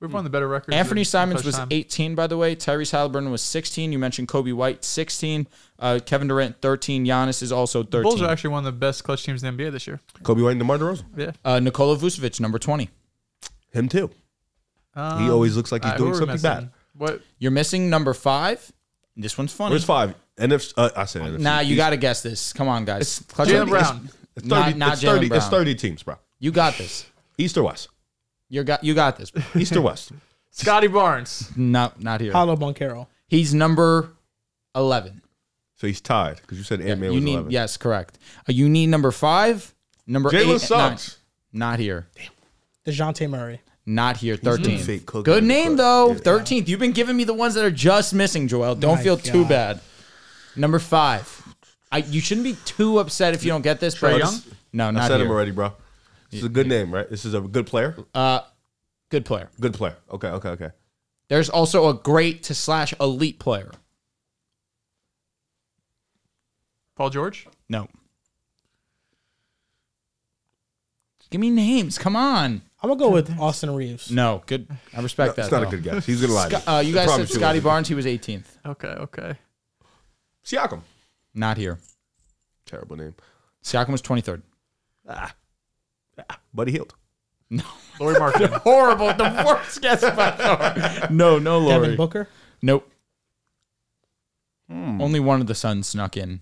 We've won the better record. Anthony Simons was 18, by the way. Tyrese Halliburton was 16. You mentioned Kobe White, 16. Kevin Durant, 13. Giannis is also 13. The Bulls are actually one of the best clutch teams in the NBA this year. Kobe White and DeMar DeRozan. Yeah. Nikola Vucevic, number 20. Him too. He always looks like he's doing something bad. What? You're missing number 5. This one's funny. Where's 5? I said NFC. Nah, you got to guess this. Come on, guys. Jaylen Brown. It's 30, it's 30 teams, bro. You got this. East or West? You got this. Bro. East or West? Scotty Barnes. Not here. Paolo Banchero. He's number 11. So he's tied because you said Ant-Man was 11. Yes, correct. You need number 5, number 8. Jalen Suggs. Not here. Damn. DeJounte Murray. Not here. 13th. Good name, though. 13th. You've been giving me the ones that are just missing, Joel. Don't feel too bad. Number 5. You shouldn't be too upset if you don't get this, Trae Young? No, not here. I said him already, bro. This is a good name, right? This is a good player? Good player. Good player. Okay, okay, okay. There's also a great to / elite player. Paul George? No. Give me names. Come on. I'm going to go with Austin Reeves. No, good. I respect that. That's not a good guess. He's going to lie to you. You guys said Scotty Barnes. He was 18th. Okay, okay. Siakam. Not here. Terrible name. Siakam was 23rd. Buddy Hield. No. Lauri Markkanen. Horrible. The worst guess by far. No Lauri. Devin Booker? Nope. Only one of the Suns snuck in.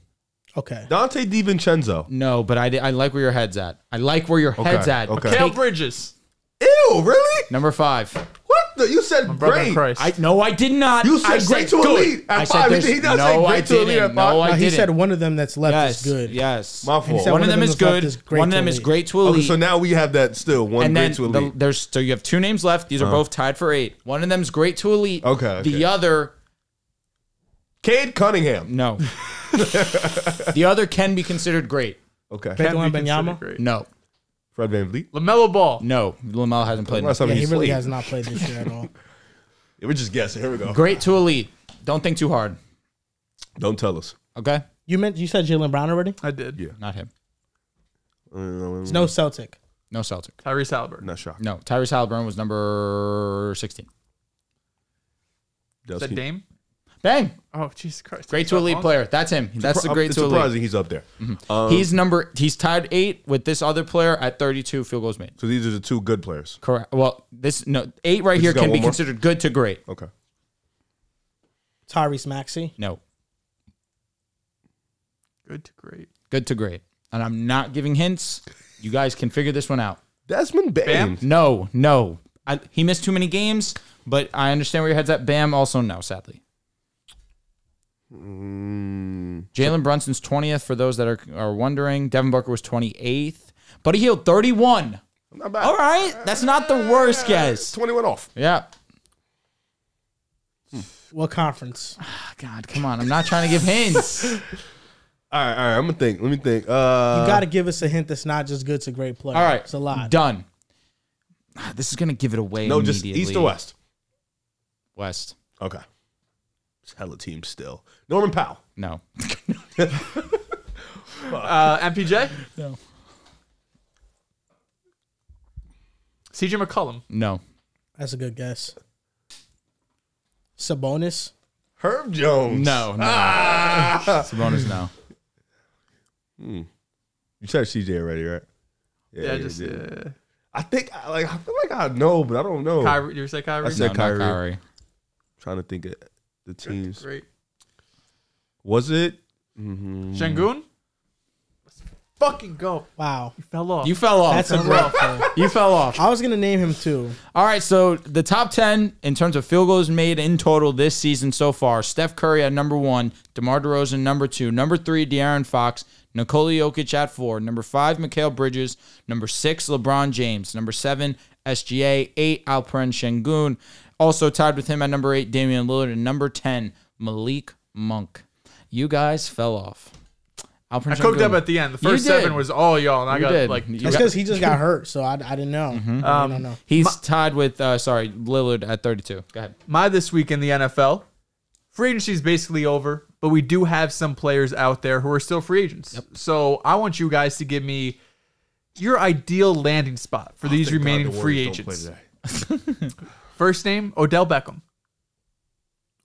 Okay. Dante DiVincenzo. No, but I like where your head's at. I like where your head's at. Okay. Mikal Bridges. Ew, really? Number 5. What? You said great. No, I did not. You said great to elite at 5. He doesn't say great to elite at 5. No, he said one of them that's left is good. Yes. My fault. One of them is good. One of them is great to elite. So now we have that still. One great to elite. So you have 2 names left. These are both tied for 8. One of them is great to elite. Okay. The other. Cade Cunningham. No. The other can be considered great. Okay. Bembanyama? No. Fred VanVleet. LaMelo Ball. No, LaMelo hasn't played. He really has not played this year at all. Yeah, we're just guessing. Here we go. Great to elite. Don't think too hard. Don't tell us. Okay. You said Jaylen Brown already? I did. Yeah. Not him. It's no Celtic. No Celtic. Tyrese Halliburton. Not shocked. No, Tyrese Halliburton was number 16. Is that Dame? Bang! Oh, Jesus Christ! Great to elite player. That's him. That's the great to elite. Surprising he's up there. He's tied 8 with this other player at 32 field goals made. So these are the 2 good players. Correct. Well, 8 right here can be considered good to great. Okay. Tyrese Maxey. No. Good to great. Good to great. And I'm not giving hints. You guys can figure this one out. Desmond Bam. No, no. He missed too many games, but I understand where your head's at. Bam. Also, no. Sadly. Jalen Brunson's 20th for those that are wondering. Devin Booker was 28th. Buddy Hield 31. Not bad. All right, that's not the worst guess. 21 off. Yeah. What conference? Oh, God, come on! I'm not trying to give hints. All right. I'm gonna think. Let me think. You got to give us a hint that's not just good to great player. All right, it's a lot. Done. This is gonna give it away. No, just East or West. West. Okay. Hella team still. Norman Powell. No. MPJ? No. CJ McCollum? No. That's a good guess. Sabonis? Herb Jones? No. Sabonis, no. You said CJ already, right? Yeah, yeah. I think I feel like I know, but I don't know. Kyrie, you said Kyrie. I said Kyrie. I'm trying to think of the teams. Great. Was it Şengün? Let's fucking go! Wow, you fell off. You fell off. That's a rough one. You fell off. I was gonna name him too. All right, so the top 10 in terms of field goals made in total this season so far: Steph Curry at #1, DeMar DeRozan #2, #3 De'Aaron Fox. Nikola Jokic at 4, #5, Mikal Bridges, #6, LeBron James, #7, SGA, 8, Alperen Şengün. Also tied with him at #8, Damian Lillard, and #10, Malik Monk. You guys fell off. Alperen Şengün. I cooked up at the end. The first 7 was all y'all, and That's because he just got hurt, so I didn't know. I don't know. He's tied with, Lillard at 32. Go ahead. My this week in the NFL, free agency is basically over. But we do have some players out there who are still free agents. Yep. So I want you guys to give me your ideal landing spot for these remaining free agents. First name, Odell Beckham.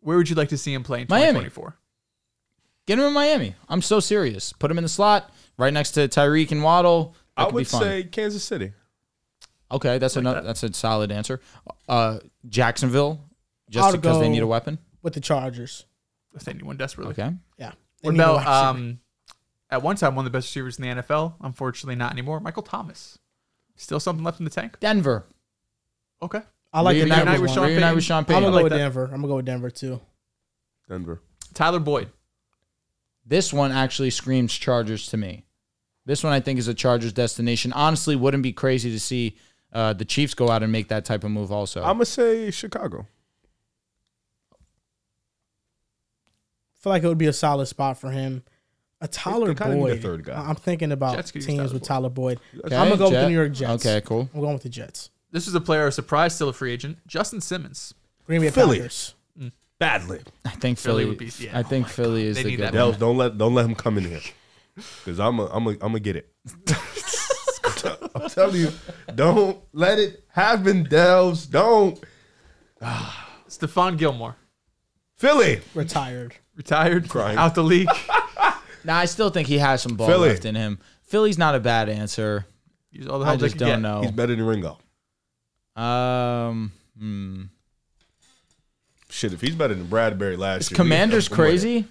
Where would you like to see him play in 2024? Miami. Get him in Miami. I'm so serious. Put him in the slot right next to Tyreek and Waddle. I would say Kansas City. Okay, that's another. That's a solid answer. Jacksonville, just because they need a weapon. With the Chargers. With anyone desperately. Okay. Yeah. What about at one time one of the best receivers in the NFL? Unfortunately, not anymore. Michael Thomas. Still something left in the tank. Denver. Okay. I like the night with Sean Payton. I'm gonna go with Denver. I'm gonna go with Denver too. Denver. Tyler Boyd. This one actually screams Chargers to me. This one I think is a Chargers destination. Honestly, wouldn't be crazy to see the Chiefs go out and make that type of move. Also, I'm gonna say Chicago. I feel like it would be a solid spot for him. A Tyler Boyd. Third guy. I'm thinking about teams with Tyler Boyd. Okay, I'm going to go with the New York Jets. Okay, cool. I'm going with the Jets. This is a player, surprise, still a free agent. Justin Simmons. Green Bay Packers. Badly. I think Philly would be. Yeah. I think Philly is the good one. Don't let him come in here. Because I'm get it. I'm telling you. Don't let it happen, Delves. Don't. Stephon Gilmore. Philly. Retired, crying. Out the league. Nah, I still think he has some ball left in him. Philly's not a bad answer. He's all the I just don't know. He's better than Ringo. Shit, if he's better than Bradbury last year. Commander's crazy?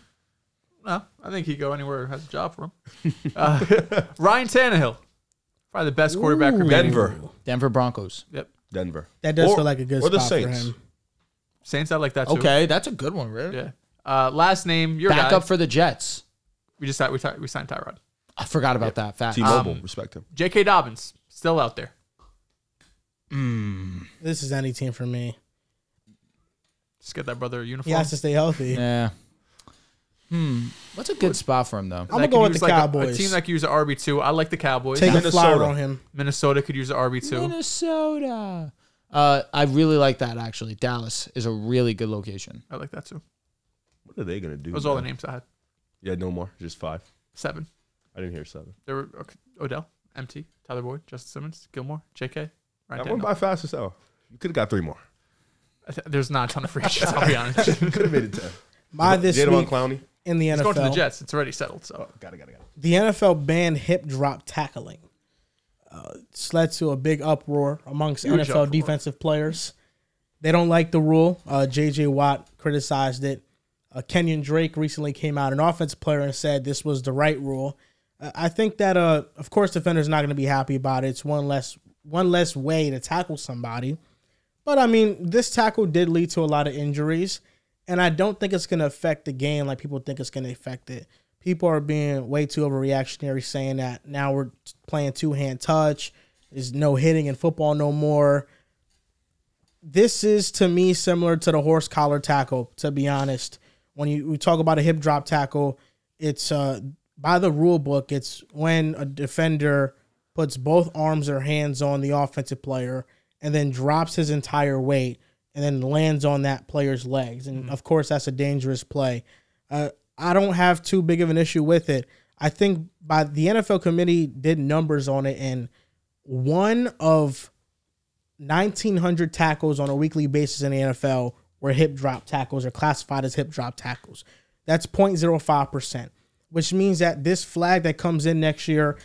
No, I think he'd go anywhere has a job for him. Ryan Tannehill. Probably the best quarterback remaining. Denver Broncos. Yep. Denver. That does feel like a good spot for him. Or the Saints. Saints, I like that too. Okay, that's a good one, right? Yeah. Last name, your backup for the Jets. We signed Tyrod. I forgot about that fact. T-Mobile, respect him. J.K. Dobbins still out there. This is any team for me. Just get that brother a uniform. He has to stay healthy. Yeah. What's a good spot for him though? I'm gonna go with the Cowboys. A team that could use an RB2. I like the Cowboys. Take a flyer on him. Minnesota could use an RB2. Minnesota. I really like that actually. Dallas is a really good location. I like that too. What are they going to do? Those are all the names I had. Yeah, no more. Just 5. 7. I didn't hear 7. There were Odell, MT, Tyler Boyd, Justin Simmons, Gilmore, JK. Ryan that went by fast as hell. You could have got 3 more. There's not a ton of free agents, I'll be honest. Could have made it 10. My this week Clowney. In the NFL. It's going to the Jets. It's already settled. So got it. The NFL banned hip drop tackling. It's led to a big uproar amongst NFL defensive players. They don't like the rule. J.J. Watt criticized it. Kenyon Drake recently came out, an offensive player, and said this was the right rule. I think that, of course, defenders are not going to be happy about it. It's one less way to tackle somebody. But, I mean, this tackle did lead to a lot of injuries, and I don't think it's going to affect the game like people think it's going to affect it. People are being way too overreactionary, saying that now we're playing two-hand touch. There's no hitting in football no more. This is, to me, similar to the horse collar tackle, to be honest. When we talk about a hip drop tackle, it's by the rule book, it's when a defender puts both arms or hands on the offensive player and then drops his entire weight and then lands on that player's legs. And, of course, that's a dangerous play. I don't have too big of an issue with it. I think the NFL committee did numbers on it, and one of 1,900 tackles on a weekly basis in the NFL where hip drop tackles are classified as hip drop tackles. That's 0.05%, which means that this flag that comes in next year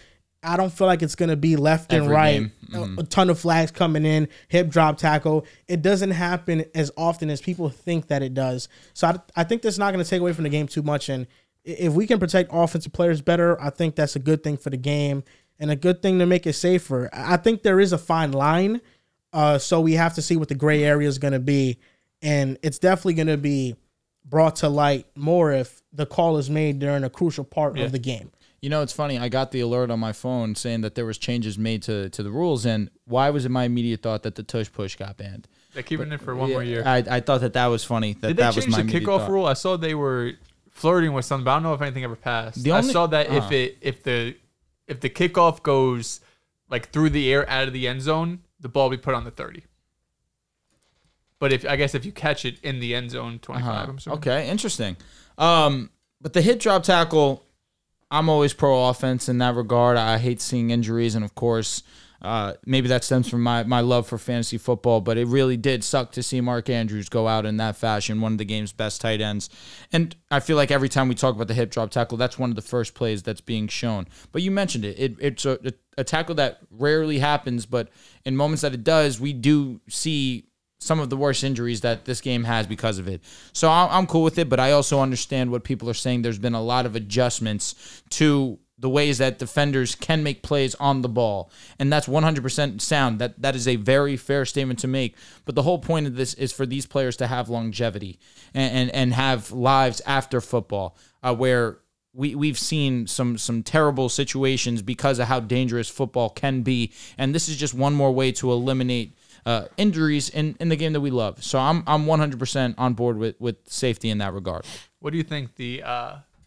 I don't feel like it's going to be left and right. Mm-hmm. A ton of flags coming in, hip drop tackle. It doesn't happen as often as people think that it does. So I think that's not going to take away from the game too much. And if we can protect offensive players better, I think that's a good thing for the game and a good thing to make it safer. I think there is a fine line. So we have to see what the gray area is going to be. And it's definitely going to be brought to light more if the call is made during a crucial part of the game. You know, it's funny. I got the alert on my phone saying that there was changes made to the rules, and why was it my immediate thought that the tush push got banned? They're keeping it for one more year. I thought that was funny. That was my immediate thought. Did they change the kickoff rule? I saw they were flirting with something, but I don't know if anything ever passed. I saw that if the kickoff goes like through the air out of the end zone, the ball will be put on the 30. But I guess if you catch it in the end zone, 25. I'm sorry. Okay, interesting. But the hit drop tackle. I'm always pro-offense in that regard. I hate seeing injuries, and of course, maybe that stems from my love for fantasy football, but it really did suck to see Mark Andrews go out in that fashion, one of the game's best tight ends. And I feel like every time we talk about the hip drop tackle, that's one of the first plays that's being shown. But you mentioned it. It's a tackle that rarely happens, but in moments that it does, we do see some of the worst injuries that this game has because of it. So I'm cool with it, but I also understand what people are saying. There's been a lot of adjustments to the ways that defenders can make plays on the ball, and that's 100% sound. That is a very fair statement to make, but the whole point of this is for these players to have longevity and have lives after football, where we've seen some terrible situations because of how dangerous football can be, and this is just one more way to eliminate injuries in the game that we love. So I'm 100% on board with safety in that regard. What do you think the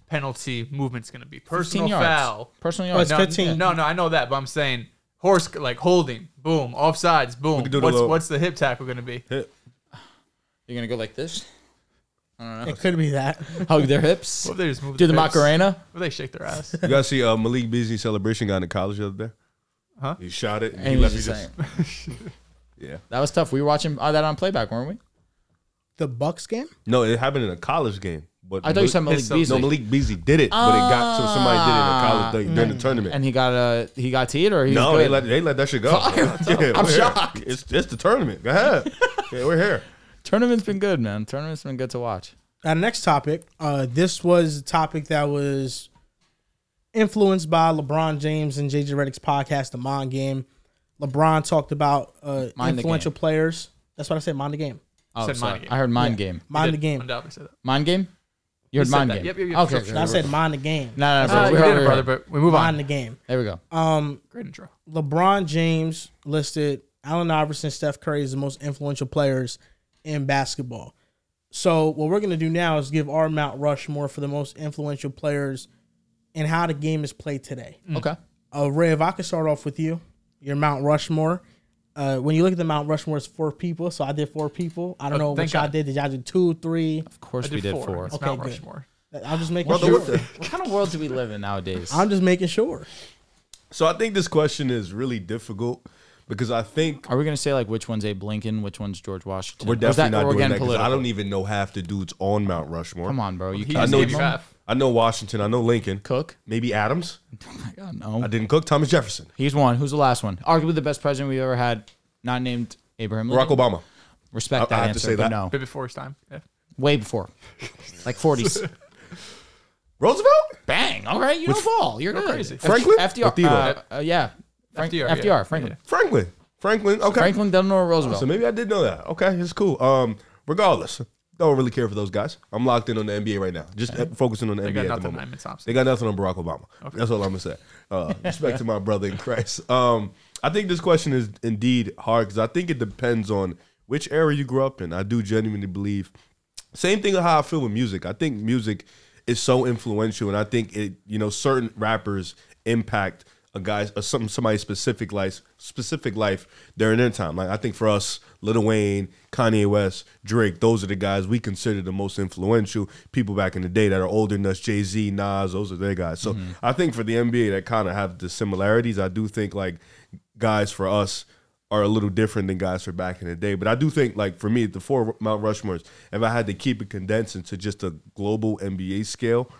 penalty movement's going to be? Personal foul. Personal yards. Oh, it's 15. No, I know that, but I'm saying horse, like holding, boom, offsides, boom. What's the hip tackle going to be? Hip. You're going to go like this? I don't know. It could be that. Hug their hips? What if they just move their hips? Macarena? What if they shake their ass? You guys see Malik Beasley's celebration guy in college the other day? Huh? He shot it and he left you. Yeah, that was tough. We were watching that on playback, weren't we? The Bucks game? No, it happened in a college game. But I thought you said Malik Beasley. No, Malik Beasley did it, but it got to somebody did it in a college thing during the tournament. And he got teed, or he no? They let that shit go. Yeah, I'm shocked. Here. It's the tournament. Go ahead. Yeah, we're here. Tournament's been good, man. Tournament's been good to watch. Our next topic. This was a topic that was influenced by LeBron James and JJ Redick's podcast, The Mind Game. LeBron talked about influential players. That's what I said. Mind the game. Oh, said mind the game. I heard mind game. Mind the game. Mind game. You heard mind game. Yep. Okay. Sure. I said mind the game. No, we heard it, brother. But we move on. Mind the game. There we go. Great intro. LeBron James listed Allen Iverson, Steph Curry as the most influential players in basketball. So what we're gonna do now is give our Mount Rushmore for the most influential players and how the game is played today. Okay. Ray, if I could start off with you. Your Mount Rushmore. When you look at the Mount Rushmore, it's 4 people. So I did 4 people. I don't know which y'all did. Did y'all do 2, 3? Of course we did 4. It's okay, Mount Rushmore. Good. I'm just making sure. What kind of world do we live in nowadays? I'm just making sure. So I think this question is really difficult because I think... Are we going to say like which one's Abe Lincoln, which one's George Washington? We're definitely not doing that because I don't even know half the dudes on Mount Rushmore. Come on, bro. I know Washington. I know Lincoln. Cook. Maybe Adams. Oh, my God, no. I didn't cook. Thomas Jefferson. He's one. Who's the last one? Arguably the best president we've ever had, not named Abraham Lincoln. Barack Obama. Respect that answer. I have to say that. No. Way before his time. Yeah. Way before. Like 40s. Roosevelt? Bang. All right. You don't fall. You're good. Crazy. Franklin? FDR. Yeah. FDR. Franklin. Yeah. Franklin. Okay. Franklin Delano Roosevelt. So maybe I did know that. Okay. It's cool. Regardless. Don't really care for those guys. I'm locked in on the NBA right now. Just focusing on the NBA at the moment. They got nothing on Barack Obama. Okay. That's all I'm going to say. Respect to my brother in Christ. I think this question is indeed hard because I think it depends on which era you grew up in. I do genuinely believe. Same thing with how I feel with music. I think music is so influential, and I think certain rappers impact a guy's somebody's specific life during their time. Like I think for us, Lil Wayne, Kanye West, Drake, those are the guys we consider the most influential people back in the day that are older than us. Jay-Z, Nas, those are their guys. So I think for the NBA, that kind of have the similarities. I do think like guys for us are a little different than guys for back in the day. But I do think like for me, the 4 Mount Rushmores, if I had to keep it condensed into just a global NBA scale,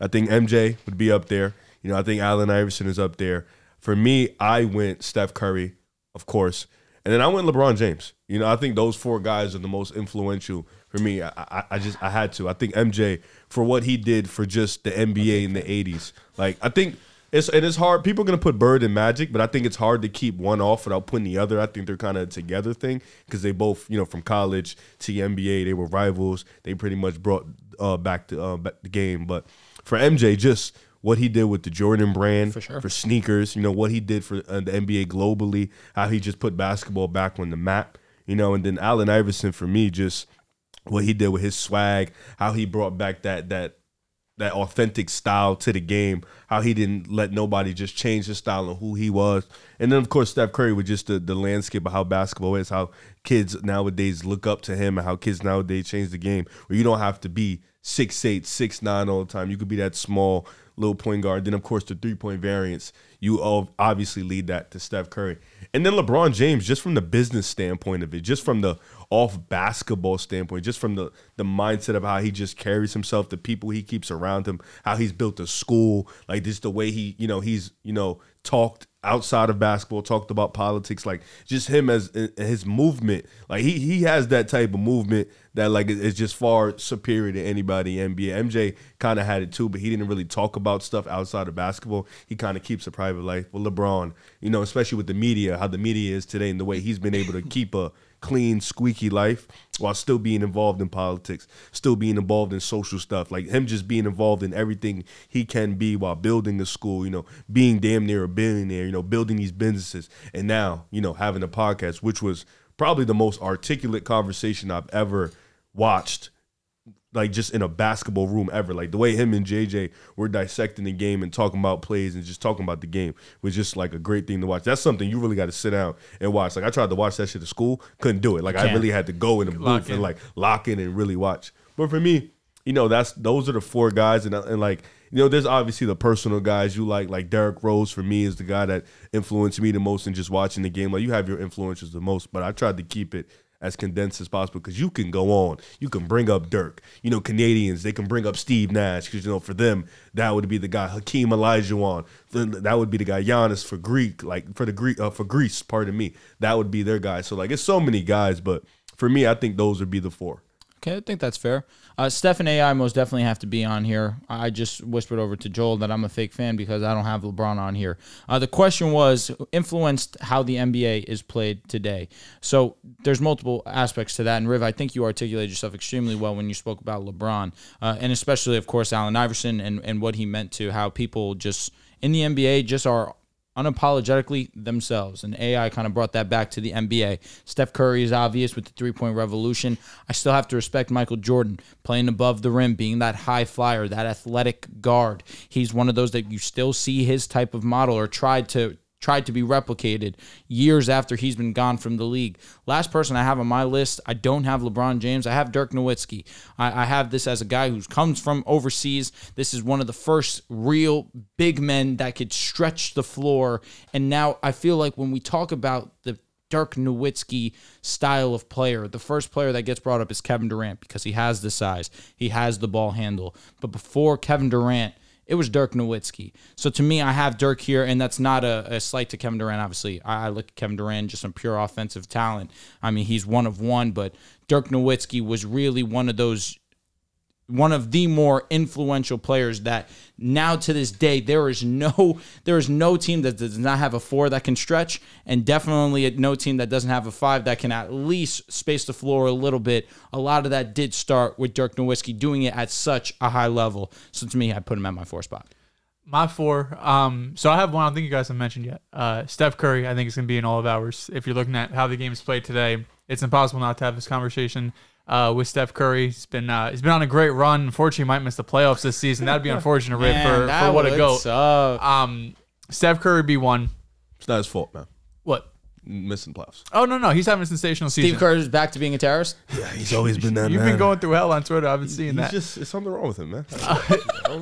I think MJ would be up there. I think Allen Iverson is up there. For me, I went Steph Curry, of course, and then I went LeBron James. You know, I think those four guys are the most influential for me. I had to. I think MJ, for what he did for just the NBA in the 80s. Like, I think it's hard. People are going to put Bird and Magic, but I think it's hard to keep one off without putting the other. I think they're kind of a together thing because they both, you know, from college to the NBA, they were rivals. They pretty much brought back the game. But for MJ, just what he did with the Jordan brand, for sure, for sneakers, you know, what he did for the NBA globally, how he just put basketball back on the map, you know, and then Allen Iverson, for me, just what he did with his swag, how he brought back that authentic style to the game, how he didn't let nobody just change his style and who he was. And then, of course, Steph Curry with just the landscape of how basketball is, how kids nowadays look up to him and how kids nowadays change the game, where you don't have to be 6'8", 6'9" all the time. You could be that small little point guard. Then, of course, the three-point variance, you obviously lead that to Steph Curry. And then LeBron James, just from the business standpoint of it, just from the off-basketball standpoint, just from the mindset of how he just carries himself, the people he keeps around him, how he's built a school, like just the way he, you know, he's, you know, talked outside of basketball, talked about politics, like just him as his movement. Like he has that type of movement that like is just far superior to anybody in the NBA. MJ kind of had it too, but he didn't really talk about stuff outside of basketball. He kind of keeps a private life. Well, LeBron, you know, especially with the media, how the media is today and the way he's been able to keep a clean, squeaky life while still being involved in politics, still being involved in social stuff, like him just being involved in everything he can be while building the school, you know, being damn near a billionaire, you know, building these businesses, and now, you know, having a podcast, which was probably the most articulate conversation I've ever watched, like just in a basketball room ever. Like the way him and JJ were dissecting the game and talking about plays and just talking about the game was just like a great thing to watch. That's something you really got to sit down and watch. Like I tried to watch that shit at school, couldn't do it. Like I really had to go in the booth and like lock in and really watch. But for me, you know, those are the four guys. And like, you know, there's obviously the personal guys you like Derrick Rose for me is the guy that influenced me the most in just watching the game. Like you have your influences the most, but I tried to keep it as condensed as possible because you can go on. You can bring up Dirk. You know, Canadians, they can bring up Steve Nash because, you know, for them, that would be the guy. Hakeem Olajuwon, that would be the guy. Giannis for Greek, like for Greece, pardon me. That would be their guy. So, like, it's so many guys, but for me, I think those would be the four. Okay, I think that's fair. Steph and AI most definitely have to be on here. I just whispered over to Joel that I'm a fake fan because I don't have LeBron on here. The question was, influenced how the NBA is played today. So there's multiple aspects to that. And, Riv, I think you articulated yourself extremely well when you spoke about LeBron, and especially, of course, Allen Iverson and what he meant to how people just in the NBA just are unapologetically themselves, and AI kind of brought that back to the NBA. Steph Curry is obvious with the three-point revolution. I still have to respect Michael Jordan playing above the rim, being that high flyer, that athletic guard. He's one of those that you still see his type of model or tried to be replicated years after he's been gone from the league. Last person I have on my list, I don't have LeBron James. I have Dirk Nowitzki. I have this as a guy who comes from overseas. This is one of the first real big men that could stretch the floor. And now I feel like when we talk about the Dirk Nowitzki style of player, the first player that gets brought up is Kevin Durant because he has the size. He has the ball handle. But before Kevin Durant, it was Dirk Nowitzki. So to me, I have Dirk here, and that's not a slight to Kevin Durant, obviously. I look at Kevin Durant just on pure offensive talent. I mean, he's one of one, but Dirk Nowitzki was really one of the more influential players that now to this day, there is no team that does not have a four that can stretch, and definitely no team that doesn't have a five that can at least space the floor a little bit. A lot of that did start with Dirk Nowitzki doing it at such a high level. So to me, I put him at my four spot. My four. So I have one I don't think you guys have mentioned yet. Steph Curry, I think it's going to be in all of ours. If you're looking at how the game is played today, it's impossible not to have this conversation with Steph Curry. He's been on a great run. Unfortunately, he might miss the playoffs this season. That'd be unfortunate, Rip, for what a goat. Steph Curry be one. It's not his fault, man. What? Missing playoffs. Oh, no. He's having a sensational season. Steve Kerr's back to being a terrorist? Yeah, he's always been that. You've been going through hell on Twitter. I haven't seen that. There's something wrong with him, man.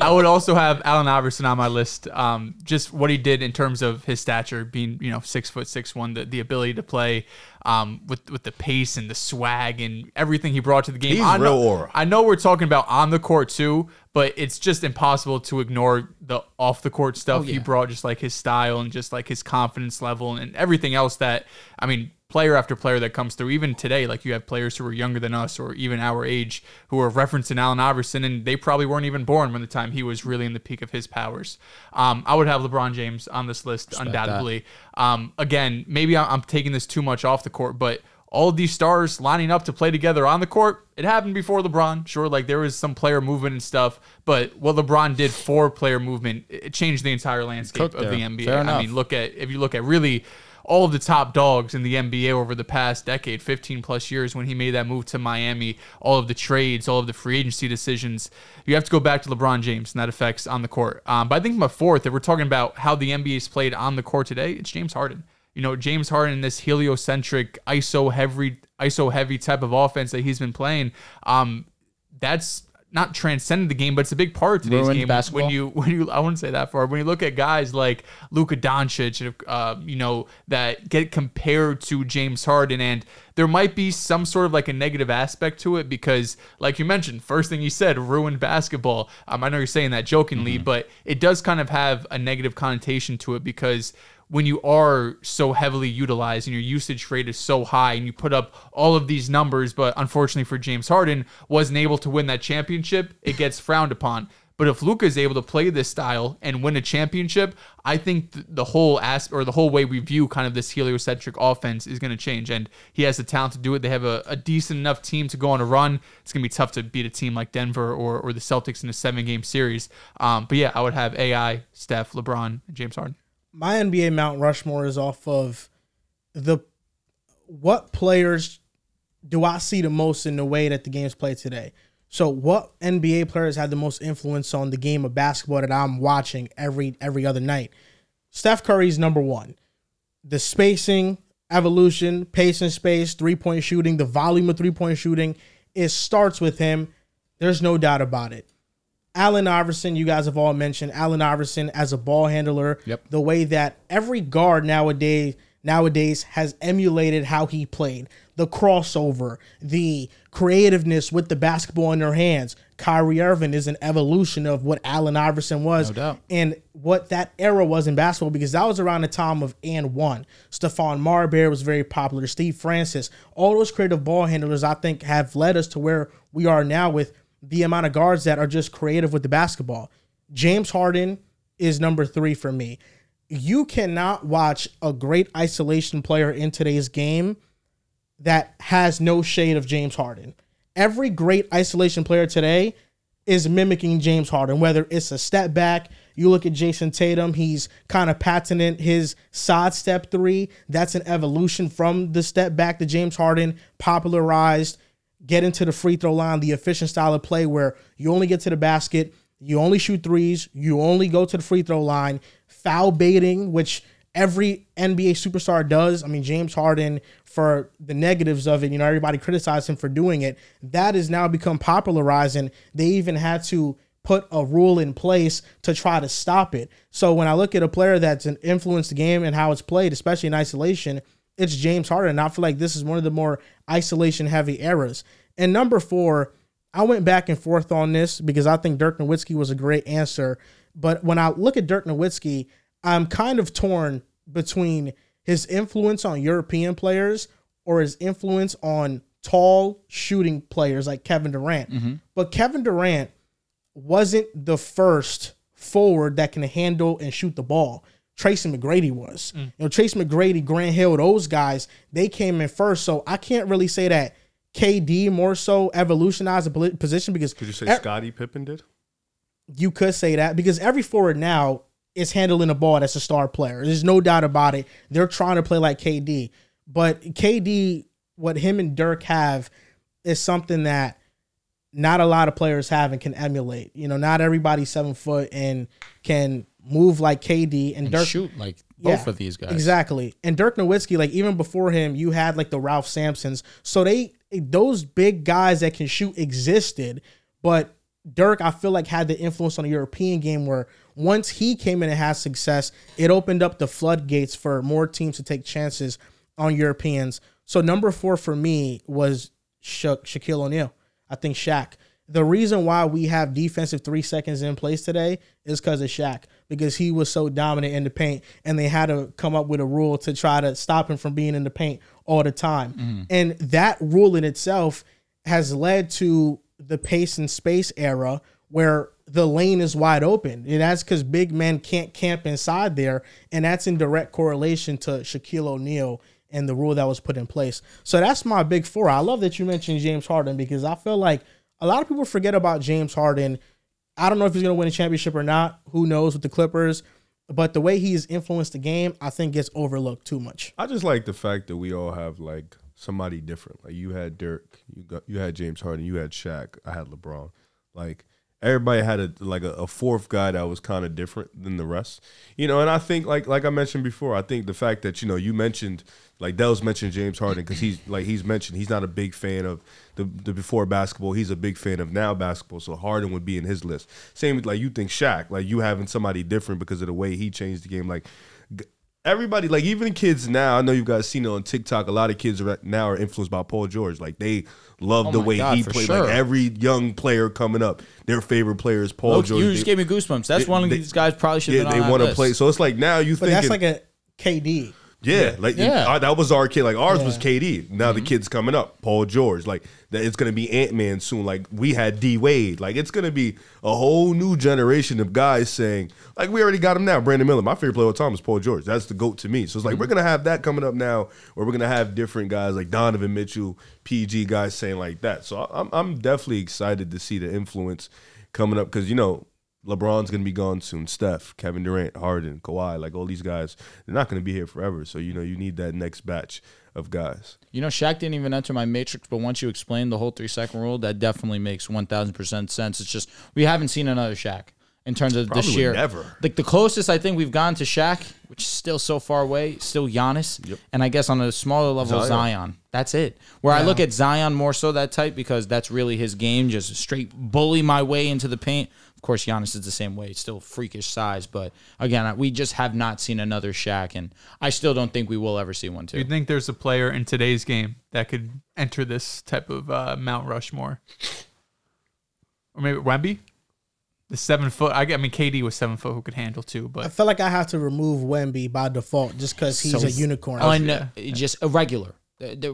I would also have Allen Iverson on my list. Just what he did in terms of his stature, being, you know, 6'6", the ability to play with the pace and the swag and everything he brought to the game. He's real aura. I know we're talking about on the court too, but it's just impossible to ignore the off the court stuff he brought, just like his style and just like his confidence level and everything else that, I mean, player after player that comes through, even today, like you have players who are younger than us or even our age who are referencing Allen Iverson, and they probably weren't even born when the time he was really in the peak of his powers. I would have LeBron James on this list, undoubtedly. Again, maybe I'm taking this too much off the court, but all of these stars lining up to play together on the court, it happened before LeBron. Sure, like there was some player movement and stuff, but what LeBron did for player movement, it changed the entire landscape of the NBA. I mean, if you look at really all of the top dogs in the NBA over the past decade, 15 plus years, when he made that move to Miami, all of the trades, all of the free agency decisions, you have to go back to LeBron James and that affects on the court. But I think my fourth, if we're talking about how the NBA is played on the court today, it's James Harden. You know, James Harden in this heliocentric, ISO heavy type of offense that he's been playing, that's not transcended the game, but it's a big part of today's game. Basketball. When you I wouldn't say that far. When you look at guys like Luka Doncic, you know, that get compared to James Harden, and there might be some sort of like a negative aspect to it because, like you mentioned, first thing you said, ruined basketball. I know you're saying that jokingly, but it does kind of have a negative connotation to it because when you are so heavily utilized and your usage rate is so high and you put up all of these numbers, but unfortunately for James Harden, wasn't able to win that championship, it gets frowned upon. But if Luka is able to play this style and win a championship, I think the whole whole way we view kind of this heliocentric offense is going to change, and he has the talent to do it. They have a decent enough team to go on a run. It's going to be tough to beat a team like Denver or the Celtics in a 7-game series. But yeah, I would have AI, Steph, LeBron, and James Harden. My NBA Mount Rushmore is off of what players do I see the most in the way that the game's played today. So what NBA players had the most influence on the game of basketball that I'm watching every other night? Steph Curry's number one. The spacing, evolution, pace and space, three-point shooting, the volume of three-point shooting, it starts with him. There's no doubt about it. Allen Iverson, you guys have all mentioned Allen Iverson as a ball handler. Yep. The way that every guard nowadays has emulated how he played. The crossover, the creativeness with the basketball in their hands. Kyrie Irving is an evolution of what Allen Iverson was. No doubt. And what that era was in basketball, because that was around the time of and one. Stephon Marbury was very popular. Steve Francis. All those creative ball handlers, I think, have led us to where we are now with the amount of guards that are just creative with the basketball. James Harden is number three for me. You cannot watch a great isolation player in today's game that has no shade of James Harden. Every great isolation player today is mimicking James Harden, whether it's a step back. You look at Jason Tatum, he's kind of patenting his sidestep three. That's an evolution from the step back that James Harden popularized. Get into the free throw line, the efficient style of play where you only get to the basket, you only shoot threes, you only go to the free throw line, foul baiting, which every NBA superstar does. I mean, James Harden, for the negatives of it, you know, everybody criticized him for doing it. That has now become popularized, and they even had to put a rule in place to try to stop it. So when I look at a player that's influenced the game and how it's played, especially in isolation, it's James Harden, and I feel like this is one of the more isolation-heavy eras. And number four, I went back and forth on this because I think Dirk Nowitzki was a great answer. But when I look at Dirk Nowitzki, I'm kind of torn between his influence on European players or his influence on tall shooting players like Kevin Durant. But Kevin Durant wasn't the first forward that can handle and shoot the ball. Tracy McGrady was. You know, Tracy McGrady, Grant Hill, those guys, they came in first. So I can't really say that KD more so evolutionized the position because... Could you say Scottie Pippen did? You could say that because every forward now is handling a ball that's a star player. There's no doubt about it. They're trying to play like KD. But KD, what him and Dirk have is something that not a lot of players have and can emulate. You know, not everybody's 7 foot and can... move like KD and Dirk shoot like both of these guys. Exactly. And Dirk Nowitzki, like even before him, you had like the Ralph Sampsons. So those big guys that can shoot existed, but Dirk, I feel like, had the influence on the European game where once he came in and had success, it opened up the floodgates for more teams to take chances on Europeans. So number four for me was Shaquille O'Neal. I think Shaq. the reason why we have defensive 3 seconds in place today is because of Shaq, because he was so dominant in the paint, and they had to come up with a rule to try to stop him from being in the paint all the time. Mm-hmm. And that rule in itself has led to the pace and space era where the lane is wide open. And that's because big men can't camp inside there, and that's in direct correlation to Shaquille O'Neal and the rule that was put in place. So that's my big four. I love that you mentioned James Harden, because I feel like a lot of people forget about James Harden. I don't know if he's going to win a championship or not. Who knows with the Clippers? But the way he's influenced the game, I think, gets overlooked too much. I just like the fact that we all have, like, somebody different. Like, you had Dirk, you had James Harden, you had Shaq, I had LeBron. Like, everybody had, a fourth guy that was kind of different than the rest. You know, and I think, like I mentioned before, I think the fact that, you know, you mentioned – like Dell's mentioned James Harden because he's not a big fan of the before basketball. He's a big fan of now basketball. So Harden would be in his list. Same with you think Shaq, you having somebody different because of the way he changed the game. Like everybody, even kids now, I know you guys seen it on TikTok. A lot of kids now are influenced by Paul George. Like they love the way he played. Sure. Like every young player coming up, their favorite player is Paul George. You just gave me goosebumps. That's one of these guys probably should. Yeah, they want to play. So it's like now you think that's like a KD. Yeah, that was our kid. Like ours was KD. Now the kid's coming up, Paul George. Like it's gonna be Ant-Man soon. Like we had D Wade. Like it's gonna be a whole new generation of guys saying like we already got him now. Brandon Miller, my favorite player of all time is Paul George. That's the GOAT to me. So it's like we're gonna have that coming up now, or we're gonna have different guys like Donovan Mitchell, PG guys saying like that. So I'm definitely excited to see the influence coming up because LeBron's going to be gone soon. Steph, Kevin Durant, Harden, Kawhi, all these guys, they're not going to be here forever. So, you need that next batch of guys. Shaq didn't even enter my matrix, but once you explain the whole 3-second rule, that definitely makes 1,000% sense. It's just we haven't seen another Shaq in terms of the sheer. Never. The closest I think we've gone to Shaq, which is still so far away, still Giannis. Yep. And I guess on a smaller level, Zion. That's it. I look at Zion more so that type because that's really his game, just straight bully my way into the paint. Of course, Giannis is the same way. It's still freakish size. But, again, we just have not seen another Shaq, and I still don't think we will ever see one, too. Do you think there's a player in today's game that could enter this type of Mount Rushmore? Or maybe Wemby? The 7-foot. I mean, KD was 7-foot who could handle, too. But I feel like I have to remove Wemby by default just because he's a unicorn. Oh, and just a regular.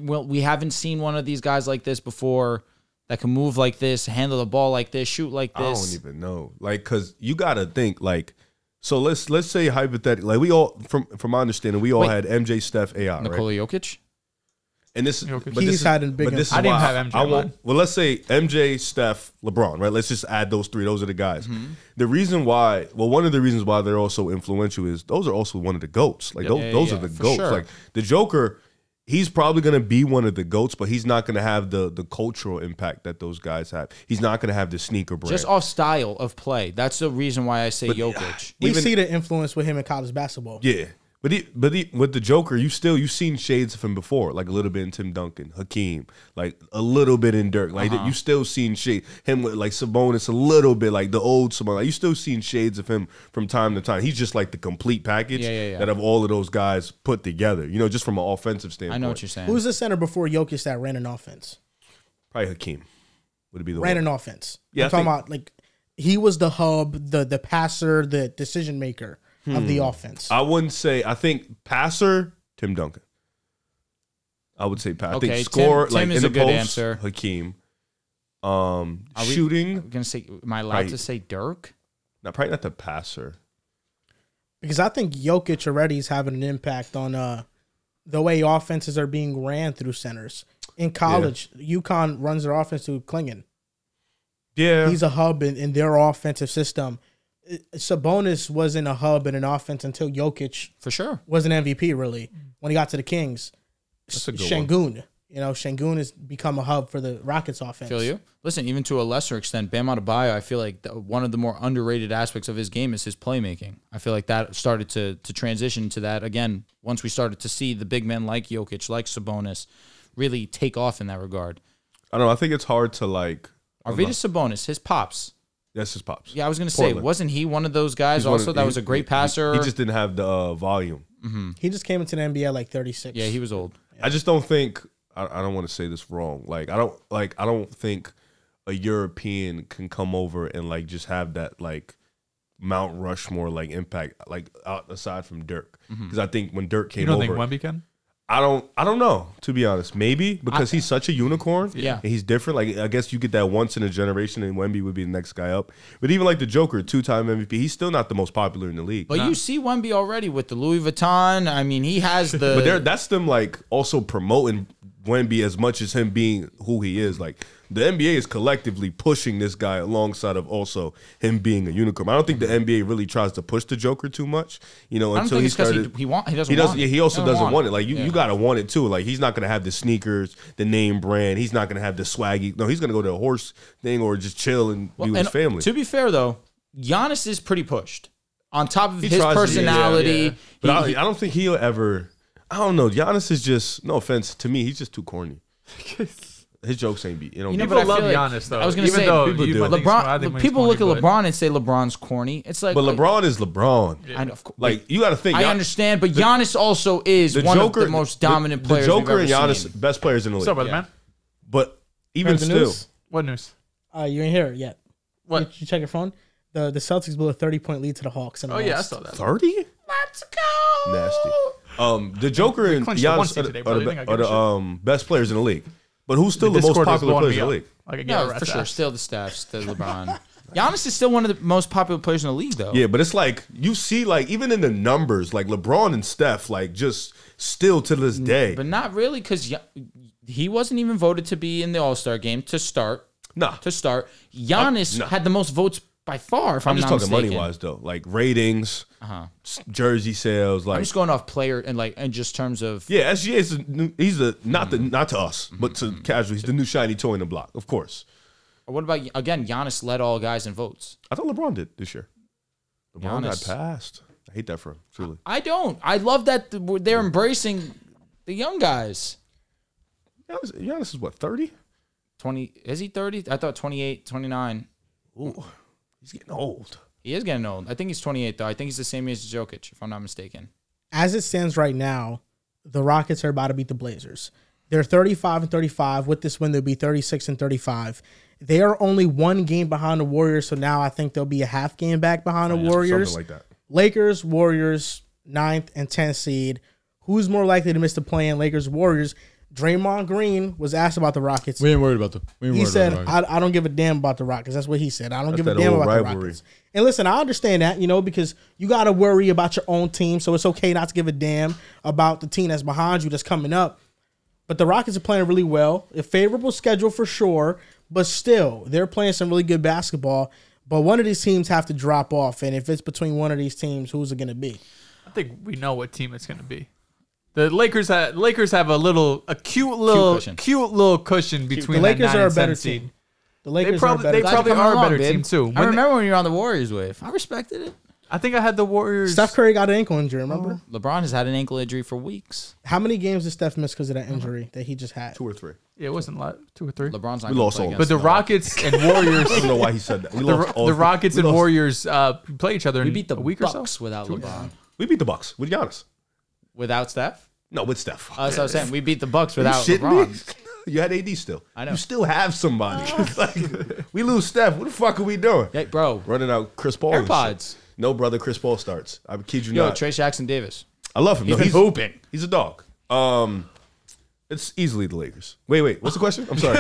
We haven't seen one of these guys like this before. That can move like this, handle the ball like this, shoot like this. I don't even know. Because you got to think, so let's say hypothetically, we all, from my understanding, we all had MJ, Steph, AI, Nikola Jokic? And this is, I didn't have MJ. Well, let's say MJ, Steph, LeBron, right? Let's just add those three. Those are the guys. Mm-hmm. The reason why, one of the reasons why they're also influential is those are also one of the GOATs. Those are the GOATs. Sure. The Joker, he's probably going to be one of the GOATs, but he's not going to have the cultural impact that those guys have. He's not going to have the sneaker brand. Just off style of play. That's the reason why I say Jokic. We see the influence with him in college basketball. Yeah. But with the Joker, you've seen shades of him before, a little bit in Tim Duncan, Hakeem, a little bit in Dirk. You still seen him with Sabonis a little bit, the old Sabonis. You still seen shades of him from time to time. He's just the complete package that of all of those guys put together. Just from an offensive standpoint. I know what you're saying. Who's the center before Jokic that ran an offense? Probably Hakeem. Would it be the ran one? An offense? Yeah, I'm talking about he was the hub, the passer, the decision maker. Of the offense. I wouldn't say. I think passer, Tim Duncan. I would say passer. Okay, I think scorer, Tim is in the post, answer. Hakeem. Shooting. Am I allowed to say Dirk? No, probably not the passer. Because I think Jokic already is having an impact on the way offenses are being ran through centers. In college, UConn runs their offense through Klingen. Yeah. He's a hub in their offensive system. Sabonis wasn't a hub in an offense until Jokic for sure was an MVP really when he got to the Kings. Şengün, Şengün has become a hub for the Rockets offense. Feel you? Listen, even to a lesser extent, Bam Adebayo, I feel like one of the more underrated aspects of his game is his playmaking. I feel like that started to transition to that again once we started to see the big men like Jokic, like Sabonis, really take off in that regard. I don't know. I think it's hard to Arvydas Sabonis, his pops. That's his pops. Yeah, I was going to say, wasn't he one of those guys that was a great passer? He just didn't have the volume. Mm-hmm. He just came into the NBA at 36. Yeah, he was old. Yeah. I just don't think, I don't want to say this wrong. I don't think a European can come over and like just have that like Mount Rushmore like impact, like aside from Dirk, because I think when Dirk came over, you don't think Wemby can? I don't know, to be honest. Maybe because he's such a unicorn. Yeah, and he's different. Like I guess you get that once in a generation, and Wemby would be the next guy up. But even like the Joker, two-time MVP, he's still not the most popular in the league. But you see Wemby already with the Louis Vuitton. I mean, he has the. But that's them like also promoting Wemby as much as him being who he is. Like the NBA is collectively pushing this guy alongside of also him being a unicorn. I don't think the NBA really tries to push the Joker too much, you know, until he started. He doesn't want it. Yeah, he also doesn't want it. Like you gotta want it too. Like he's not gonna have the sneakers, the name brand. He's not gonna have the swaggy. No, he's gonna go to a horse thing or just chill and be with his family. To be fair though, Giannis is pretty pushed on top of his personality. But I don't think he'll ever. I don't know. Giannis is just, no offense to me, he's just too corny. His jokes ain't beat. You know, people love Giannis, like, though. I was going to say, people do. LeBron, people look at LeBron and say LeBron's corny. It's like, but LeBron is LeBron. Yeah. I know, of course. Like, you got to think. I understand, but Giannis also is one of the most dominant players. The Joker and Giannis, best players in the league. What's up, brother, man? But even still. News? What news? You ain't here yet. What? Did you check your phone? The Celtics blew a 30-point lead to the Hawks. Oh, yeah, I saw that. 30? Let's go. Nasty. The Joker and Giannis are the best players in the league. But who's still the most popular players in the league? Like, no, for sure. Still the Steph, still LeBron. Giannis is still one of the most popular players in the league, though. Yeah, but it's like, you see, like, even in the numbers, like, LeBron and Steph, like, just still to this day. But not really, because he wasn't even voted to be in the All-Star game to start. Nah. To start. Giannis had the most votes by far, if I'm not mistaken. I'm just talking money-wise, though. Like, ratings, jersey sales. Like, I'm just going off player and, like, and just terms of... Yeah, SGA is not to us, but to casually, he's the new shiny toy in the block, of course. Or what about, again, Giannis led all guys in votes. I thought LeBron did this year. LeBron got passed. I hate that for him, truly. I don't. I love that they're embracing the young guys. Giannis is, what, 30? 20. Is he 30? I thought 28, 29. Ooh. He's getting old. He is getting old. I think he's 28, though. I think he's the same age as Jokic, if I'm not mistaken. As it stands right now, the Rockets are about to beat the Blazers. They're 35 and 35. With this win, they'll be 36 and 35. They are only one game behind the Warriors, so now I think they'll be a half game back behind the Warriors. Something like that. Lakers, Warriors, 9th and 10th seed. Who's more likely to miss the play-in, Lakers, Warriors? Draymond Green was asked about the Rockets. We ain't worried about them. He said, I don't give a damn about the Rockets. That's what he said. I don't give a damn about the Rockets. And listen, I understand that, you know, because you got to worry about your own team, so it's okay not to give a damn about the team that's behind you that's coming up. But the Rockets are playing really well. A favorable schedule for sure, but still, they're playing some really good basketball. But one of these teams have to drop off, and if it's between one of these teams, who's it going to be? I think we know what team it's going to be. The Lakers have a cute little cushion between the Lakers are a better team. The Lakers probably are a better team too. I remember when you were on the Warriors wave. I respected it. I think I had the Warriors. Steph Curry got an ankle injury. Remember? LeBron has had an ankle injury for weeks. How many games did Steph miss because of that injury that he just had? 2 or 3. Yeah, it wasn't like 2 or 3. LeBron's not. We lost all. But the Rockets and Warriors. I don't know why he said that. We lost all. The Rockets and Warriors play each other. We beat the Bucks without LeBron. We beat the Bucks with Giannis. Without Steph? No, with Steph. That's what I was saying. We beat the Bucks without LeBron. You had AD still. I know. You still have somebody. Like, we lose Steph. What the fuck are we doing? Hey, bro. Running out Chris Paul. AirPods. No, brother. Chris Paul starts. I kid you not. Yo, Trace Jackson Davis. I love him. He's hooping. He's a dog. It's easily the Lakers. Wait. What's the question? I'm sorry.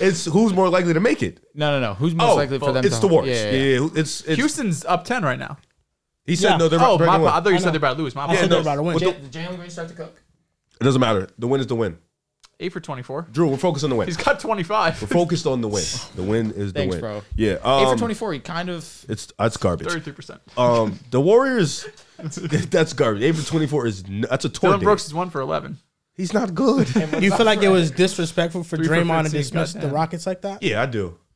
It's who's more likely to make it? No. Who's most likely for them to? It's the Warriors. Yeah. It's Houston's up 10 right now. He said no. They're about to win. I thought you said they're about to lose. I said they're about to win. Did Jalen Green start to cook? It doesn't matter. The win is the win. 8 for 24. Drew, we're focused on the win. He's got 25. We're focused on the win. The win is the win. Thanks, bro. Yeah. 8 for 24. He kind of. That's garbage. 33%. The Warriors. That's garbage. 8 for 24 is that's a tour. Dylan Brooks is 1 for 11. He's not good. You feel like it was disrespectful for Draymond to dismiss the Rockets like that? Yeah, I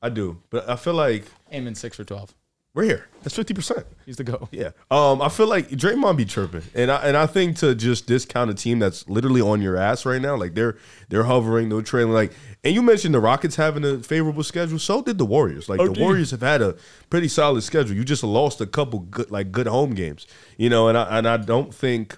do. But I feel like Aiming 6 for 12. We're here. That's 50%. He's the GOAT. Yeah. I feel like Draymond be chirping, and I think to just discount a team that's literally on your ass right now, like they're hovering, they're trailing. Like, and you mentioned the Rockets having a favorable schedule. So did the Warriors. Like the Warriors have had a pretty solid schedule. You just lost a couple good home games, you know. And I don't think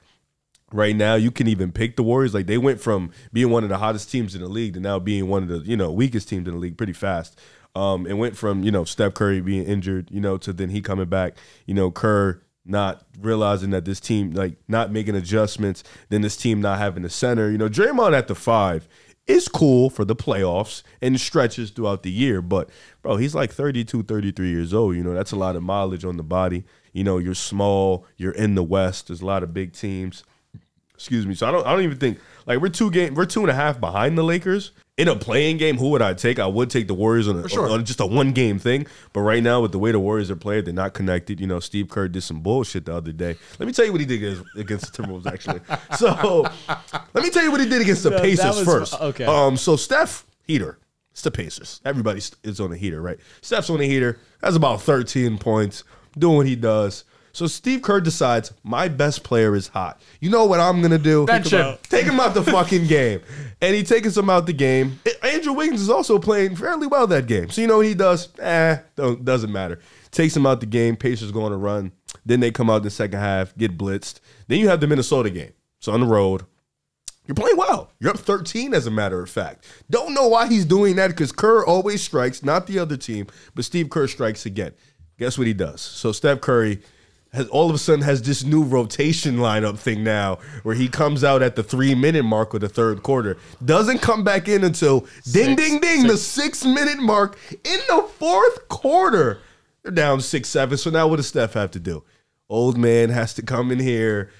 right now you can even pick the Warriors. Like, they went from being one of the hottest teams in the league to now being one of the, you know, weakest teams in the league pretty fast. It went from, you know, Steph Curry being injured, you know, to then he coming back, you know, Kerr not realizing that this team, like, not making adjustments, then this team not having a center. You know, Draymond at the 5 is cool for the playoffs and stretches throughout the year, but, bro, he's like 32, 33 years old. You know, that's a lot of mileage on the body. You know, you're small, you're in the West, there's a lot of big teams. Excuse me. So I don't even think, like, we're 2.5 behind the Lakers. In a play-in game, who would I take? I would take the Warriors on just a one-game thing. But right now, with the way the Warriors are playing, they're not connected. You know, Steve Kerr did some bullshit the other day. Let me tell you what he did against the Timberwolves, actually. So let me tell you what he did against the Pacers first. Okay. So Steph, heater. It's the Pacers. Everybody is on the heater, right? Steph's on the heater. That's about 13 points. Doing what he does. So Steve Kerr decides, my best player is hot. You know what I'm going to do? Take him out the fucking game. And he takes him out the game. Andrew Wiggins is also playing fairly well that game. So you know what he does? Doesn't matter. Takes him out the game. Pacers go on a run. Then they come out in the second half, get blitzed. Then you have the Minnesota game. So on the road. You're playing well. You're up 13, as a matter of fact. Don't know why he's doing that, because Kerr always strikes, not the other team, but Steve Kerr strikes again. Guess what he does? So Steph Curry has all of a sudden has this new rotation lineup thing now where he comes out at the 3-minute mark of the third quarter, doesn't come back in until the 6-minute mark in the fourth quarter. They're down 6-7, so now what does Steph have to do? Old man has to come in here,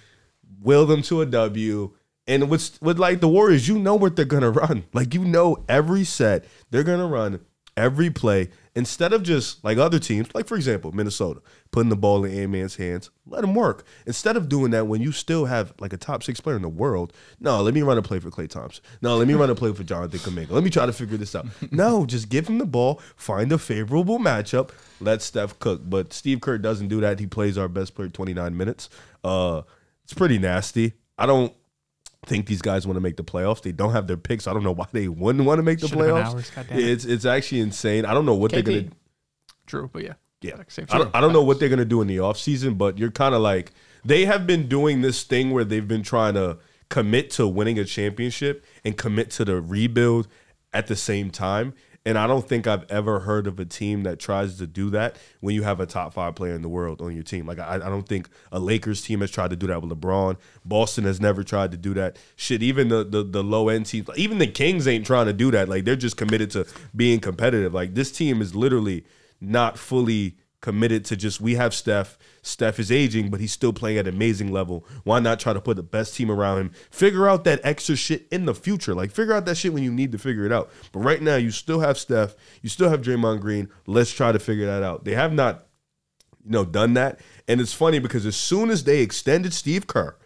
will them to a W, and with like the Warriors, you know what they're going to run. Like, you know every set they're going to run, every play. Instead of just like other teams, like for example, Minnesota, putting the ball in Ant-Man's hands, let him work. Instead of doing that when you still have like a top 6 player in the world, no, let me run a play for Klay Thompson. No, let me run a play for Jonathan Kuminga. Let me try to figure this out. No, just give him the ball, find a favorable matchup, let Steph cook. But Steve Kerr doesn't do that. He plays our best player 29 minutes. It's pretty nasty. I don't think these guys want to make the playoffs. They don't have their picks. I don't know why they wouldn't want to make the playoffs. It's actually insane. I don't know what KD. They're gonna. True, but yeah, yeah. I don't know what they're gonna do in the offseason, but you're kind of like, they have been doing this thing where they've been trying to commit to winning a championship and commit to the rebuild at the same time. And I don't think I've ever heard of a team that tries to do that when you have a top 5 player in the world on your team. Like, I don't think a Lakers team has tried to do that with LeBron. Boston has never tried to do that. Shit, even the low-end teams, even the Kings ain't trying to do that. Like, they're just committed to being competitive. Like, this team is literally not fully committed to just, we have Steph. Steph is aging, but he's still playing at an amazing level. Why not try to put the best team around him? Figure out that extra shit in the future. Like, figure out that shit when you need to figure it out. But right now, you still have Steph. You still have Draymond Green. Let's try to figure that out. They have not, you know, done that. And it's funny because as soon as they extended Steve Kerr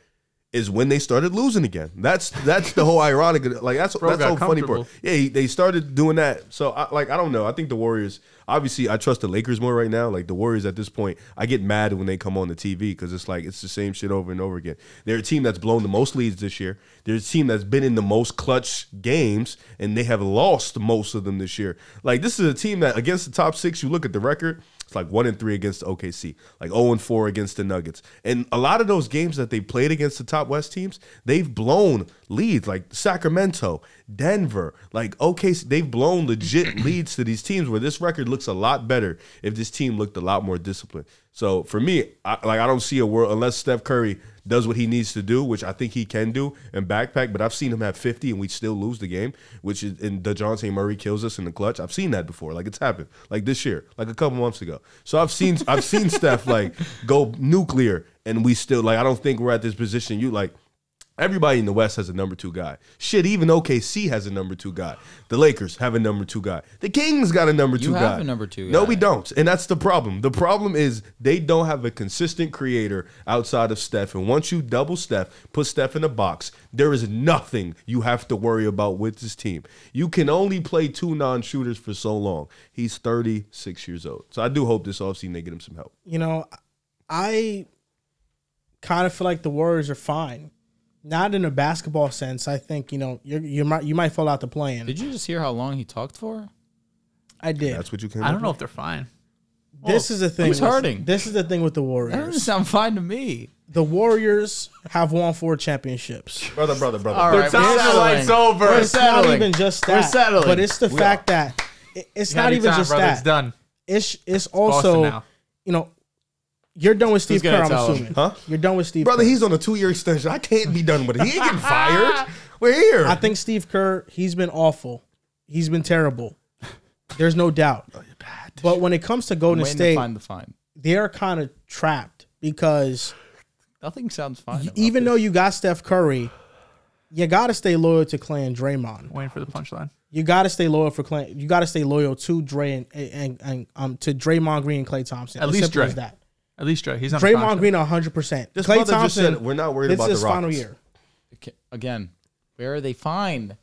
is when they started losing again. That's the whole ironic. Like, that's the whole funny part. Yeah, they started doing that. So, I don't know. I think the Warriors, obviously, I trust the Lakers more right now. Like, the Warriors at this point, I get mad when they come on the TV because it's like, it's the same shit over and over again. They're a team that's blown the most leads this year. They're a team that's been in the most clutch games, and they have lost most of them this year. Like, this is a team that against the top 6, you look at the record, it's like 1-3 against OKC, like 0-4 against the Nuggets. And a lot of those games that they played against the top West teams, they've blown leads, like Sacramento, Denver, like OKC. They've blown legit leads to these teams where this record looks a lot better if this team looked a lot more disciplined. So for me, I don't see a world unless Steph Curry does what he needs to do, which I think he can do, and backpack. But I've seen him have 50 and we still lose the game, which is, and DeJounte Murray kills us in the clutch. I've seen that before. Like, it's happened, like this year, like a couple months ago. So I've seen Steph like go nuclear, and we still, like, I don't think we're at this position. You, like, everybody in the West has a number 2 guy. Shit, even OKC has a number 2 guy. The Lakers have a number 2 guy. The Kings got a number 2 guy. You have a number 2 guy. No, we don't. And that's the problem. The problem is they don't have a consistent creator outside of Steph. And once you double Steph, put Steph in a box, there is nothing you have to worry about with this team. You can only play 2 non-shooters for so long. He's 36 years old. So I do hope this offseason they get him some help. You know, I kind of feel like the Warriors are fine. Not in a basketball sense. I think, you know, you might fall out the play-in. Did you just hear how long he talked for? I did. That's what you came up with? I don't know if they're fine. This is the thing. Who's hurting? This is the thing with the Warriors. That doesn't sound fine to me. The Warriors have won 4 championships. Brother. All right, it's over. We're settling. It's not even just that. We're settling. But it's the fact that it's not even just that. It's done. It's also, you know, you're done with Steve Kerr, I'm assuming. Huh? You're done with Steve Kerr. Brother, he's on a 2-year extension. I can't be done with it. He ain't getting fired. We're here. I think Steve Kerr, he's been awful. He's been terrible. There's no doubt. Oh, you're bad. But when it comes to Golden State, they are kind of trapped because... Nothing sounds fine. Even though you got Steph Curry, you got to stay loyal to Klay and Draymond. Waiting for the punchline. You got to stay loyal for Klay. You got to stay loyal to Draymond Green and Klay Thompson. At least Dray. At least Dray. He's not Draymond Green 100%. Klay Thompson. We're not worried about the Rockets. This is his final year. Okay. Again, where are they fine?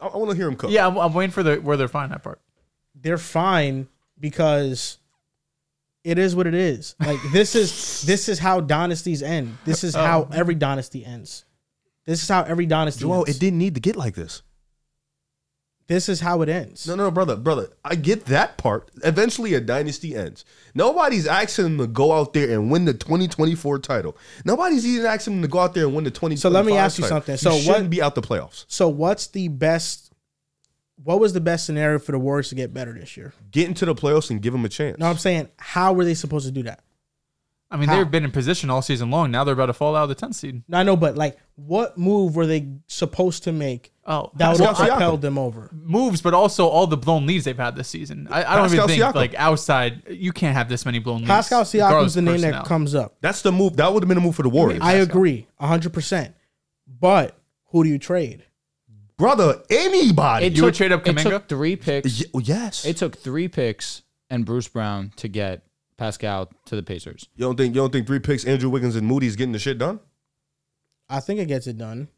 I want to hear him cook. Yeah, I'm waiting for the where they're fine that part. They're fine because. It is what it is. Like this is how dynasties end. This is how every dynasty ends. This is how every dynasty ends. It didn't need to get like this. This is how it ends. No, brother. I get that part. Eventually a dynasty ends. Nobody's asking him to go out there and win the 2024 title. Nobody's even asking him to go out there and win the 2025 title. So let me ask you something. So shouldn't be out the playoffs. So what's the best? What was the best scenario for the Warriors to get better this year? Get into the playoffs and give them a chance. No, I'm saying, how were they supposed to do that? I mean, they've been in position all season long. Now they're about to fall out of the 10th seed. No, I know, but like, what move were they supposed to make that would have propelled them over? Moves, but also all the blown leads they've had this season. I don't even think, like, outside, you can't have this many blown leads. Pascal Siakam's the name that comes up. That's the move. That would have been a move for the Warriors. I agree, 100%. But who do you trade? Brother, anybody. You would trade up Kuminga? It took 3 picks. Yes. It took 3 picks and Bruce Brown to get Pascal to the Pacers. You don't think 3 picks, Andrew Wiggins and Moody is getting the shit done? I think it gets it done.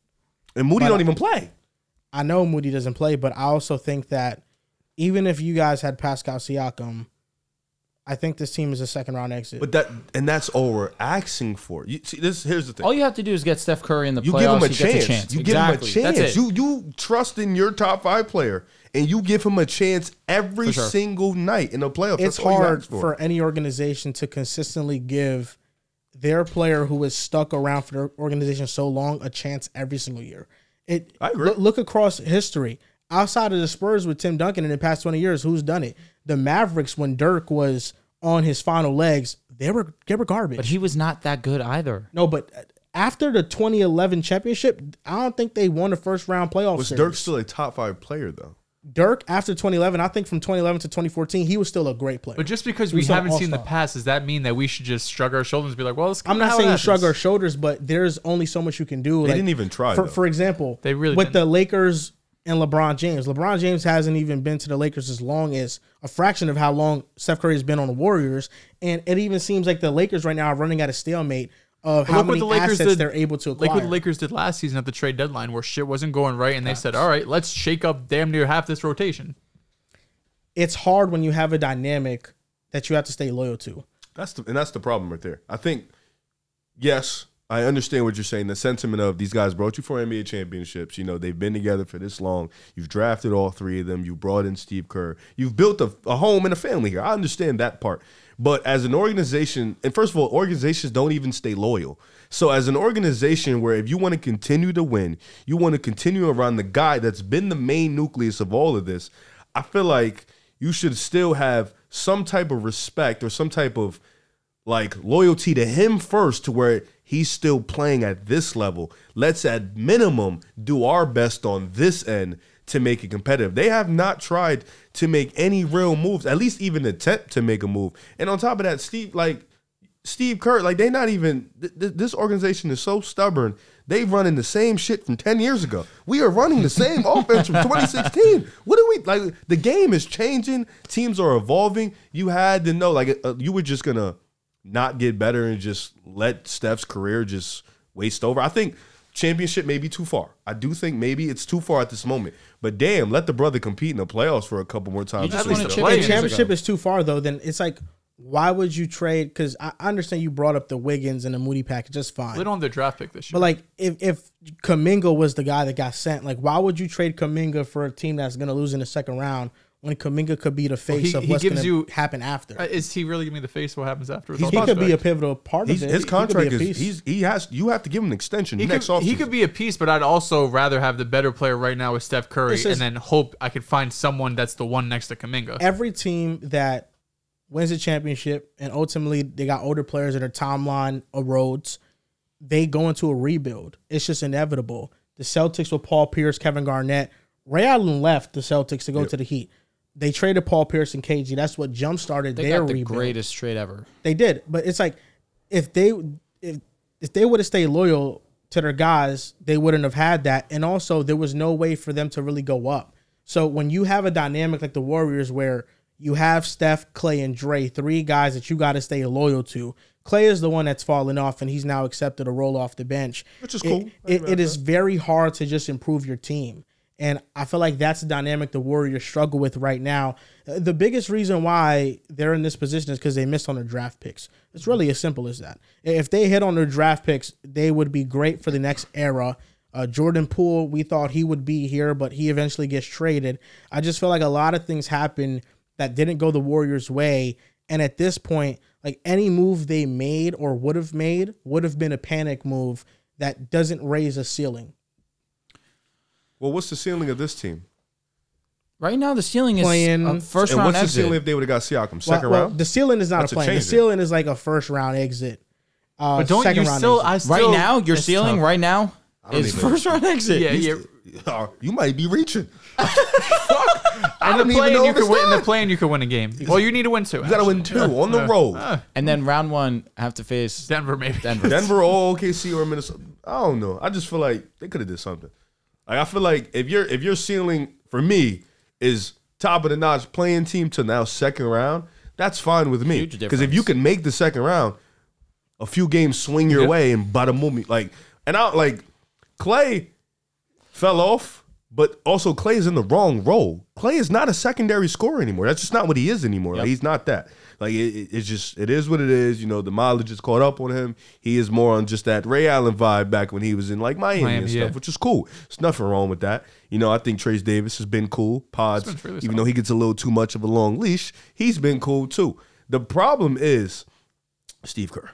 And Moody don't even play. I know Moody doesn't play, but I also think that even if you guys had Pascal Siakam, I think this team is a second-round exit. But that's all we're asking for. You see, here's the thing. All you have to do is get Steph Curry in the playoffs. You give him a chance. You give him a chance. You trust in your top 5 player, and you give him a chance every single night in the playoffs. It's hard for any organization to consistently give their player who is stuck around for their organization so long a chance every single year. I agree. Look across history. Outside of the Spurs with Tim Duncan in the past 20 years, who's done it? The Mavericks, when Dirk was on his final legs, they were garbage. But he was not that good either. No, but after the 2011 championship, I don't think they won the first-round playoff series. Dirk still a top 5 player, though? Dirk, after 2011, I think from 2011 to 2014, he was still a great player. But just because we haven't seen the past, does that mean that we should just shrug our shoulders and be like, well, it's I'm not saying shrug our shoulders, but there's only so much you can do. They didn't even try, for example, with the Lakers... and LeBron James. LeBron James hasn't even been to the Lakers as long as a fraction of how long Steph Curry has been on the Warriors. And it even seems like the Lakers right now are running at a stalemate of how many assets they're able to acquire. Look what the Lakers did last season at the trade deadline where shit wasn't going right. And they said, all right, let's shake up damn near half this rotation. It's hard when you have a dynamic that you have to stay loyal to. And that's the problem right there. I think, yes, I understand what you're saying. The sentiment of these guys brought you 4 NBA championships. You know, they've been together for this long. You've drafted all 3 of them. You brought in Steve Kerr. You've built a home and a family here. I understand that part. But as an organization, and first of all, organizations don't even stay loyal. So as an organization where if you want to continue to win, you want to continue around the guy that's been the main nucleus of all of this, I feel like you should still have some type of respect or some type of like loyalty to him first to where he's still playing at this level. Let's at minimum do our best on this end to make it competitive. They have not tried to make any real moves, at least even attempt to make a move. And on top of that, Steve Kerr, like they not even, this organization is so stubborn. They've running the same shit from 10 years ago. We are running the same offense from 2016. What do we, like the game is changing. Teams are evolving. You had to know, like you were just going to not get better and just let Steph's career just waste over. I think championship may be too far. I do think maybe it's too far at this moment. But damn, let the brother compete in the playoffs for a couple more times. If championship is too far, though, then it's like, why would you trade? Because I understand you brought up the Wiggins and the Moody package. That's fine. They don't have their draft pick this year. But like, if Kuminga was the guy that got sent, like, why would you trade Kuminga for a team that's going to lose in the second round when Kuminga could be the face of what's going to happen after. Is he really going to be the face of what happens after? He could be a pivotal part of it. His contract is, you have to give him an extension next offseason. He could be a piece, but I'd also rather have the better player right now with Steph Curry and then hope I could find someone that's the one next to Kuminga. Every team that wins the championship and ultimately they got older players in their timeline erodes, they go into a rebuild. It's just inevitable. The Celtics with Paul Pierce, Kevin Garnett, Ray Allen left the Celtics to go to the Heat. They traded Paul Pierce and KG. That's what jump-started their rebuild. They got the greatest trade ever. They did. But it's like, if they would have stayed loyal to their guys, they wouldn't have had that. And also, there was no way for them to really go up. So when you have a dynamic like the Warriors where you have Steph, Clay, and Dre, three guys that you got to stay loyal to. Clay is the one that's fallen off, and he's now accepted a role off the bench. Which is cool. It is very hard to just improve your team. And I feel like that's the dynamic the Warriors struggle with right now. The biggest reason why they're in this position is because they missed on their draft picks. It's really as simple as that. If they hit on their draft picks, they would be great for the next era. Jordan Poole, we thought he would be here, but he eventually gets traded. I just feel like a lot of things happened that didn't go the Warriors' way. And at this point, like any move they made or would have made would have been a panic move that doesn't raise a ceiling. Well, what's the ceiling of this team? Right now, the ceiling is a first round exit. And what's the ceiling if they would have got Siakam? Second round? The ceiling is not a plan. The ceiling is like a first round exit. But don't you still, right now, your ceiling right now is first round exit. Yeah, yeah. You might be reaching. In the play-in, you could win a game. Well, you need to win two. You got to win two on the road. And then round one, have to face Denver, maybe. Denver, OKC, or Minnesota. I don't know. I just feel like they could have did something. Like I feel like if your ceiling for me is top of the notch playing team to now second round, that's fine with me. Because if you can make the second round, a few games swing your way and bottom move like Clay fell off, but also Clay is in the wrong role. Clay is not a secondary scorer anymore. That's just not what he is anymore. Yep. Like, he's not that. Like it is what it is. You know, the mileage is caught up on him. He is more on just that Ray Allen vibe back when he was in like Miami and stuff, which is cool. There's nothing wrong with that. You know, I think Trace Davis has been cool. Pods, even though he gets a little too much of a long leash, he's been cool too. The problem is Steve Kerr.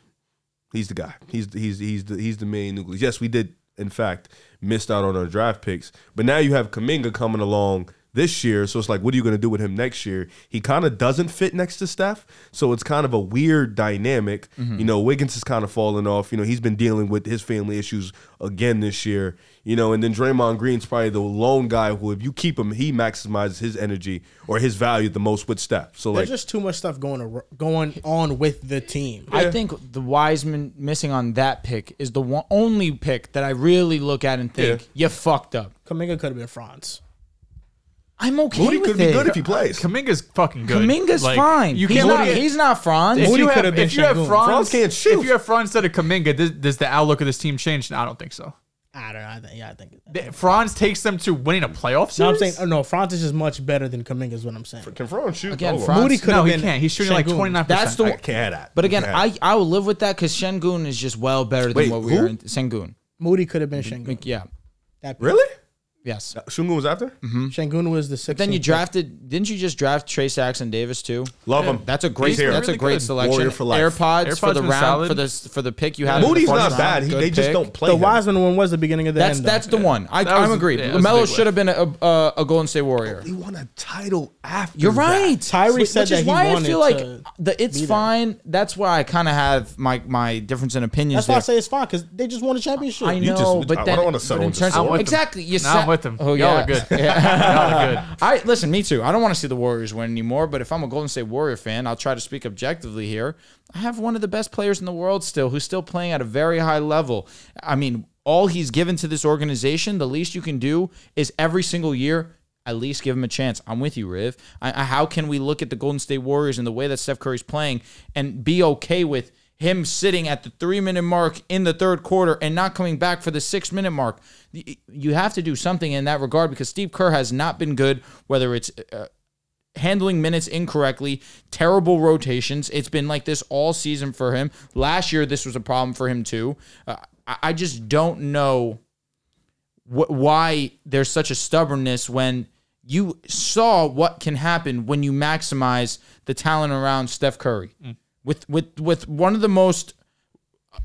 He's the guy. He's the main nucleus. Yes, we did in fact missed out on our draft picks, but now you have Kuminga coming along this year, so it's like, what are you going to do with him next year? He kind of doesn't fit next to Steph, so it's kind of a weird dynamic. Mm-hmm. You know, Wiggins is kind of falling off. You know, he's been dealing with his family issues again this year. You know, and then Draymond Green's probably the lone guy who, if you keep him, he maximizes his energy or his value the most with Steph. So there's just too much stuff going on with the team. Yeah. I think the Wiseman missing on that pick is the only pick that I really look at and think you fucked up. Kuminga could have been Franz. I'm okay Moody with it. Moody could be good if he plays. Kuminga's fucking good. Kuminga's like, fine. He's not Franz. If you have Franz can't shoot. If you have Franz instead of Kuminga, does the outlook of this team change? No, I don't think so. I don't know. I think Franz takes them to winning a playoff series? No, I'm saying, no, Franz is just much better than Kuminga is what I'm saying. Can Franz shoot? Again, Moody could have been. No, he can't. He's shooting Şengün. Like 29%. That's the one. I can't that. But again, I will live with that because Şengün is just well better than what we were in. Şengün. Moody could have been Şengün. Yeah. Really? Yes. Şengün was after? Mm-hmm. Şengün was the 16th. Then you drafted, didn't you just draft Trey Saxon Davis too? Love him. That's a great selection. Warrior for life. AirPods for the round, for the pick you had. Moody's not bad. They just don't play him. The Wiseman one was the beginning of the end. That's the one. I'm agreed. LaMelo should have been a Golden State Warrior. He won a title after. You're right. Tyrese said that he wanted to. Which is why I feel like it's fine. That's why I kind of have my difference in opinions. That's why I say it's fine because they just won a championship. I know, but I don't want to settle in. Exactly. You said. Them. Oh, y'all are good. Y'all are good. Listen, me too. I don't want to see the Warriors win anymore, but if I'm a Golden State Warrior fan, I'll try to speak objectively here. I have one of the best players in the world still who's still playing at a very high level. I mean, all he's given to this organization, the least you can do is every single year at least give him a chance. I'm with you, Riv. How can we look at the Golden State Warriors and the way that Steph Curry's playing and be okay with him sitting at the 3-minute mark in the third quarter and not coming back for the 6-minute mark? You have to do something in that regard because Steve Kerr has not been good, whether it's handling minutes incorrectly, terrible rotations. It's been like this all season for him. Last year, this was a problem for him too. I just don't know why there's such a stubbornness when you saw what can happen when you maximize the talent around Steph Curry. With one of the most,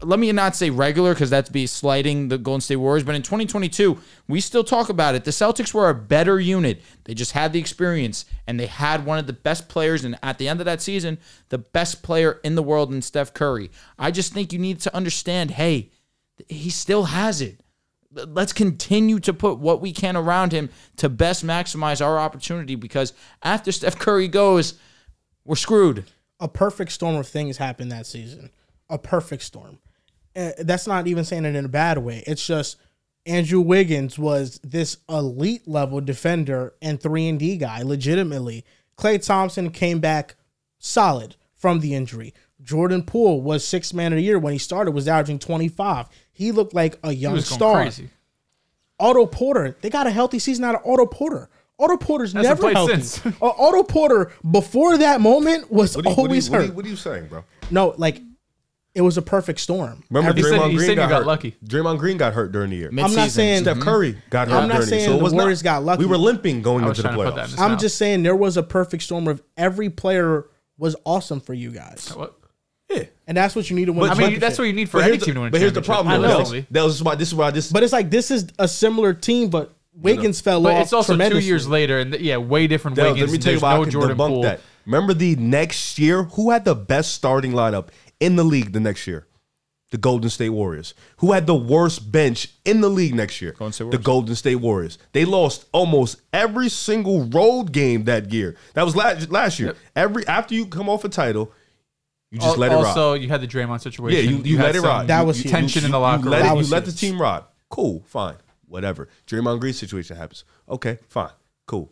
let me not say regular, because that'd be slighting the Golden State Warriors, but in 2022, we still talk about it. The Celtics were a better unit. They just had the experience, and they had one of the best players, and at the end of that season, the best player in the world in Steph Curry. I just think you need to understand, hey, he still has it. Let's continue to put what we can around him to best maximize our opportunity, because after Steph Curry goes, we're screwed. A perfect storm of things happened that season. A perfect storm. That's not even saying it in a bad way. It's just Andrew Wiggins was this elite level defender and 3-and-D guy, legitimately. Klay Thompson came back solid from the injury. Jordan Poole was sixth man of the year when he started, was averaging 25. He looked like a young star. Crazy. Otto Porter, they got a healthy season out of Otto Porter. Otto Porter's hasn't never healthy. Since. Otto Porter, before that moment, was always hurt. What are you saying, bro? No, like, it was a perfect storm. Remember, Draymond Green got lucky. Draymond Green got hurt during the year. I'm not saying Steph Curry got hurt during the year. So the Warriors got lucky. We were limping going into the playoffs. I'm just saying there was a perfect storm of every player was awesome for you guys. What? Yeah, and that's what you need to win. But, I mean, that's what you need for any team to win. But here's the problem. This is why. But it's like this is a similar team, but Wiggins fell off. But it's also 2 years later, and yeah, way different. Wiggins. Let me tell you why I can debunk that. Remember the next year, who had the best starting lineup in the league the next year? The Golden State Warriors. Who had the worst bench in the league next year? The Golden State Warriors. They lost almost every single road game that year. That was last year. Yep. After you come off a title. You just let it ride. Also, you had the Draymond situation. Yeah, you let it ride. That was tension in the locker room. You let the team ride. Cool, fine, whatever. Draymond Green situation happens. Okay, fine, cool.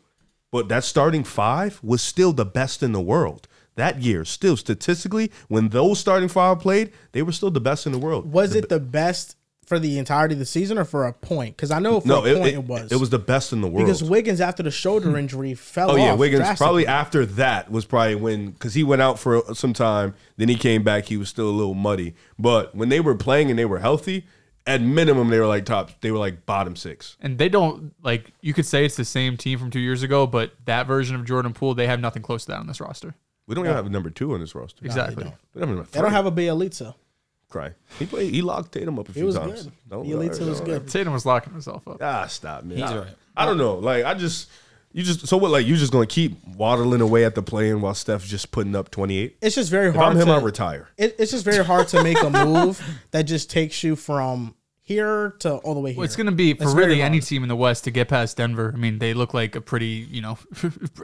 But that starting five was still the best in the world that year. Still, statistically, when those starting five played, they were still the best in the world. Was it the best for the entirety of the season or for a point? Because I know for a point it was. It was the best in the world. Because Wiggins, after the shoulder injury, fell off. Oh, yeah, Wiggins probably after that was probably when, because he went out for some time, then he came back, he was still a little muddy. But when they were playing and they were healthy, at minimum, they were like bottom six. And they don't, like, you could say it's the same team from 2 years ago, but that version of Jordan Poole, they have nothing close to that on this roster. We don't even have a #2 on this roster. Exactly. No, they don't have a Bjelica. Cry. He locked Tatum up a few times. Bjelica was good. Tatum was locking himself up. Ah, stop, man. He's right. I don't know. Like, so what? Like, you're just gonna keep waddling away at the play-in while Steph's just putting up 28. It's just very hard. If I'm him, I retire. It's just very hard to make a move that just takes you from here to all the way here. Well, it's gonna be for really any team in the West to get past Denver. I mean, they look like a pretty,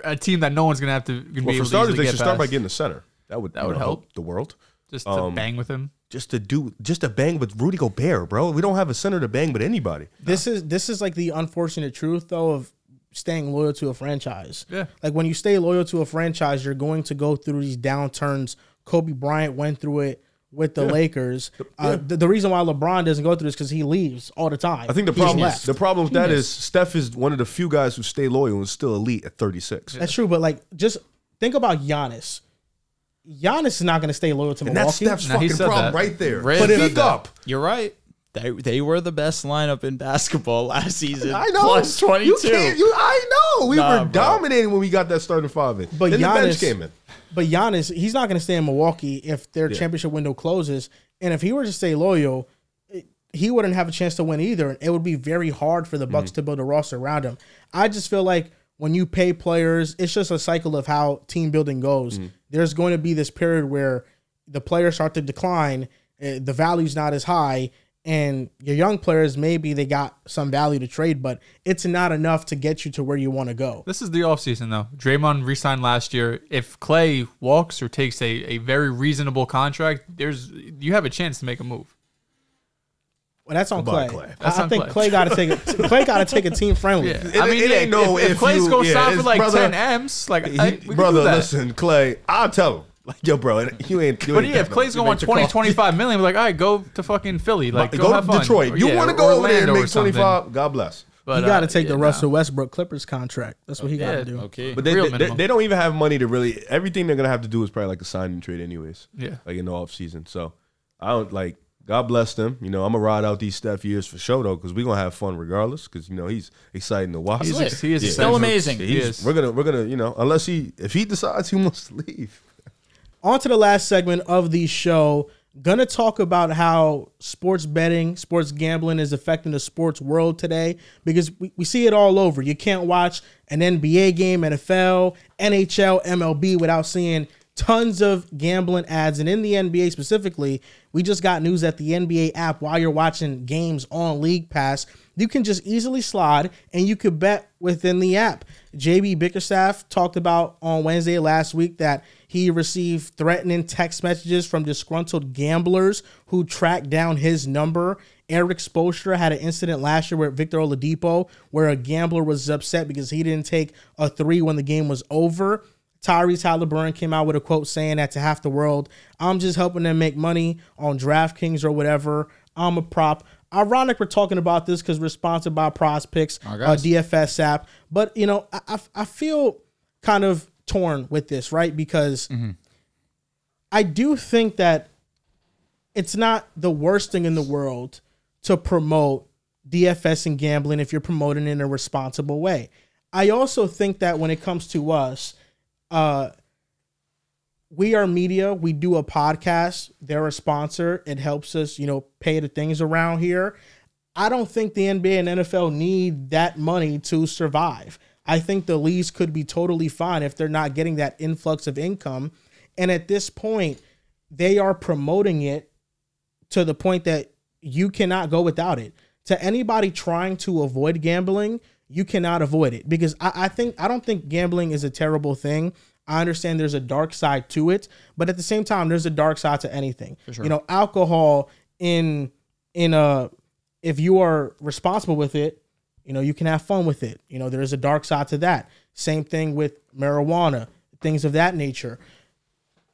a team that no one's gonna have to. Well, for starters, they should start by getting the center. That would help the world. Just to bang with him. Just to bang with Rudy Gobert, bro. We don't have a center to bang with anybody. This is like the unfortunate truth though of staying loyal to a franchise. Yeah. Like when you stay loyal to a franchise, you're going to go through these downturns. Kobe Bryant went through it with the Lakers. The reason why LeBron doesn't go through this because he leaves all the time. I think the problem with that is Steph is one of the few guys who stay loyal and is still elite at 36. Yeah. That's true, but like just think about Giannis. Giannis is not going to stay loyal to Milwaukee. That's Steph's fucking problem right there. But pick up. You're right. They were the best lineup in basketball last season. I know. Plus 22. I know. We were dominating when we got that starting five in. But then the bench came in. But Giannis, he's not going to stay in Milwaukee if their championship window closes. And if he were to stay loyal, he wouldn't have a chance to win either. And it would be very hard for the Bucks to build a roster around him. I just feel like when you pay players, it's just a cycle of how team building goes. There's going to be this period where the players start to decline, the value's not as high, and your young players, maybe they got some value to trade, but it's not enough to get you to where you want to go. This is the offseason, though. Draymond re-signed last year. If Klay walks or takes a very reasonable contract, you have a chance to make a move. Well, that's on Klay. I think Klay got to take a team friendly. Yeah. I mean, if Klay's going to sign for like 10 M's, like brother, listen, Klay, I'll tell him, like, yo, bro, you ain't. But yeah, if Klay's going to want 20, 25 million, we're like, all right, go to fucking Philly, like go have fun. Detroit. You want to go over there and make 25? God bless. But you got to take the Russell Westbrook Clippers contract. That's what he got to do. Okay, but they don't even have money to really. Everything they're gonna have to do is probably like a sign and trade, anyways. Yeah, like in the offseason. So I don't like. God bless them. You know, I'm going to ride out these Steph years for show, though, because we're going to have fun regardless, because, you know, he's exciting to watch. He is so amazing. He is. We're going to, you know, unless if he decides he wants to leave. On to the last segment of the show. Going to talk about how sports betting, sports gambling is affecting the sports world today, because we see it all over. You can't watch an NBA game, NFL, NHL, MLB without seeing tons of gambling ads. And in the NBA specifically, we just got news that the NBA app, while you're watching games on League Pass, you can just easily slide and you could bet within the app. JB Bickerstaff talked about on Wednesday last week that he received threatening text messages from disgruntled gamblers who tracked down his number. Eric Spoelstra had an incident last year with Victor Oladipo where a gambler was upset because he didn't take a three when the game was over. Tyrese Halliburton came out with a quote saying that to half the world, "I'm just helping them make money on DraftKings or whatever. I'm a prop." Ironic we're talking about this because we're sponsored by PrizePicks, DFS app. But, you know, I feel kind of torn with this, right? Because I do think that it's not the worst thing in the world to promote DFS and gambling if you're promoting it in a responsible way. I also think that when it comes to us, we are media. We do a podcast. They're a sponsor. It helps us, you know, pay the things around here. I don't think the NBA and NFL need that money to survive. I think the leagues could be totally fine if they're not getting that influx of income. And at this point, they are promoting it to the point that you cannot go without it. To anybody trying to avoid gambling, you cannot avoid it, because I don't think gambling is a terrible thing. I understand there's a dark side to it, but at the same time, there's a dark side to anything. Sure. You know, alcohol if you are responsible with it, you know, you can have fun with it. You know, there is a dark side to that. Same thing with marijuana, things of that nature.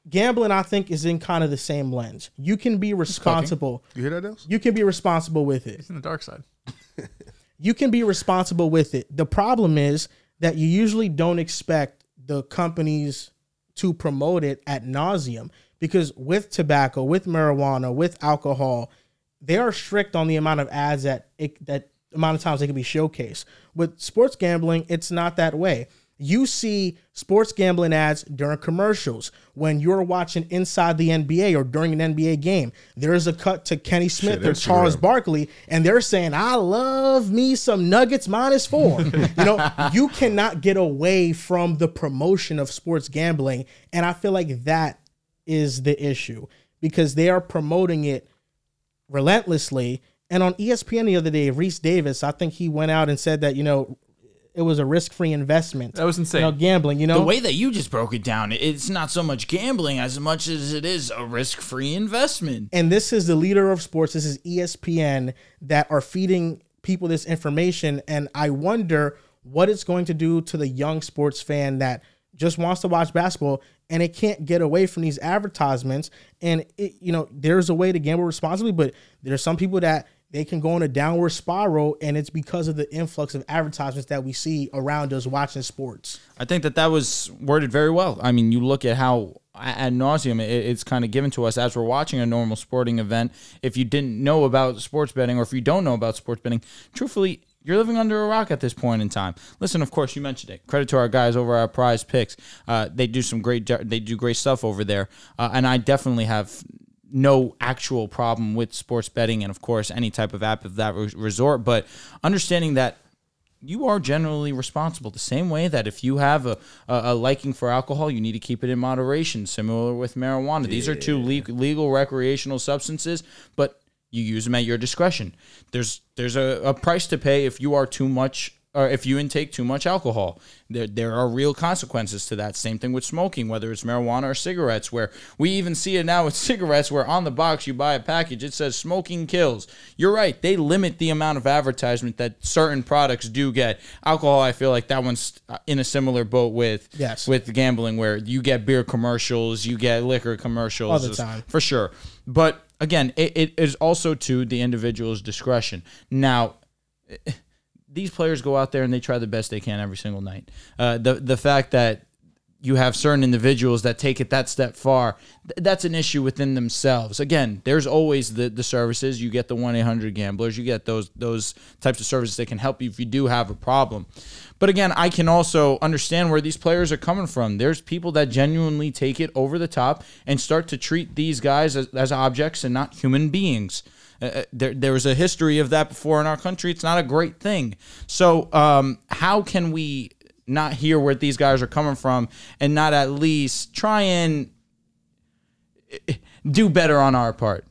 Gambling, I think, is in kind of the same lens. You can be responsible. You hear that, Dales? You can be responsible with it. It's in the dark side. You can be responsible with it. The problem is that you usually don't expect the companies to promote it ad nauseum, because with tobacco, with marijuana, with alcohol, they are strict on the amount of ads that amount of times they can be showcased. With sports gambling, it's not that way. You see sports gambling ads during commercials. When you're watching Inside the NBA or during an NBA game, there's a cut to Kenny Smith or Charles Barkley, and they're saying, "I love me some Nuggets -4." You know, you cannot get away from the promotion of sports gambling, and I feel like that is the issue, because they are promoting it relentlessly. And on ESPN the other day, Reese Davis, I think he went out and said that, you know, it was a risk-free investment. That was insane. You know, gambling, you know? The way that you just broke it down, it's not so much gambling as much as it is a risk-free investment. And this is the leader of sports. This is ESPN that are feeding people this information. And I wonder what it's going to do to the young sports fan that just wants to watch basketball and it can't get away from these advertisements. And, you know, there's a way to gamble responsibly, but there's some people that they can go on a downward spiral, and it's because of the influx of advertisements that we see around us watching sports. I think that was worded very well. I mean, you look at how ad nauseum it's kind of given to us as we're watching a normal sporting event. If you didn't know about sports betting, or if you don't know about sports betting, truthfully, you're living under a rock at this point in time. Listen, of course, you mentioned it. Credit to our guys over at PrizePicks. They do great stuff over there, and I definitely have no actual problem with sports betting and, of course, any type of app of that resort, but understanding that you are generally responsible the same way that if you have a liking for alcohol, you need to keep it in moderation, similar with marijuana. Yeah. These are two legal recreational substances, but you use them at your discretion. There's a price to pay if you are too much, or if you intake too much alcohol. There are real consequences to that. Same thing with smoking, whether it's marijuana or cigarettes, where we even see it now with cigarettes, where on the box you buy a package, it says smoking kills. You're right. They limit the amount of advertisement that certain products do get. Alcohol, I feel like that one's in a similar boat with gambling, where you get beer commercials, you get liquor commercials. All the time. For sure. But, again, it is also to the individual's discretion. Now, these players go out there and they try the best they can every single night. The fact that you have certain individuals that take it that step far, that's an issue within themselves. Again, there's always the services. You get the 1-800 Gamblers. You get those types of services that can help you if you do have a problem. But again, I can also understand where these players are coming from. There's people that genuinely take it over the top and start to treat these guys as objects and not human beings. There was a history of that before in our country. It's not a great thing. So how can we not hear where these guys are coming from and not at least try and do better on our part?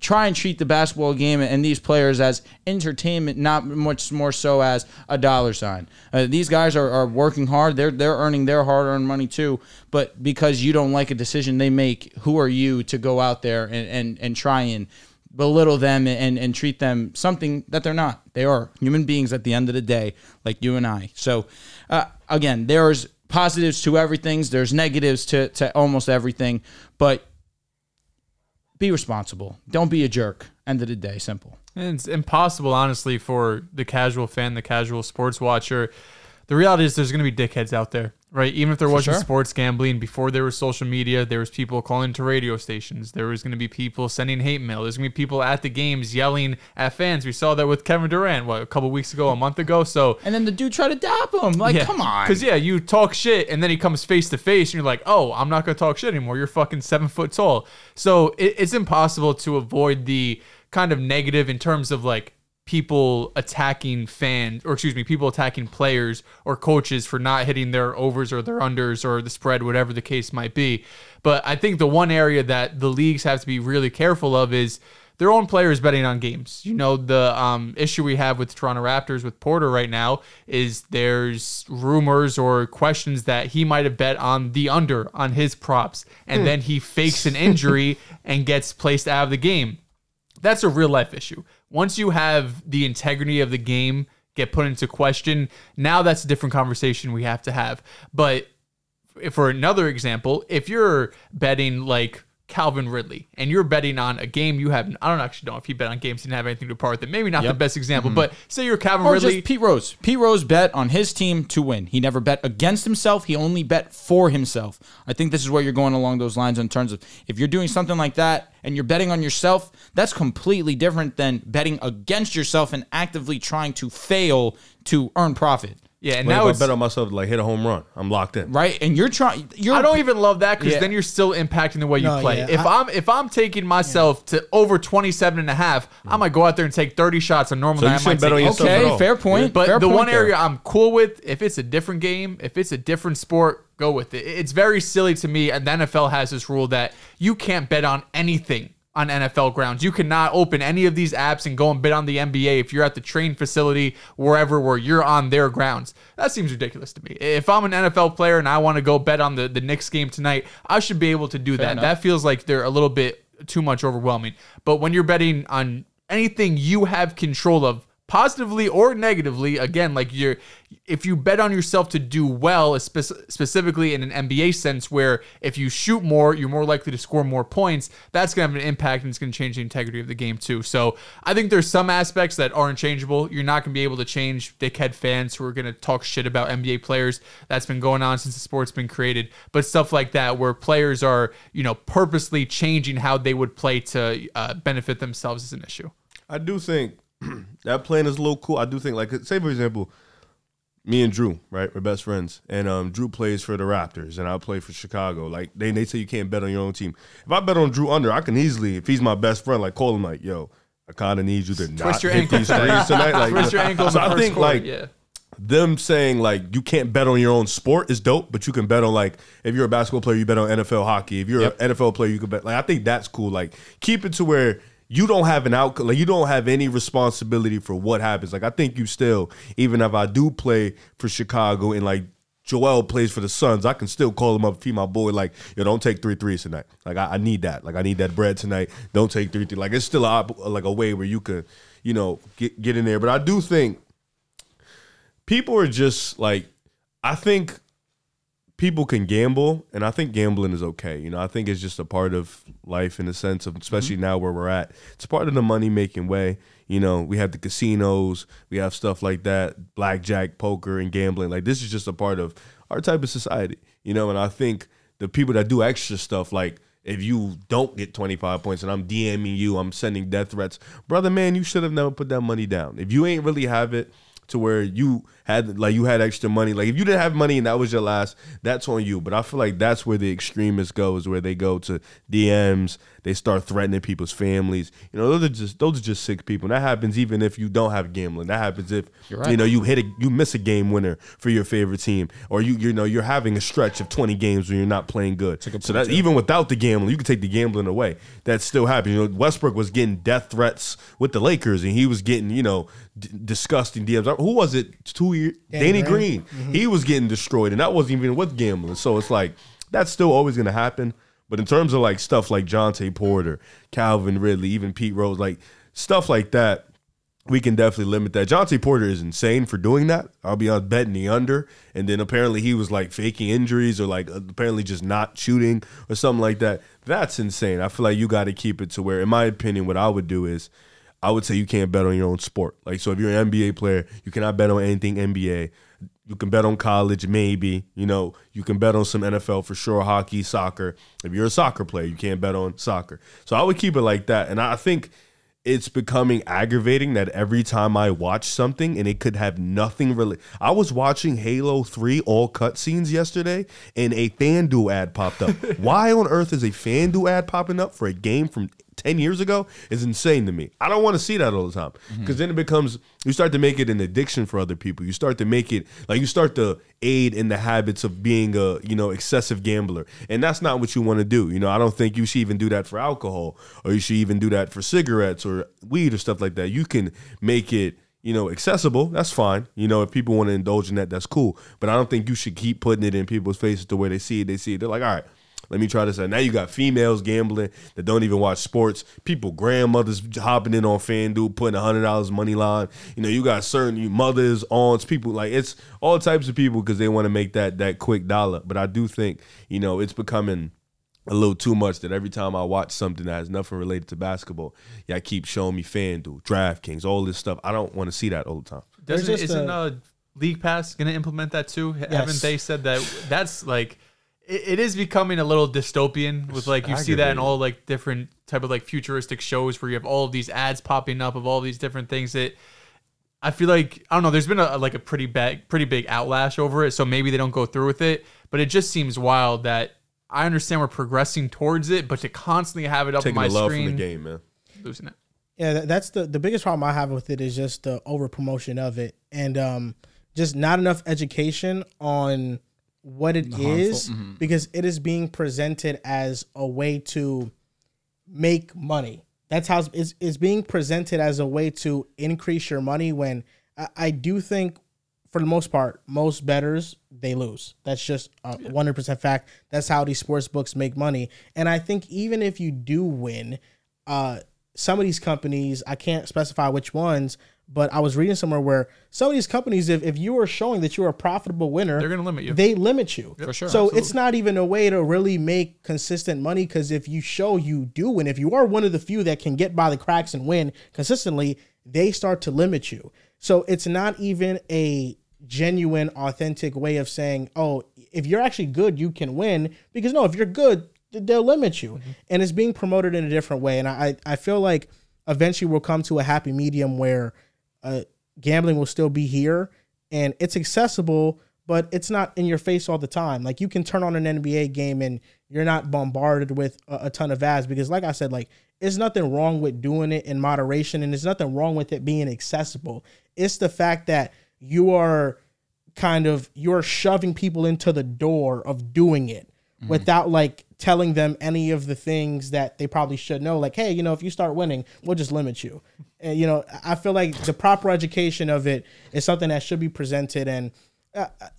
Try and treat the basketball game and these players as entertainment, not much more so as a dollar sign. These guys are working hard. They're earning their hard-earned money too, but because you don't like a decision they make, who are you to go out there and try and belittle them and treat them something that they're not? They are human beings at the end of the day, like you and I. So, again, there's positives to everything. There's negatives to almost everything. But be responsible. Don't be a jerk. End of the day, simple. And it's impossible, honestly, for the casual fan, the casual sports watcher. The reality is there's going to be dickheads out there, right? Even if they're watching sports gambling, before there was social media, there was people calling to radio stations. There was going to be people sending hate mail. There's going to be people at the games yelling at fans. We saw that with Kevin Durant, what, a couple weeks ago, a month ago? So, and then the dude tried to dap him. Like, yeah, come on. Because, yeah, you talk shit, and then he comes face-to-face, and you're like, oh, I'm not going to talk shit anymore. You're fucking 7 foot tall. So it's impossible to avoid the kind of negative in terms of, like, people attacking fans, or excuse me, people attacking players or coaches for not hitting their overs or their unders or the spread, whatever the case might be. But I think the one area that the leagues have to be really careful of is their own players betting on games. You know, the issue we have with Toronto Raptors with Porter right now is there's rumors or questions that he might have bet on the under on his props, and then he fakes an injury and gets placed out of the game. That's a real life issue. Once you have the integrity of the game get put into question, now that's a different conversation we have to have. But for another example, if you're betting like Calvin Ridley and you're betting on a game you have, I don't actually know if he bet on games didn't have anything to part with it. Maybe not the best example, but say you're Calvin Ridley. Just Pete Rose. Pete Rose bet on his team to win. He never bet against himself. He only bet for himself. I think this is where you're going along those lines in terms of if you're doing something like that, and you're betting on yourself, that's completely different than betting against yourself and actively trying to fail to earn profit. Yeah, and now if I bet on myself to like hit a home run, I'm locked in. Right, and you're trying. I don't even love that because then you're still impacting the way you play. Yeah, if I'm taking myself to over 27.5, I might go out there and take 30 shots on normal. So you shouldn't bet on yourself at all. Fair point. Yeah. But fair point one area I'm cool with, if it's a different game, if it's a different sport, go with it. It's very silly to me, and the NFL has this rule that you can't bet on anything on NFL grounds. You cannot open any of these apps and go and bet on the NBA if you're at the train facility, wherever, where you're on their grounds. That seems ridiculous to me. If I'm an NFL player and I want to go bet on the Knicks game tonight, I should be able to do that. That feels like they're a little bit too much overwhelming. But when you're betting on anything you have control of, positively or negatively, again, like if you bet on yourself to do well, specifically in an NBA sense, where if you shoot more, you're more likely to score more points, that's going to have an impact and it's going to change the integrity of the game too. So I think there's some aspects that aren't changeable. You're not going to be able to change dickhead fans who are going to talk shit about NBA players. That's been going on since the sport's been created. But stuff like that where players are, you know, purposely changing how they would play to benefit themselves is an issue. I do think that plan is a little cool. I do think, like, say, for example, me and Drew, right? We're best friends. And Drew plays for the Raptors, and I play for Chicago. Like, they say you can't bet on your own team. If I bet on Drew under, I can easily, if he's my best friend, like, call him, like, yo, I kind of need you to not hit these threes tonight. Like, twist your ankle. So I think, like, them saying, like, you can't bet on your own sport is dope, but you can bet on, like, if you're a basketball player, you bet on NFL hockey. If you're an NFL player, you can bet. Like, I think that's cool. Like, keep it to where you don't have an outcome. Like, you don't have any responsibility for what happens. Like, I think you still, even if I do play for Chicago and, like, Joel plays for the Suns, I can still call him up, feed my boy, like, yo, don't take 3 threes tonight. Like, I need that. Like, I need that bread tonight. Don't take 3 threes. Like, it's still, a way where you could, you know, get in there. But I do think people are just, like, I think people can gamble, and I think gambling is okay. You know, I think it's just a part of life in the sense of, especially now where we're at, it's part of the money-making way. You know, we have the casinos, we have stuff like that, blackjack, poker, and gambling. Like, this is just a part of our type of society, you know. And I think the people that do extra stuff, like if you don't get 25 points and I'm DMing you, I'm sending death threats, brother, man, you should have never put that money down. If you ain't really have it to where you had, like, you had extra money, like if you didn't have money and that was your last, that's on you. But I feel like that's where the extremists go, is where they go to DMs, they start threatening people's families. You know, those are just sick people. And that happens even if you don't have gambling. That happens if you know, you miss a game winner for your favorite team, or you know, you're having a stretch of 20 games where you're not playing good. So that even without the gambling, you can take the gambling away, that still happens. You know, Westbrook was getting death threats with the Lakers, and he was getting, you know, disgusting DMs. Who was it? 2 years, Danny Green. He was getting destroyed, and that wasn't even with gambling. So it's like, that's still always going to happen. But in terms of like stuff like Jontay Porter, Calvin Ridley, even Pete Rose, like stuff like that, we can definitely limit that. Jontay Porter is insane for doing that. I'll be on betting the under, and then apparently he was like faking injuries, or like apparently just not shooting or something like that. That's insane. I feel like you got to keep it to where, in my opinion, what I would do is, I would say you can't bet on your own sport. Like, so if you're an NBA player, you cannot bet on anything NBA. You can bet on college, maybe. You know, you can bet on some NFL for sure, hockey, soccer. If you're a soccer player, you can't bet on soccer. So I would keep it like that. And I think it's becoming aggravating that every time I watch something, and it could have nothing really. I was watching Halo 3 all cutscenes yesterday, and a FanDuel ad popped up. Why on earth is a FanDuel ad popping up for a game from 10 years ago is insane to me. I don't want to see that all the time, because then it becomes, you start to make it an addiction for other people. You start to make it, like, you start to aid in the habits of being a, you know, excessive gambler. And that's not what you want to do. You know, I don't think you should even do that for alcohol, or you should even do that for cigarettes or weed or stuff like that. You can make it, you know, accessible. That's fine. You know, if people want to indulge in that, that's cool. But I don't think you should keep putting it in people's faces the way they see it. They see it, they're like, all right, let me try this out. Now you got females gambling that don't even watch sports. People, grandmothers hopping in on FanDuel, putting $100 money line. You know, you got certain mothers, aunts, people. Like, it's all types of people, because they want to make that quick dollar. But I do think, you know, it's becoming a little too much that every time I watch something that has nothing related to basketball, y'all keep showing me FanDuel, DraftKings, all this stuff. I don't want to see that all the time. Isn't League Pass going to implement that too? Yes. Haven't they said that? That's like, it is becoming a little dystopian, with like, you see that in all like different type of like futuristic shows where you have all of these ads popping up of all these different things that I feel like, I don't know, there's been a pretty big outlash over it. So maybe they don't go through with it, but it just seems wild that I understand we're progressing towards it, but to constantly have it up on my screen, taking the love from the game, man, losing it. Yeah. That's the biggest problem I have with it, is just the over promotion of it. And, just not enough education on what it is, because it is being presented as a way to make money. That's how it's being presented, as a way to increase your money, when I do think, for the most part, most bettors, they lose. That's just a 100% fact. That's how these sports books make money. And I think even if you do win, some of these companies, I can't specify which ones, but I was reading somewhere where some of these companies, if you are showing that you're a profitable winner, they're going to limit you. They limit you. Yep, for sure. So it's not even a way to really make consistent money, because if you show you do win, if you are one of the few that can get by the cracks and win consistently, they start to limit you. So it's not even a genuine, authentic way of saying, oh, if you're actually good, you can win. Because no, if you're good, they'll limit you. And it's being promoted in a different way. And I feel like eventually we'll come to a happy medium where gambling will still be here, and it's accessible, but it's not in your face all the time. Like, you can turn on an NBA game and you're not bombarded with a ton of ads, because like I said, like, there's nothing wrong with doing it in moderation, and there's nothing wrong with it being accessible. It's the fact that you are kind of, you're shoving people into the door of doing it without like telling them any of the things that they probably should know. Like, hey, you know, if you start winning, we'll just limit you. And, you know, I feel like the proper education of it is something that should be presented. And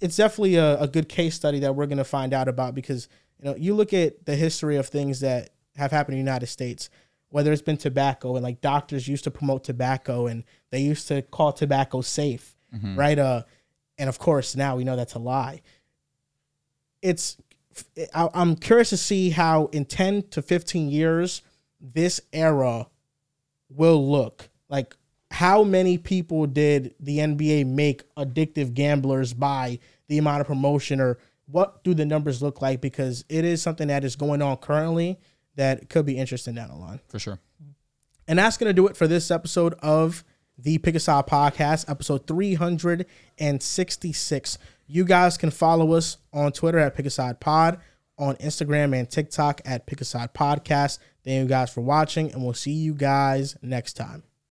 it's definitely a good case study that we're going to find out about, because, you know, you look at the history of things that have happened in the United States, whether it's been tobacco, and like doctors used to promote tobacco, and they used to call tobacco safe. Right. And of course, now we know that's a lie. I'm curious to see how in 10 to 15 years this era will look. Like, how many people did the NBA make addictive gamblers by the amount of promotion, or what do the numbers look like? Because it is something that is going on currently that could be interesting down the line. For sure. And that's going to do it for this episode of the Pick a Side Podcast, episode 366. You guys can follow us on Twitter at Pick a Side Pod, on Instagram and TikTok at Pick a Side Podcast. Thank you guys for watching, and we'll see you guys next time.